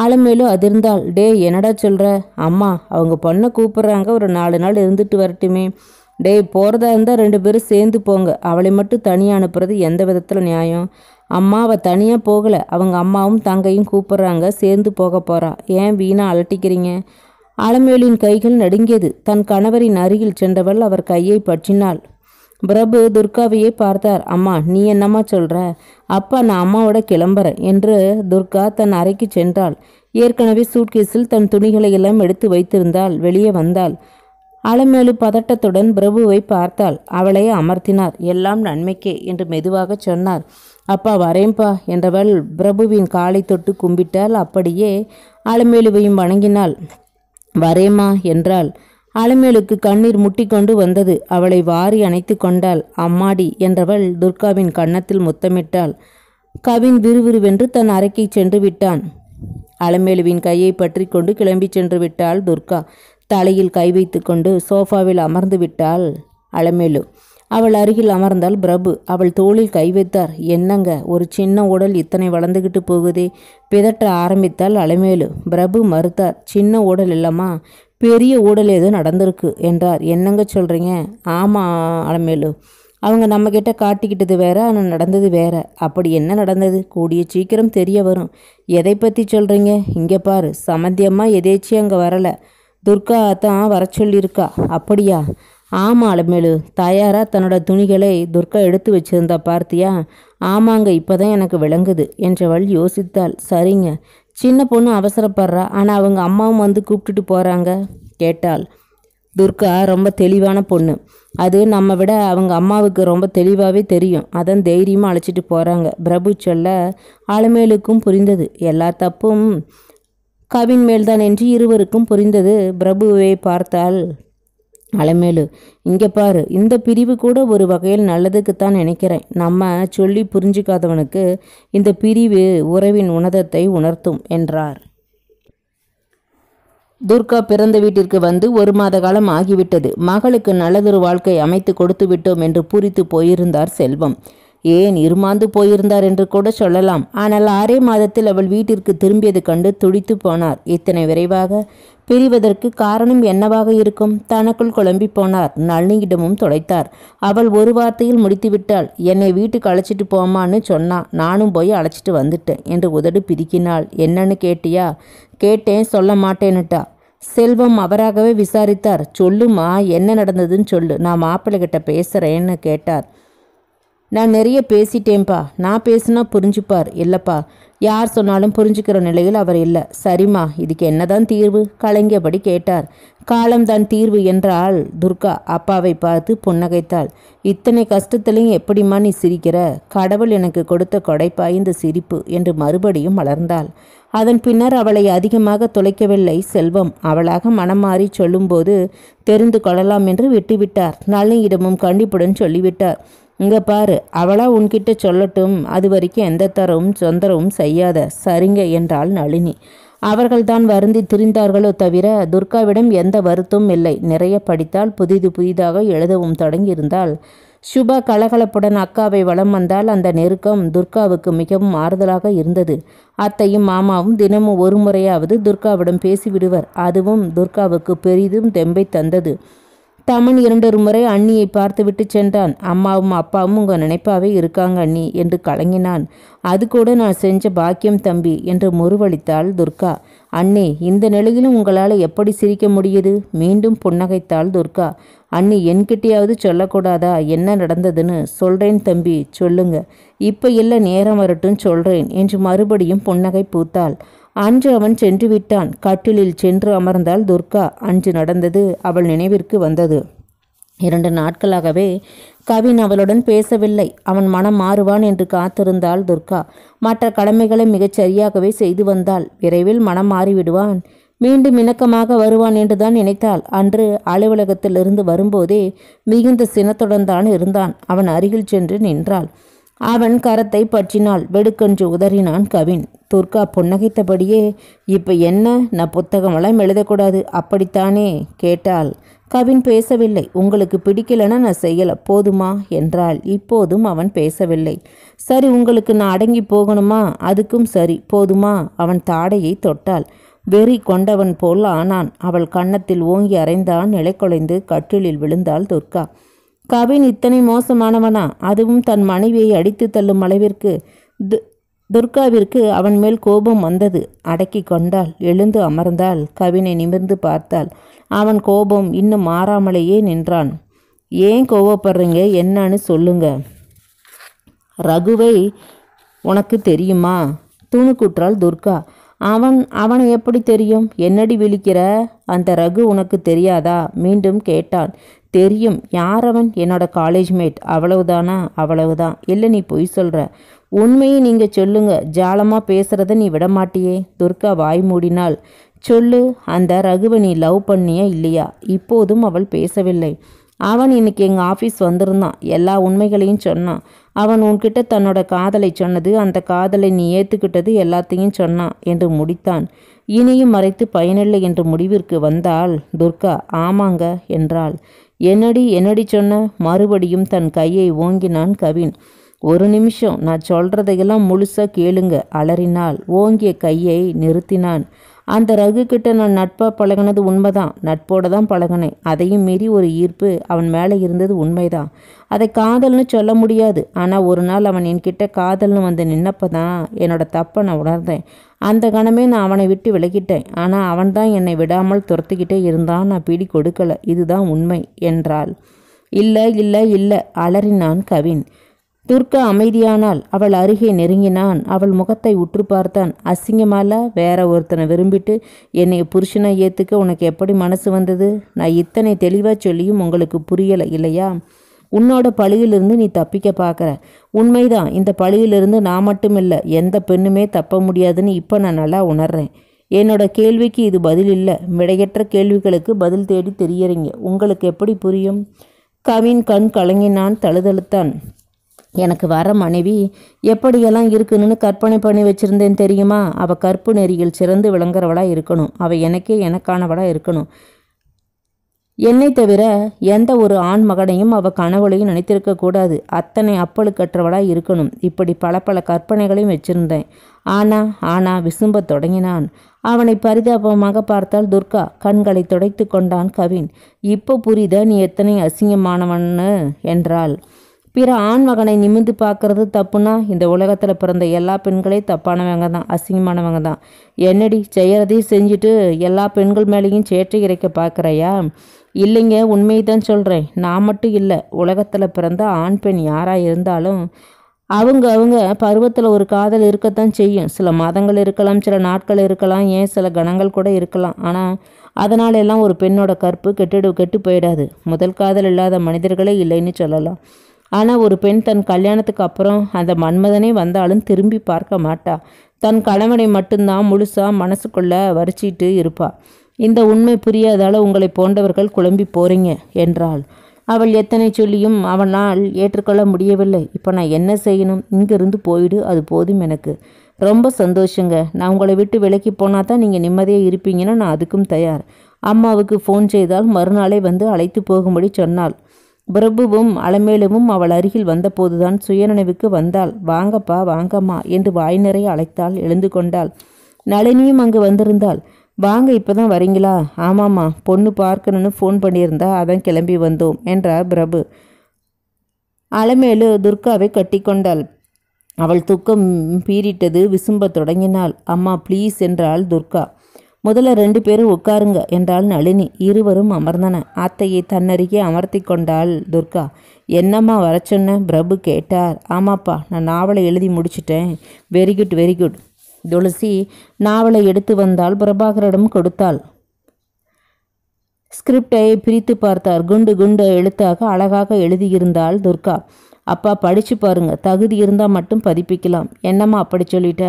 அலமேலு அதிர்ந்தாள். டே என்னடா சொல்கிற? அம்மா அவங்க பொண்ணை கூப்பிட்றாங்க, ஒரு 4 நாள் இருந்துட்டு வரட்டுமே. டே போகிறதா இருந்தால் 2 பேரும் சேர்ந்து போங்க, அவளை மட்டும் தனியாக அனுப்புறது எந்த விதத்தில் நியாயம்? அம்மா அவள் தனியாக போகலை, அவங்க அம்மாவும் தங்கையும் கூப்பிட்றாங்க, சேர்ந்து போக போகிறா, ஏன் வீணாக அலட்டிக்கிறீங்க? அலமேலின் கைகள் நடுங்கியது. தன் கணவரின் அருகில் சென்றவள் அவர் கையை பற்றினாள். பிரபு துர்காவையே பார்த்தார். அம்மா நீ என்னம்மா சொல்கிற? அப்பா நான் அம்மாவோட கிளம்புறேன் என்று துர்கா தன் அறைக்கு சென்றாள். ஏற்கனவே சூட்கேஸில் தன் துணிகளை எல்லாம் எடுத்து வைத்திருந்தாள். வெளியே வந்தாள். அலமேலு பதட்டத்துடன் பிரபுவை பார்த்தாள். அவளை அமர்த்தினார். எல்லாம் நன்மைக்கே என்று மெதுவாக சொன்னார். அப்பா வரேன்பா என்றவள் பிரபுவின் காலை தொட்டு கும்பிட்டாள். அப்படியே அலமேலுவையும் வணங்கினாள். வரேம்மா என்றாள். அலமேலுக்கு கண்ணீர் முட்டிக்கொண்டு வந்தது. அவளை வாரி அணைத்து கொண்டாள். அம்மாடி என்றவள் துர்காவின் கன்னத்தில் முத்தமிட்டாள். கவின் விறுவிறுவென்று தன் அறைக்கு சென்று விட்டான். அலமேலுவின் கையை பற்றி கொண்டு கிளம்பி சென்று விட்டாள் துர்கா. தலையில் கை வைத்து கொண்டு சோஃபாவில் அமர்ந்து விட்டாள் அலமேலு. அவள் அருகில் அமர்ந்தாள் பிரபு. அவள் தோளில் கை வைத்தார். என்னங்க ஒரு சின்ன உடல் இத்தனை வளர்ந்துக்கிட்டு போகுதே பிதற்ற ஆரம்பித்தாள் அலமேலு. பிரபு மறுத்தார். சின்ன உடல் இல்லம்மா, பெரிய ஊடல் ஏதோ நடந்திருக்கு என்றார். என்னங்க சொல்கிறீங்க? ஆமாம் அலமேலு, அவங்க நம்மக்கிட்ட காட்டிக்கிட்டது வேற, ஆனால் நடந்தது வேற. அப்படி என்ன நடந்தது? கூடிய சீக்கிரம் தெரிய வரும். எதை பற்றி சொல்கிறீங்க? இங்கே பாரு சம்மந்தியமாக எதேச்சியும் அங்கே வரலை, துர்கா தான் வர சொல்லியிருக்கா. அப்படியா? ஆமாம் அலமேலு, தயாராக தன்னோட துணிகளை துர்கா எடுத்து வச்சிருந்தா பார்த்தியா? ஆமாங்க இப்போ தான் எனக்கு விளங்குது என்றவள் யோசித்தாள். சரிங்க, சின்ன பொண்ணு அவசரப்படுறா, ஆனால் அவங்க அம்மாவும் வந்து கூப்பிட்டுட்டு போகிறாங்க கேட்டாள். துர்கா ரொம்ப தெளிவான பொண்ணு, அது நம்ம விட அவங்க அம்மாவுக்கு ரொம்ப தெளிவாகவே தெரியும், அதான் தைரியமாக அழைச்சிட்டு போகிறாங்க பிரபு சொல்ல அலமேலுக்கும் புரிந்தது. எல்லா தப்பும் கவின் மேல்தான் என்று இருவருக்கும் புரிந்தது. பிரபுவை பார்த்தாள் அலமேலு. இங்கே பாரு, இந்த பிரிவு கூட ஒரு வகையில் நல்லதுக்குத்தான் நினைக்கிறேன். நம்ம சொல்லி புரிஞ்சிக்காதவனுக்கு இந்த பிரிவு உறவின் உணர்வை உணர்த்தும் என்றார். துர்கா பிறந்த வீட்டிற்கு வந்து 1 மாத காலம் ஆகிவிட்டது. மகளுக்கு நல்லதொரு வாழ்க்கை அமைத்து கொடுத்து விட்டோம் என்று பூரித்து போயிருந்தார் செல்வம். ஏன் இருமாந்து போயிருந்தார் என்று கூட சொல்லலாம். ஆனால் 6 மாதத்தில் அவள் வீட்டிற்கு திரும்பியது கண்டு துடித்து போனார். இத்தனை விரைவாக பிரிவதற்கு காரணம் என்னவாக இருக்கும்? தனக்குள் குழம்பி போனார். நளினியிடமும் தொலைத்தார். அவள் ஒரு வார்த்தையில் முடித்துவிட்டாள். என்னை வீட்டுக்கு அழைச்சிட்டு போமான்னு சொன்னா, நானும் போய் அழைச்சிட்டு வந்துட்டேன் என்று உதடு பிரிக்கினாள். என்னன்னு கேட்டியா? கேட்டேன், சொல்ல மாட்டேன்னுட்டா. செல்வம் அவராகவே விசாரித்தார். சொல்லுமா, என்ன நடந்ததுன்னு சொல்லு, நான் மாப்பிள்ளைகிட்ட பேசுகிறேன்னு கேட்டார். நான் நிறைய பேசிட்டேன்ப்பா, நான் பேசுனா புரிஞ்சுப்பார். இல்லைப்பா, யார் சொன்னாலும் புரிஞ்சுக்கிற நிலையில் அவர் இல்லை. சரிம்மா, இதுக்கு என்னதான் தீர்வு? கலங்கியபடி கேட்டார். காலம்தான் தீர்வு என்றால் துர்கா அப்பாவை பார்த்து புன்னகைத்தாள். இத்தனை கஷ்டத்திலையும் எப்படிம்மா நீ சிரிக்கிற? கடவுள் எனக்கு கொடுத்த கொடைப்பா இந்த சிரிப்பு என்று மறுபடியும் மலர்ந்தாள். அதன் பின்னர் அவளை அதிகமாக துளைக்கவில்லை செல்வம். அவளாக மனம் மாறி சொல்லும்போது தெரிந்து கொள்ளலாம் என்று விட்டுவிட்டார். நளினியிடமும் கண்டிப்புடன் சொல்லிவிட்டார். இங்கே பாரு, அவளாக உன்கிட்ட சொல்லட்டும், அது வரைக்கும் எந்த தரவும் சொந்தரவும் செய்யாத. சரிங்க என்றாள் நளினி. அவர்கள்தான் வருந்தி திரிந்தார்களோ தவிர துர்காவிடம் எந்த வருத்தமும் இல்லை. நிறைய படித்தால் புதிதாக எழுதவும் தொடங்கியிருந்தாள். சுபா கலகலப்புடன் அக்காவை வலம் வந்தால் அந்த நெருக்கம் துர்காவுக்கு மிகவும் ஆறுதலாக இருந்தது. அத்தையும் மாமாவும் தினமும் 1 முறையாவது துர்காவிடம் பேசிவிடுவர். அதுவும் துர்காவுக்கு பெரிதும் தெம்பை தந்தது. தமன் 2 முறை அண்ணியை பார்த்துவிட்டு சென்றான். அம்மாவும் அப்பாவும் உங்கள் நினைப்பாவே இருக்காங்க அண்ணி என்று கலங்கினான். அது கூட நான் செஞ்ச பாக்கியம் தம்பி என்று முறுவளித்தாள் துர்கா. அண்ணே, இந்த நிலையிலும் உங்களால் எப்படி சிரிக்க முடியுது? மீண்டும் புன்னகைத்தாள் துர்கா. அண்ணி, என்கிட்டையாவது சொல்லக்கூடாதா என்ன நடந்ததுன்னு? சொல்கிறேன் தம்பி, சொல்லுங்க. இப்போ இல்லை, நேரம் வரட்டும் சொல்கிறேன் என்று மறுபடியும் புன்னகை பூத்தாள். அன்று அவன் சென்று விட்டான். கட்டிலில் சென்று அமர்ந்தாள் துர்கா. அன்று நடந்தது அவள் நினைவிற்கு வந்தது. 2 நாட்களாகவே கவின் அவளுடன் பேசவில்லை. அவன் மனம் மாறுவான் என்று காத்திருந்தாள் துர்கா. மற்ற கடமைகளை மிகச் சரியாகவே செய்து வந்தாள். விரைவில் மனம் மாறிவிடுவான், மீண்டும் இணக்கமாக வருவான் என்றுதான் நினைத்தாள். அன்று அலுவலகத்திலிருந்து வரும்போதே மிகுந்த சினத்துடன் தான் இருந்தான். அவன் அருகில் சென்று நின்றாள். அவன் கரத்தை பற்றினாள். வெடுக்கென்று உதறினான் கவின். துர்கா புன்னகைத்தபடியே, இப்போ என்ன, நான் புத்தகமெல்லாம் எழுதக்கூடாது அப்படித்தானே கேட்டாள். கவின் பேசவில்லை. உங்களுக்கு பிடிக்கலன்னா நான் செய்யலை, போதுமா என்றாள். இப்போதும் அவன் பேசவில்லை. சரி, உங்களுக்கு நான் அடங்கி போகணுமா? அதுக்கும் சரி, போதுமா? அவன் தாடையை தொட்டாள். வெறி கொண்டவன் போல் ஆனான். அவள் கன்னத்தில் ஓங்கி அரைந்தான். நிலைக்குலைந்து கட்டிலில் விழுந்தாள் துர்கா. கவின் இத்தனை மோசமானவனா? அதுவும் தன் மனைவியை அடித்து தள்ளும் அளவிற்கு? துர்காவிற்கு அவன் மேல் கோபம் வந்தது. அடக்கி கொண்டாள். எழுந்து அமர்ந்தாள். கவினை நிமிர்ந்து பார்த்தாள். அவன் கோபம் இன்னும் மாறாமலேயே நின்றான். ஏன் கோபப்படுறீங்க, என்னன்னு சொல்லுங்க. ரகுவை உனக்கு தெரியுமா? துணுக்குற்றாள் துர்கா. அவனை எப்படி தெரியும்? என்னடி விழிக்கிற? அந்த ரகு உனக்கு தெரியாதா? மீண்டும் கேட்டான். தெரியும். யார் அவன்? என்னோட காலேஜ் மேட். அவ்வளவுதானா? அவ்வளவுதான். இல்லை, நீ பொய் சொல்கிற. உண்மையை நீங்கள் சொல்லுங்க. ஜாலமாக பேசுகிறத நீ விடமாட்டியே. துர்கா வாய் மூடினாள். சொல்லு, அந்த ரகுவை நீ லவ் பண்ணியா இல்லையா? இப்போதும் அவள் பேசவில்லை. அவன் இன்னைக்கு எங்கள் ஆஃபீஸ் வந்திருந்தான். எல்லா உண்மைகளையும் சொன்னான். அவன் உன்கிட்ட தன்னோட காதலை சொன்னது, அந்த காதலை நீ ஏற்றுக்கிட்டது, எல்லாத்தையும் சொன்னான் என்று முடித்தான். இனியும் மறைத்து பயனில்லை என்று முடிவிற்கு வந்தாள் துர்கா. ஆமாங்க என்றாள். என்னடி சொன்ன? மறுபடியும் தன் கையை ஓங்கினான் கவின். ஒரு நிமிஷம், நான் சொல்றதையெல்லாம் முழுசா கேளுங்க அலறினாள். ஓங்கிய கையை நிறுத்தினான். அந்த ரகு கிட்ட நான் நட்பாக பழகினது உண்மைதான். நட்போட தான் பழகினேன். அதையும் மீறி ஒரு ஈர்ப்பு அவன் மேலே இருந்தது உண்மைதான். அதை காதல்னு சொல்ல முடியாது. ஆனால் ஒரு நாள் அவன் என்கிட்ட காதல்னு வந்து நின்னப்போ தான் என்னோட தப்பை நான் உணர்ந்தேன். அந்த கணமே நான் அவனை விட்டு விலகிட்டேன். ஆனால் அவன் தான் என்னை விடாமல் துரத்துக்கிட்டே இருந்தான். நான் பிடி கொடுக்கலை. இதுதான் உண்மை என்றாள். இல்லை இல்லை இல்லை அலறினான் கவின். துர்கா அமைதியானால். அவள் அருகே நெருங்கினான். அவள் முகத்தை உற்று பார்த்தான். அசிங்கமால வேற ஒருத்தனை விரும்பிட்டு என்னை புருஷனை ஏற்றுக்க உனக்கு எப்படி மனசு வந்தது? நான் இத்தனை தெளிவாக சொல்லியும் உங்களுக்கு புரியலை இல்லையா? உன்னோட பழியிலிருந்து நீ தப்பிக்க பார்க்குற. உண்மைதான், இந்த பழியிலிருந்து நான் மட்டும் இல்லை, எந்த பெண்ணுமே தப்ப முடியாதுன்னு இப்போ நான் நல்லா உணர்றேன். என்னோட கேள்விக்கு இது பதில் இல்லை. விடையற்ற கேள்விகளுக்கு பதில் தேடி தெரியறீங்க. உங்களுக்கு எப்படி புரியும்? கவின் கண் கலங்கினான். தழுதழுத்தான். எனக்கு வர மனைவி எப்படியெல்லாம் இருக்குன்னு கற்பனை பண்ணி வச்சுருந்தேன் தெரியுமா? அவள் கற்பு நெறியில் சிறந்து விளங்குறவளாக இருக்கணும். அவள் எனக்கே எனக்கானவளாக இருக்கணும். என்னை தவிர எந்த ஒரு ஆண் மகனையும் அவ கனவுலையும் நினைத்திருக்கக்கூடாது. அத்தனை அப்பழுக்கற்றவளாக இருக்கணும். இப்படி பல பல கற்பனைகளையும் வச்சிருந்தேன். ஆனா விசும்பத் தொடங்கினான். அவனை பரிதாபமாக பார்த்தால் துர்கா. கண்களை துடைத்து கொண்டான் கவின். இப்போ புரியுதா நீ எத்தனை அசிங்கமானவன்னு என்றாள். பிற ஆண் மகனை நிமிந்து பார்க்கறது தப்புனா இந்த உலகத்தில் பிறந்த எல்லா பெண்களையும் தப்பானவங்க தான், அசிங்கமானவங்க தான். என்னடி செய்யறதையும் செஞ்சுட்டு எல்லா பெண்கள் மேலேயும் சேற்றை இறைக்க பார்க்குறையா? இல்லைங்க, உண்மையை தான் சொல்கிறேன். நான் மட்டும் இல்லை, உலகத்தில் பிறந்த ஆண் பெண் யாராக இருந்தாலும் அவங்க பருவத்தில் ஒரு காதல் இருக்கத்தான் செய்யும். சில மாதங்கள் இருக்கலாம், சில நாட்கள் இருக்கலாம், ஏன் சில கணங்கள் கூட இருக்கலாம். ஆனால் அதனாலெல்லாம் ஒரு பெண்ணோட கற்பு கெட்டு போயிடாது. முதல் காதல் இல்லாத மனிதர்களே இல்லைன்னு சொல்லலாம். ஆனால் ஒரு பெண் தன் கல்யாணத்துக்கு அப்புறம் அந்த மன்மதனே வந்தாலும் திரும்பி பார்க்க மாட்டா. தன் கணவனை மட்டும்தான் முழுசாக மனசுக்குள்ளே வரிச்சிட்டு இருப்பாள். இந்த உண்மை புரியாதால உங்களை போன்றவர்கள் குழம்பி போறீங்க என்றாள். அவள் எத்தனை சொல்லியும் அவனால் ஏற்றுக்கொள்ள முடியவில்லை. இப்போ நான் என்ன செய்யணும்? இங்கிருந்து போயிடு, அது போதும் எனக்கு. ரொம்ப சந்தோஷங்க, நான் உங்களை விட்டு விலக்கி போனால் தான் நீங்கள் நிம்மதியாக இருப்பீங்கன்னா நான் அதுக்கும் தயார். அம்மாவுக்கு ஃபோன் செய்தால் மறுநாளே வந்து அழைத்து போகும்படி சொன்னாள். பிரபுவும் அலமேலுவும் அவள் அருகில் வந்தபோதுதான் சுயநினைவுக்கு வந்தாள். வாங்கப்பா வாங்கம்மா என்று வாய் நிறைய அழைத்தாள். எழுந்து கொண்டாள். நளினியும் அங்கு வந்திருந்தாள். வாங்க, இப்போதான் வரீங்களா? ஆமாம்மா, பொண்ணு பார்க்கணும்னு ஃபோன் பண்ணியிருந்தா அதான் கிளம்பி வந்தோம் என்றார் பிரபு. அலமேலு துர்காவை கட்டி கொண்டாள். அவள் தூக்கம் பீறிட்டது. விசும்ப தொடங்கினாள். அம்மா ப்ளீஸ் என்றாள் துர்கா. முதல்ல 2 பேரும் உட்காருங்க என்றாள் நளினி. இருவரும் அமர்ந்தன. அத்தையை தன்னருகே அமர்த்தி கொண்டாள் துர்கா. என்னம்மா வர சொன்ன? பிரபு கேட்டார். ஆமாப்பா, நான் நாவலை எழுதி முடிச்சிட்டேன். Very good. துளசி நாவலை எடுத்து வந்தால் பிரபாகரிடம் கொடுத்தாள். ஸ்கிரிப்டை பிரித்து பார்த்தார். குண்டு எழுத்தாக அழகாக எழுதியிருந்தாள் துர்கா. அப்பா படித்து பாருங்க, தகுதி இருந்தால் மட்டும் பதிப்பிக்கலாம். என்னம்மா அப்படி சொல்லிட்ட?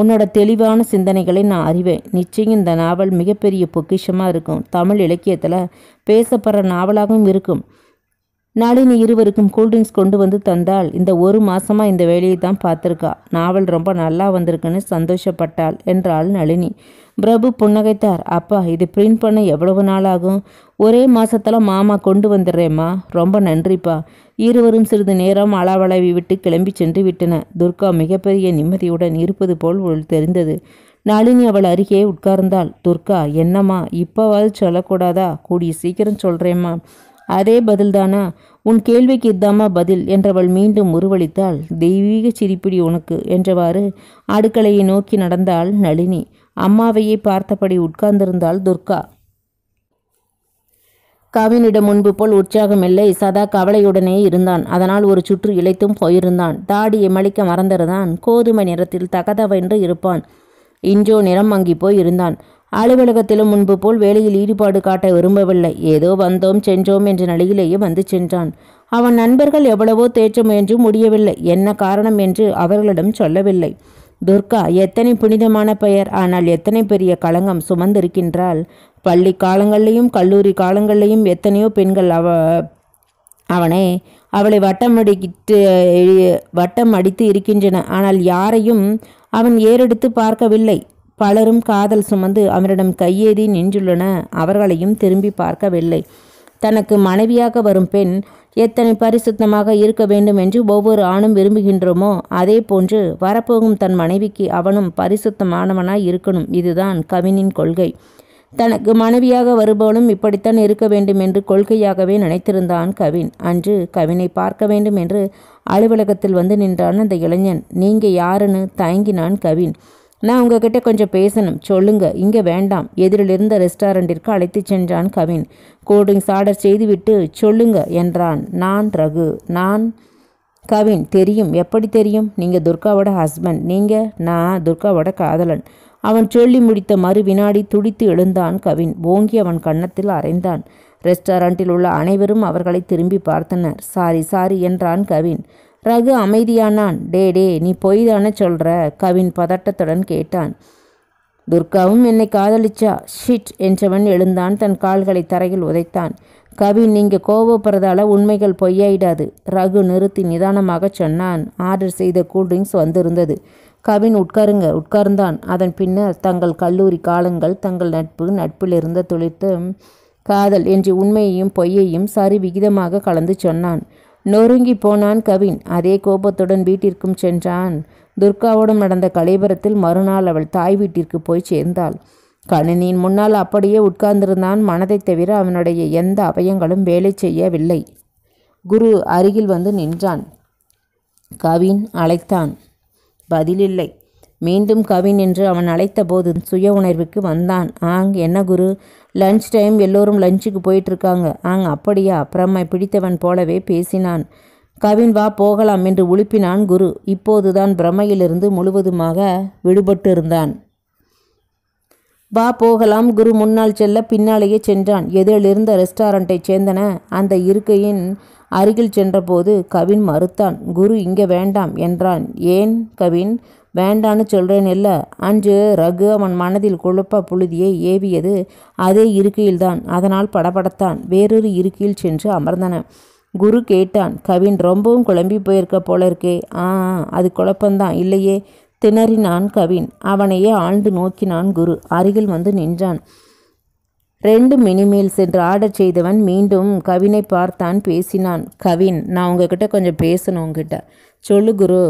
உன்னோட தெளிவான சிந்தனைகளை நான் அறிவேன். நிச்சயம் இந்த நாவல் மிகப்பெரிய பொக்கிஷமாக இருக்கும். தமிழ் இலக்கியத்தில் பேசப்படுற நாவலாகவும் இருக்கும். நளினி இருவருக்கும் கூல்ட்ரிங்க்ஸ் கொண்டு வந்து தந்தாள். இந்த 1 மாசமாக இந்த வேலையை தான் பார்த்துருக்கா. நாவல் ரொம்ப நல்லா வந்திருக்குன்னு சந்தோஷப்பட்டாள் என்றாள் நளினி. பிரபு புன்னகைத்தார். அப்பா, இது பிரிண்ட் பண்ண எவ்வளவு நாள் ஆகும்? ஒரே மாசத்துல மாமா கொண்டு வந்துடுறேம்மா. ரொம்ப நன்றிப்பா. இருவரும் சிறிது நேரம் அளவளவி விட்டு கிளம்பி சென்று விட்டன. துர்கா மிகப்பெரிய நிம்மதியுடன் இருப்பது போல் தெரிந்தது. நளினி அவள் அருகே உட்கார்ந்தாள். துர்கா, என்னம்மா இப்போவாது சொல்லக்கூடாதா? கூடிய சீக்கிரம் சொல்கிறேம்மா. அதே பதில்தானா? உன் கேள்விக்கு இதாம்மா பதில் என்றவள் மீண்டும் உருவளித்தாள். தெய்வீக சிரிப்பிடி உனக்கு என்றவாறு அடுக்களையை நோக்கி நடந்தாள் நளினி. அம்மாவையே பார்த்தபடி உட்கார்ந்திருந்தாள் துர்கா. கவினிடம் முன்பு போல் உற்சாகமில்லை. சதா கவலையுடனே இருந்தான். அதனால் ஒரு சுற்று இழைத்தும் போயிருந்தான். தாடியை மலிக்க மறந்திருந்தான். கோதுமை நிறத்தில் தகதவென்று இருப்பான். இன்றோ நிறம் மங்கி போய் இருந்தான். அலுவலகத்திலும் முன்பு போல் வேலையில் ஈடுபாடு காட்ட விரும்பவில்லை. ஏதோ வந்தோம் சென்றோம் என்ற நிலையிலேயே வந்து சென்றான். அவன் நண்பர்கள் எவ்வளவோ தேற்ற முயன்று முடியவில்லை. என்ன காரணம் என்று அவர்களிடம் சொல்லவில்லை. துர்கா எத்தனை புனிதமான பெயர், ஆனால் எத்தனை பெரிய களங்கம் சுமந்திருக்கின்றாள். பள்ளி காலங்கள்லேயும் கல்லூரி காலங்கள்லேயும் எத்தனையோ பெண்கள் அவளை வட்டம் அடித்து இருக்கின்றன. ஆனால் யாரையும் அவன் ஏறெடுத்து பார்க்கவில்லை. பலரும் காதல் சுமந்து அவனிடம் கையேறி நின்றுள்ளன. அவர்களையும் திரும்பி பார்க்கவில்லை. தனக்கு மனைவியாக வரும் பெண் எத்தனை பரிசுத்தமாக இருக்க வேண்டும் என்று ஒவ்வொரு ஆணும் விரும்புகின்றோமோ அதே போன்று வரப்போகும் தன் மனைவிக்கு அவனும் பரிசுத்தமானவனாய் இருக்கணும். இதுதான் கவினின் கொள்கை. தனக்கு மனைவியாக வருபவனும் இப்படித்தான் இருக்க வேண்டும் என்று கொள்கையாகவே நினைத்திருந்தான் கவின். அன்று கவினை பார்க்க வேண்டும் என்று அலுவலகத்தில் வந்து நின்றான் அந்த இளைஞன். நீங்க யாருன்னு தயங்கினான் கவின். நான் உங்ககிட்ட கொஞ்சம் பேசணும், சொல்லுங்க. இங்கே வேண்டாம். எதிரிலிருந்த ரெஸ்டாரண்டிற்கு அழைத்து சென்றான் கவின். கோல்ட்ரிங்க்ஸ் ஆர்டர் செய்துவிட்டு சொல்லுங்க என்றான். நான் ரகு. நான் கவின். தெரியும். எப்படி தெரியும்? நீங்கள் துர்காவோட ஹஸ்பண்ட். நீங்கள்? நான் துர்காவோட காதலன். அவன் சொல்லி முடித்த மறு வினாடி துடித்து எழுந்தான் கவின். ஓங்கி அவன் கன்னத்தில் அறைந்தான். ரெஸ்டாரண்டில் உள்ள அனைவரும் அவர்களை திரும்பி பார்த்தனர். சாரி என்றான் கவின். ரகு அமைதியானான். டே நீ பொய் தானே சொல்கிற? கவின் பதட்டத்துடன் கேட்டான். துர்காவும் என்னை காதலிச்சா? ஷிட் என்றவன் எழுந்தான். தன் கால்களை தரையில் உதைத்தான். கவின், நீங்கள் கோபப்படுறதால உண்மைகள் பொய்யாயிடாது. ரகு நிறுத்தி நிதானமாக சொன்னான். ஆர்டர் செய்த கூல்ட்ரிங்க்ஸ் வந்திருந்தது. கவின் உட்கார்ந்தான். அதன் பின்னர் தங்கள் கல்லூரி காலங்கள், தங்கள் நட்பிலிருந்து துளிர்த்து காதல் என்று உண்மையையும் பொய்யையும் சரி விகிதமாக கலந்து சொன்னான். நொறுங்கி போனான் கவின். அதே கோபத்துடன் வீட்டிற்கும் சென்றான். துர்காவோடும் நடந்த கலைபரத்தில் மறுநாள் அவள் தாய் வீட்டிற்கு போய் சேர்ந்தாள். கணினியின் முன்னால் அப்படியே உட்கார்ந்திருந்தான். மனதை தவிர அவனுடைய எந்த அவயங்களும் வேலை செய்யவில்லை. குரு அருகில் வந்து நின்றான். கவின் அழைத்தான். பதிலில்லை. மீண்டும் கவின் என்று அவன் அழைத்த போது சுய உணர்வுக்கு வந்தான். ஆங், என்ன குரு, லஞ்ச் டைம், எல்லோரும் லஞ்சுக்கு போயிட்டுருக்காங்க. ஆங், அப்படியா? அப்புறமா பிடித்தவன் போலவே பேசினான். கவின், வா போகலாம் என்று உழுப்பினான் குரு. இப்போதுதான் பிரமையிலிருந்து முழுவதுமாக விடுபட்டு இருந்தான். வா போகலாம். குரு முன்னால் செல்ல பின்னாலேயே சென்றான். எதிரிலிருந்த ரெஸ்டாரண்ட்டை சேர்ந்தன அந்த இருக்கையின் அருகில் சென்றபோது கவின் மறுத்தான். குரு இங்கே வேண்டாம் என்றான். ஏன் கவின்? வேண்டான்னு சொல்கிறேன் இல்லை. அன்று ரகு அவன் மனதில் குழப்ப புழுதியை ஏவியது அதே இருக்கையில்தான். அதனால் படபடத்தான். வேறொரு இருக்கையில் சென்று அமர்ந்தன. குரு கேட்டான். கவின், ரொம்பவும் குழம்பி போயிருக்க போல இருக்கே. அது குழப்பந்தான், இல்லையே, திணறினான் கவின். அவனையே ஆழ்ந்து நோக்கினான் குரு. அருகில் வந்து நின்றான். 2 மினிமேல் சென்று ஆர்டர் செய்தவன் மீண்டும் கவினை பார்த்தான். பேசினான். கவின், நான் உங்ககிட்ட கொஞ்சம் பேசணும் உங்ககிட்ட. சொல்லு குரு.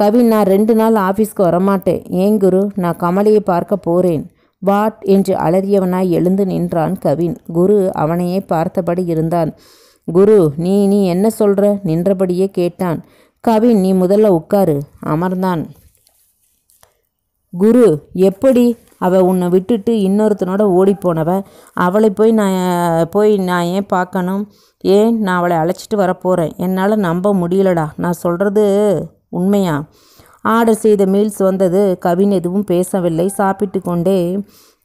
கவின், நான் 2 நாள் ஆஃபீஸ்க்கு வரமாட்டேன். ஏன் குரு? நான் கமலையை பார்க்க போகிறேன். வாட் என்று அலறியவனாய் எழுந்து நின்றான் கவின். குரு அவனையே பார்த்தபடி இருந்தான். குரு, நீ என்ன சொல்கிற? நின்றபடியே கேட்டான் கவின். நீ முதல்ல உட்காரு. அமர்ந்தான் குரு. எப்படி? அவள் உன்னை விட்டுட்டு இன்னொருத்தனோட ஓடிப்போனவ, அவளை போய் நான் ஏன் பார்க்கணும்? ஏன்? நான் அவளை அழைச்சிட்டு வரப்போகிறேன். என்னால் நம்ப முடியலடா. நான் சொல்கிறது உண்மையா? ஆர்டர் செய்த மீல்ஸ் வந்தது. கவின் எதுவும் பேசவில்லை. சாப்பிட்டு கொண்டே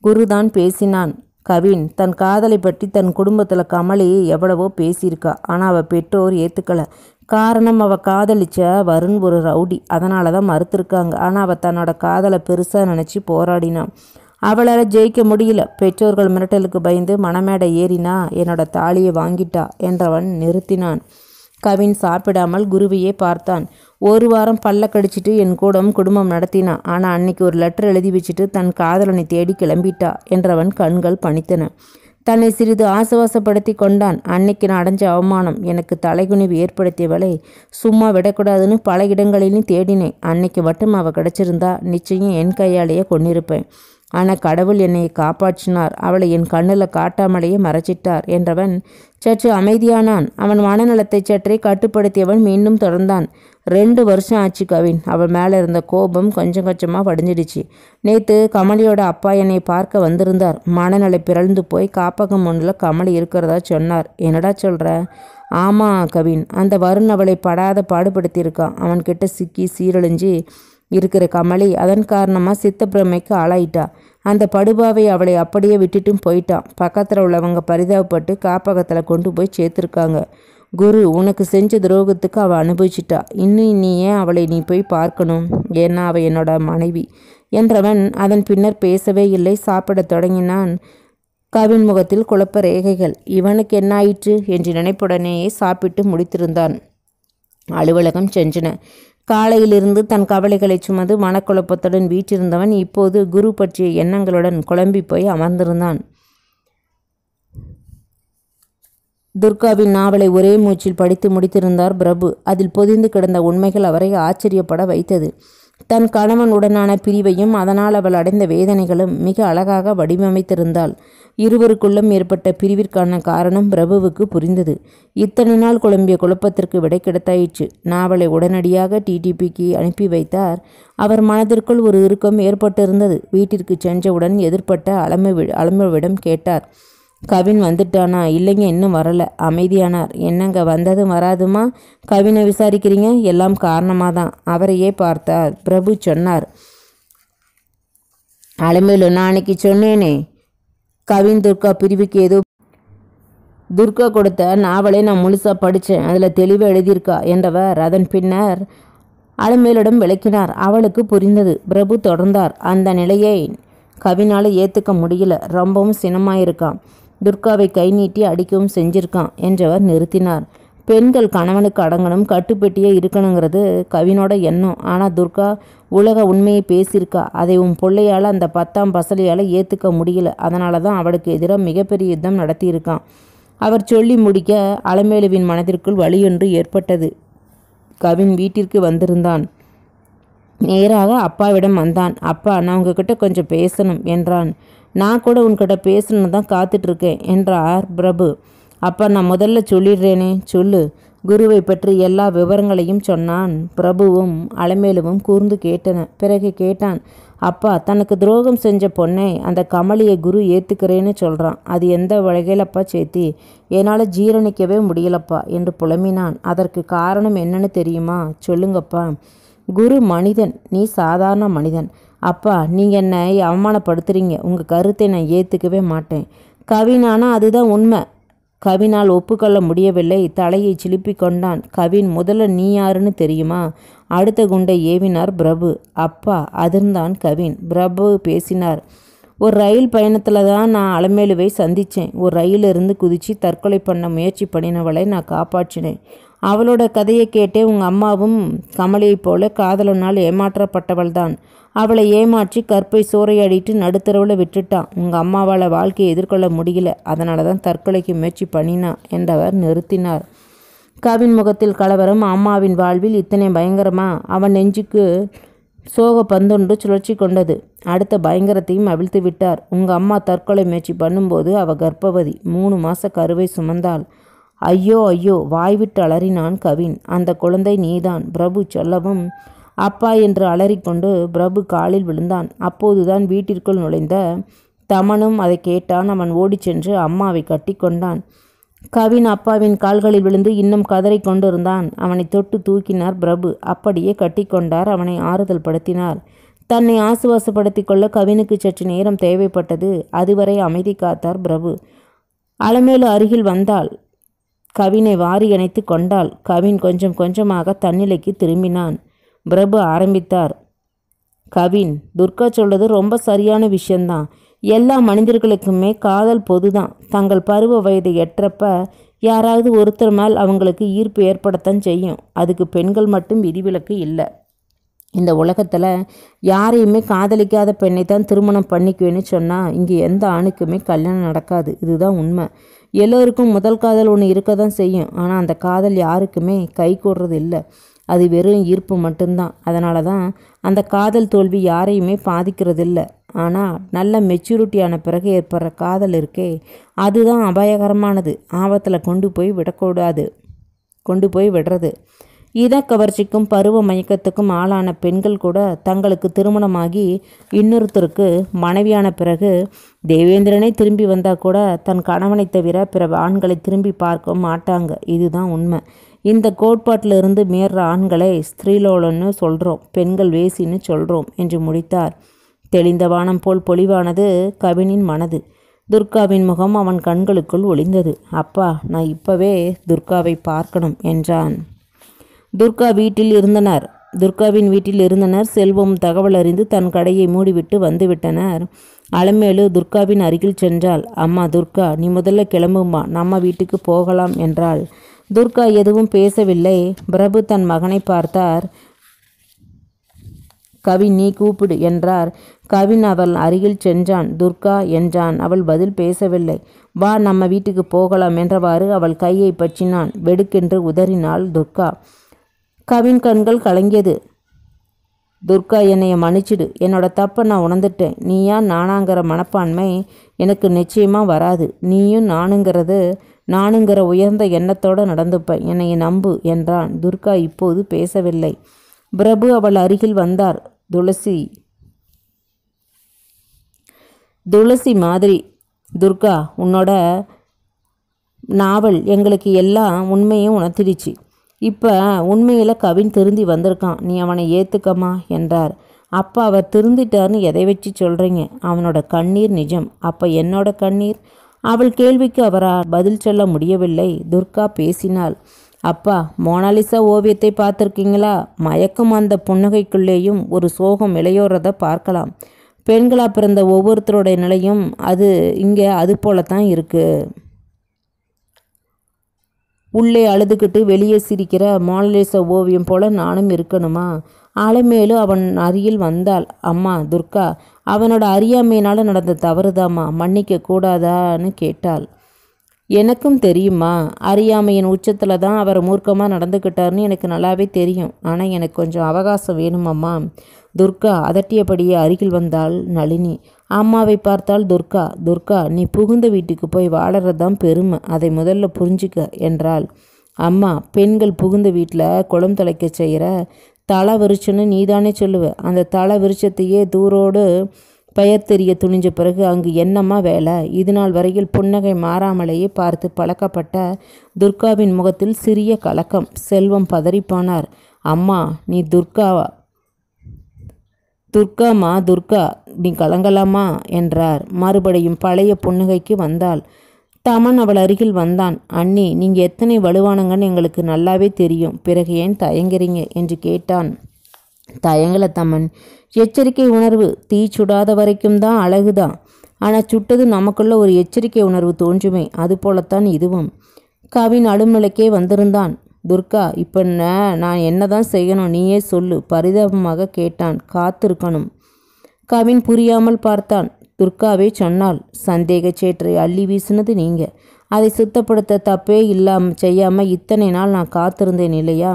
குருதான் பேசினான். கவின், தன் காதலை பற்றி தன் குடும்பத்தில் கமலி எவ்வளவோ பேசியிருக்கா. ஆனால் அவள் பெற்றோர் ஏற்றுக்கலை. காரணம், அவள் காதலிச்ச வருண் ஒரு ரவுடி. அதனால தான் மறுத்துருக்காங்க. ஆனால் அவள் தன்னோட காதலை பெருசாக நினச்சி போராடினான். அவளால் ஜெயிக்க முடியல. பெற்றோர்கள் மிரட்டலுக்கு பயந்து மணமேடை ஏறினா. என்னோட தாலியை வாங்கிட்டா என்றவன் நிறுத்தினான். கவின் சாப்பிடாமல் குருவையே பார்த்தான். 1 வாரம் பல்ல கடிச்சிட்டு என் கூடம் குடும்பம் நடத்தினான். ஆனால் அன்னைக்கு ஒரு லெட்டர் எழுதி வச்சுட்டு தன் காதலனை தேடி கிளம்பிட்டா என்றவன் கண்கள் பணித்தன. தன்னை சிறிது ஆசுவாசப்படுத்தி கொண்டான். அன்னைக்கு நான் அடைஞ்ச அவமானம், எனக்கு தலைகுனிவு ஏற்படுத்தியவளை சும்மா விடக்கூடாதுன்னு பல இடங்களிலும் தேடினேன். அன்னைக்கு மட்டும் அவள் கிடச்சிருந்தா நிச்சயம் என் கையாலேயே கொண்டிருப்பேன். ஆனால் கடவுள் என்னை காப்பாற்றினார். அவளை என் கண்ணில் காட்டாமலேயே மறைச்சிட்டார் என்றவன் சற்று அமைதியானான். அவன் மனநலத்தை சற்றே கட்டுப்படுத்தியவன் மீண்டும் தொடர்ந்தான். 2 வருஷம் ஆச்சு கவின். அவள் மேலே இருந்த கோபம் கொஞ்சம் கொஞ்சமாக வடிஞ்சிடுச்சு. நேற்று கமலியோட அப்பா என்னை பார்க்க வந்திருந்தார். மனநிலை பிறழ்ந்து போய் காப்பகம் ஒன்றில் கமலி இருக்கிறதா சொன்னார். என்னடா சொல்கிற? ஆமாம் கவின், அந்த வருண் அவளை படாத பாடுபடுத்தியிருக்கான். அவன்கிட்ட சிக்கி சீரழிஞ்சு இருக்கிற கமலி அதன் காரணமாக சித்தப்பிரமைக்கு ஆளாயிட்டா. அந்த படுபாவை அவளை அப்படியே விட்டுட்டும் போயிட்டான். பக்கத்தில் உள்ளவங்க பரிதாபப்பட்டு காப்பகத்தில் கொண்டு போய் சேர்த்துருக்காங்க. குரு, உனக்கு செஞ்ச துரோகத்துக்கு அவள் அனுபவிச்சிட்டா. இன்னும் நீ ஏன் அவளை நீ போய் பார்க்கணும்? ஏன்னா அவள் என்னோட மனைவி என்றவன் அதன் பின்னர் பேசவே இல்லை. சாப்பிட தொடங்கினான். கவின் முகத்தில் குழப்ப ரேகைகள். இவனுக்கு என்ன ஆயிற்று என்று நினைப்புடனேயே சாப்பிட்டு முடித்திருந்தான். அலுவலகம் சென்றன. காலையிலிருந்து தன் கவலைகளை சுமந்து மனக்குழப்பத்துடன் வீற்றிருந்தவன் இப்போது குரு பற்றிய எண்ணங்களுடன் குழம்பி போய் அமர்ந்திருந்தான். துர்காவின் நாவலை ஒரே மூச்சில் படித்து முடித்திருந்தார் பிரபு. அதில் பொதிந்து கிடந்த உண்மைகள் அவரை ஆச்சரியப்பட வைத்தது. தன் கணவன் உடனான பிரிவையும் அதனால் அவள் அடைந்த வேதனைகளும் மிக அழகாக வடிவமைத்திருந்தாள். இருவருக்குள்ளும் ஏற்பட்ட பிரிவிற்கான காரணம் பிரபுவுக்கு புரிந்தது. இத்தனை நாள் குழம்பிய குழப்பத்திற்கு விடை கிடைத்தாயிற்று. நாவலை உடனடியாக டிடிபிக்கு அனுப்பி வைத்தார். அவர் மனதிற்குள் ஒரு இறுக்கம் ஏற்பட்டிருந்தது. வீட்டிற்கு சென்றவுடன் எதிர்பட்ட அலம்புவிடம் கேட்டார். கவின் வந்துட்டானா? இல்லைங்க, இன்னும் வரலை. அமைதியானார். என்னங்க, வந்ததும் வராதுமா கவினை விசாரிக்கிறீங்க? எல்லாம் காரணமாக தான். அவரையே பார்த்தார். பிரபு சொன்னார். அலம்பேலு, நான் அன்னைக்கு சொன்னேனே கவின் துர்கா பிரிவுக்கு ஏதோ துர்கா கொடுத்த நாவலை நான் முழுசாக படித்தேன். அதில் தெளிவாக எழுதியிருக்கா என்றவர் அதன் பின்னர் அலமேலிடம் விளக்கினார். அவளுக்கு புரிந்தது. பிரபு தொடர்ந்தார். அந்த நிலையை கவினால் ஏற்றுக்க முடியல. ரொம்பவும் சினமாயிருக்கான். துர்காவை கை நீட்டி அடிக்கவும் செஞ்சிருக்கான் என்றவர் நிறுத்தினார். பெண்கள் கணவனுக்கு அடங்கணும், கட்டுப்பெட்டியே இருக்கணுங்கிறது கவினோட எண்ணம். ஆனால் துர்கா உலக உண்மையை பேசியிருக்கா. அதை உன் பிள்ளையால், அந்த 10ஆம் பசலையால் ஏற்றுக்க முடியல. அதனால தான் அவளுக்கு எதிராக மிகப்பெரிய யுத்தம் நடத்தியிருக்கான். அவர் சொல்லி முடிக்க அலமேலுவின் மனதிற்குள் வலியொன்று ஏற்பட்டது. கவின் வீட்டிற்கு வந்திருந்தான். நேராக அப்பாவிடம் வந்தான். அப்பா, நான் உங்ககிட்ட கொஞ்சம் பேசணும் என்றான். நான் கூட உன்கிட்ட பேசணும்னு தான் காத்துட்ருக்கேன் என்றார் பிரபு. அப்பா, நான் முதல்ல சொல்லிடுறேனே, சொல்லு. குருவை பற்றி எல்லா விவரங்களையும் சொன்னான். பிரபுவும் அலமேலுவும் கூர்ந்து கேட்டன. பிறகு கேட்டான், அப்பா, தனக்கு துரோகம் செஞ்ச பொண்ணை, அந்த கமலியை குரு ஏற்றுக்கிறேன்னு சொல்கிறான். அது எந்த வகையிலப்பா சேத்தி? என்னால் ஜீரணிக்கவே முடியலப்பா என்று புலம்பினான். அதற்கு காரணம் என்னன்னு தெரியுமா? சொல்லுங்கப்பா. குரு மனிதன், நீ சாதாரண மனிதன். அப்பா, நீங்கள் என்னை அவமானப்படுத்துறீங்க. உங்கள் கருத்தை நான் ஏற்றுக்கவே மாட்டேன். கவினானா அதுதான் உண்மை. கவினால் ஒப்புக்கொள்ள முடியவில்லை. தலையை சிலுப்பி கொண்டான். கவின், முதல்ல நீ யாருன்னு தெரியுமா? அடுத்த குண்டை ஏவினார் பிரபு. அப்பா, அதிர்ந்தான் கவின். பிரபு பேசினார். ஒரு ரயில் பயணத்தில் தான் நான் அலமேலுவை சந்தித்தேன். ஒரு ரயிலிருந்து குதித்து தற்கொலை பண்ண முயற்சி பண்ணினவளை நான் காப்பாற்றினேன். அவளோட கதையை கேட்டே உங்கள் அம்மாவும் கமலியைப் போல காதலனால் ஏமாற்றப்பட்டவள் தான். அவளை ஏமாற்றி கற்பை சூறையாடிட்டு நடுத்தரவில் விட்டுட்டான். உங்கள் அம்மாவால் வாழ்க்கையை எதிர்கொள்ள முடியல. அதனால தான் தற்கொலைக்கு முயற்சி பண்ணினான் என்றவர் நிறுத்தினார். கவின் முகத்தில் கலவரம். அம்மாவின் வாழ்வில் இத்தனை பயங்கரமா? அவன் நெஞ்சுக்கு சோக பந்தொன்று சுழற்சி கொண்டது. அடுத்த பயங்கரத்தையும் அவிழ்த்து விட்டார். உங்கள் அம்மா தற்கொலை முயற்சி பண்ணும்போது அவள் கர்ப்பவதி, 3 மாத கருவை சுமந்தாள். ஐயோ ஐயோ வாய்விட்டு அலறினான் கவின். அந்த குழந்தை நீதான் பிரபு சொல்லவும் அப்பா என்று அலறிக்கொண்டு பிரபு காலில் விழுந்தான். அப்போதுதான் வீட்டிற்குள் நுழைந்த தமனும் அதை கேட்டான். அவன் ஓடி சென்று அம்மாவை கட்டி கொண்டான். கவின் அப்பாவின் கால்களில் விழுந்து இன்னும் கதறி கொண்டிருந்தான். அவனை தொட்டு தூக்கினார் பிரபு. அப்படியே கட்டி கொண்டார். அவனை ஆறுதல் படுத்தினார். தன்னை ஆசுவாசப்படுத்தி கொள்ள கவினுக்கு சற்று நேரம் தேவைப்பட்டது. அதுவரை அமைதி காத்தார் பிரபு. அலமேலு அருகில் வந்தாள். கவினை வாரி அணைத்து கொண்டாள். கவின் கொஞ்சம் கொஞ்சமாக தன்னிலைக்கு திரும்பினான். பிரபு ஆரம்பித்தார். கவின், துர்கா சொல்றது ரொம்ப சரியான விஷயந்தான். எல்லா மனிதர்களுக்குமே காதல் பொதுதான். தங்கள் பருவ வயதை எற்றப்ப யாராவது ஒருத்தர் மேல் அவங்களுக்கு ஈர்ப்பு ஏற்படத்தான் செய்யும். அதுக்கு பெண்கள் மட்டும் விதிவிலக்கு இல்லை. இந்த உலகத்தில் யாரையுமே காதலிக்காத பெண்ணை தான் திருமணம் பண்ணிக்குவேன்னு சொன்னால் இங்கே எந்த ஆணுக்குமே கல்யாணம் நடக்காது. இதுதான் உண்மை. எல்லோருக்கும் முதல் காதல் ஒன்று இருக்க தான் செய்யும். ஆனால் அந்த காதல் யாருக்குமே கை கூடுறது இல்லை. அது வெறும் ஈர்ப்பு மட்டும்தான். அதனால தான் அந்த காதல் தோல்வி யாரையுமே பாதிக்கிறதில்ல. ஆனால் நல்ல மெச்சூரிட்டியான பிறகு ஏற்படுற காதல் இருக்கே, அதுதான் அபாயகரமானது. ஆபத்தில் கொண்டு போய் விடுறது. இத கவர்ச்சிக்கும் பருவ மயக்கத்துக்கும் ஆளான பெண்கள் கூட தங்களுக்கு திருமணமாகி இன்னொருத்தருக்கு மனைவியான பிறகு தேவேந்திரனே திரும்பி வந்தால் கூட தன் கணவனை தவிர பிற ஆண்களை திரும்பி பார்க்க மாட்டாங்க. இதுதான் உண்மை. இந்த கோட்பாட்டிலிருந்து மீற ஆண்களை ஸ்திரீலோலன்னு சொல்கிறோம், பெண்கள் வேசின்னு சொல்கிறோம் என்று முடித்தார். தெளிந்த வானம் போல் பொலிவானது கவினின் மனது. துர்காவின் முகம் அவன் கண்களுக்குள் ஒளிந்தது. அப்பா, நான் இப்போவே துர்காவை பார்க்கணும் என்றான். துர்காவின் வீட்டில் இருந்தனர். செல்வம் தகவல் அறிந்து தன் கடையை மூடிவிட்டு வந்துவிட்டனர். அலமேலு துர்காவின் அருகில் சென்றாள். அம்மா துர்கா, நீ முதல்ல கிளம்புமா, நம்ம வீட்டுக்கு போகலாம் என்றாள். துர்கா எதுவும் பேசவில்லை. பிரபு தன் மகனை பார்த்தார். கவி, நீ கூப்பிடு என்றார். கவின் அவள் அருகில் சென்றான். துர்கா என்றான். அவள் பதில் பேசவில்லை. வா, நம்ம வீட்டுக்கு போகலாம் என்றவாறு அவள் கையை பற்றினான். வெடுக்கென்று உதறினாள் துர்கா. கவின் கண்கள் கலங்கியது. துர்கா, என்னைய மன்னிச்சிடு. என்னோட தப்பை நான் உணர்ந்துட்டேன். நீயா நானாங்கிற மனப்பான்மை எனக்கு நிச்சயமாக வராது. நீயும் நானுங்கிற உயர்ந்த எண்ணத்தோடு நடந்துப்பேன். என்னைய நம்பு என்றான். துர்கா இப்போது பேசவில்லை. பிரபு அவள் அருகில் வந்தார். துளசி மாதிரி துர்கா, உன்னோட நாவல் எங்களுக்கு எல்லாம் உண்மையும் உணர்த்திடுச்சு. இப்போ உண்மையில் கவின் திருந்தி வந்திருக்கான். நீ அவனை ஏற்றுக்கமா என்றார். அப்பா, அவர் திருந்திட்டார்னு எதை வச்சு சொல்கிறீங்க? அவனோட கண்ணீர் நிஜம். அப்போ என்னோட கண்ணீர்? அவள் கேள்விக்கு அவரால் பதில் சொல்ல முடியவில்லை. துர்கா பேசினாள். அப்பா, மோனாலிசா ஓவியத்தை பார்த்துருக்கீங்களா? மயக்கம் அந்த புன்னகைக்குள்ளேயும் ஒரு சோகம் இளையோறதை பார்க்கலாம். பெண்களாக பிறந்த ஒவ்வொருத்தரோட நிலையும் அது இங்கே அது போல தான் இருக்குது. உள்ளே அழுதுகிட்டு வெளியே சிரிக்கிற மோனலிசா ஓவியம் போல நானும் இருக்கணுமா? அலைமேலு அவன் அருகில் வந்தாள். அம்மா துர்கா, அவனோட அறியாமையினால நடந்த தவறுதாம்மா, மன்னிக்க கூடாதான்னு கேட்டாள். எனக்கும் தெரியுமா, அறியாமையின் உச்சத்தில் தான் அவர் மூர்க்கமாக நடந்துக்கிட்டார்னு எனக்கு நல்லாவே தெரியும். ஆனால் எனக்கு கொஞ்சம் அவகாசம் வேணுமம்மா. துர்கா அதட்டியபடியே அருகில் வந்தாள் நளினி. அம்மாவை பார்த்தால் துர்கா. துர்கா, நீ புகுந்த வீட்டுக்கு போய் வாழறது தான் பெருமை, அதை முதல்ல புரிஞ்சுக்க என்றாள். அம்மா, பெண்கள் புகுந்த வீட்டில் குளம் தலைக்க செய்கிற தலை விருச்சன்னு நீ தானே சொல்லுவ. அந்த தலை விருச்சத்தையே தூரோடு பெயர் தெரிய துணிஞ்ச பிறகு அங்கு என்னம்மா வேலை? இதுநாள் வரையில் புன்னகை மாறாமலேயே பார்த்து பழக்கப்பட்ட துர்காவின் முகத்தில் சிறிய கலக்கம். செல்வம் பதறிப்பானார். அம்மா, நீ துர்காவா? துர்காம்மா, துர்கா, நீ கலங்கலாமா என்றார். மறுபடியும் பழைய புன்னகைக்கு வந்தாள். தமன் அவள் அருகில் வந்தான். அண்ணி, நீங்கள் எத்தனை வலுவானங்கன்னு எங்களுக்கு நல்லாவே தெரியும், பிறகு ஏன் தயங்குறீங்க என்று கேட்டான். தயங்கல தமன், எச்சரிக்கை உணர்வு தீ சுடாத வரைக்கும் தான் அழகுதான், ஆனால் சுட்டது நமக்குள்ள ஒரு எச்சரிக்கை உணர்வு தோன்றுமே, அதுபோலத்தான் இதுவும். கவின் அலுமலைக்கே வந்திருந்தான். துர்கா, இப்போ நான் என்னதான் செய்யணும், நீயே சொல்லு பரிதாபமாக கேட்டான். காத்திருக்கணும். கவின் புரியாமல் பார்த்தான். துர்காவே சொன்னாள், சந்தேக சேற்றை அள்ளி வீசினது நீங்க, அதை சுத்தப்படுத்த தப்பே செய்யாமல் இத்தனை நாள் நான் காத்திருந்தேன் இல்லையா?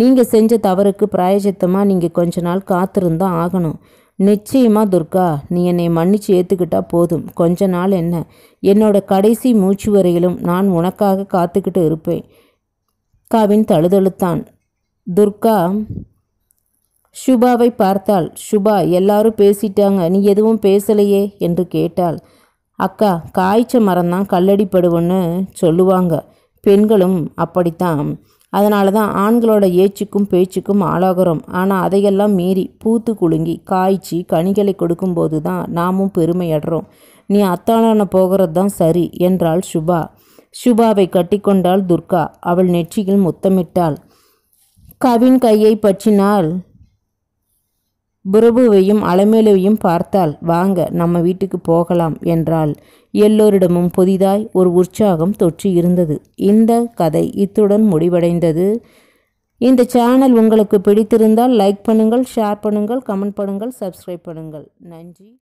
நீங்கள் செஞ்ச தவறுக்கு பிராயச்சித்தமாக நீங்கள் கொஞ்ச நாள் காத்திருந்தான் ஆகணும். நிச்சயமாக துர்கா, நீ என்னை மன்னிச்சு ஏற்றுக்கிட்டா போதும். கொஞ்ச நாள் என்ன, என்னோட கடைசி மூச்சு வரையிலும் நான் உனக்காக காத்துக்கிட்டு இருப்பேன். கவின் தழுதழுத்தான். துர்கா சுபாவை பார்த்தாள். சுபா, எல்லாரும் பேசிட்டாங்க, நீ எதுவும் பேசலையே என்று கேட்டாள். அக்கா, காய்ச்ச மரம்தான் கல்லடிப்படுவோன்னு சொல்லுவாங்க, பெண்களும் அப்படித்தான், அதனால தான் ஆண்களோட ஏச்சுக்கும் பேச்சுக்கும் ஆளாகிறோம். ஆனால் அதையெல்லாம் மீறி பூத்து குலுங்கி காய்ச்சி கனிகளை கொடுக்கும்போது தான் நாமும் பெருமையடுறோம். நீ அத்தான போகிறது தான் சரி என்றாள் சுபா. சுபாவை கட்டிக்கொண்டாள் துர்கா. அவள் நெற்றியில் முத்தமிட்டாள். கவின் கையை பற்றினாள். பிரபுவையும் அலமேலுவையும் பார்த்தாள். வாங்க, நம்ம வீட்டுக்கு போகலாம் என்றாள். எல்லோரிடமும் புதிதாய் ஒரு உற்சாகம் தொற்றி இருந்தது. இந்த கதை இத்துடன் முடிவடைந்தது. இந்த சேனல் உங்களுக்கு பிடித்திருந்தால் லைக் பண்ணுங்கள், ஷேர் பண்ணுங்கள், கமெண்ட் பண்ணுங்கள், சப்ஸ்கிரைப் பண்ணுங்கள். நன்றி.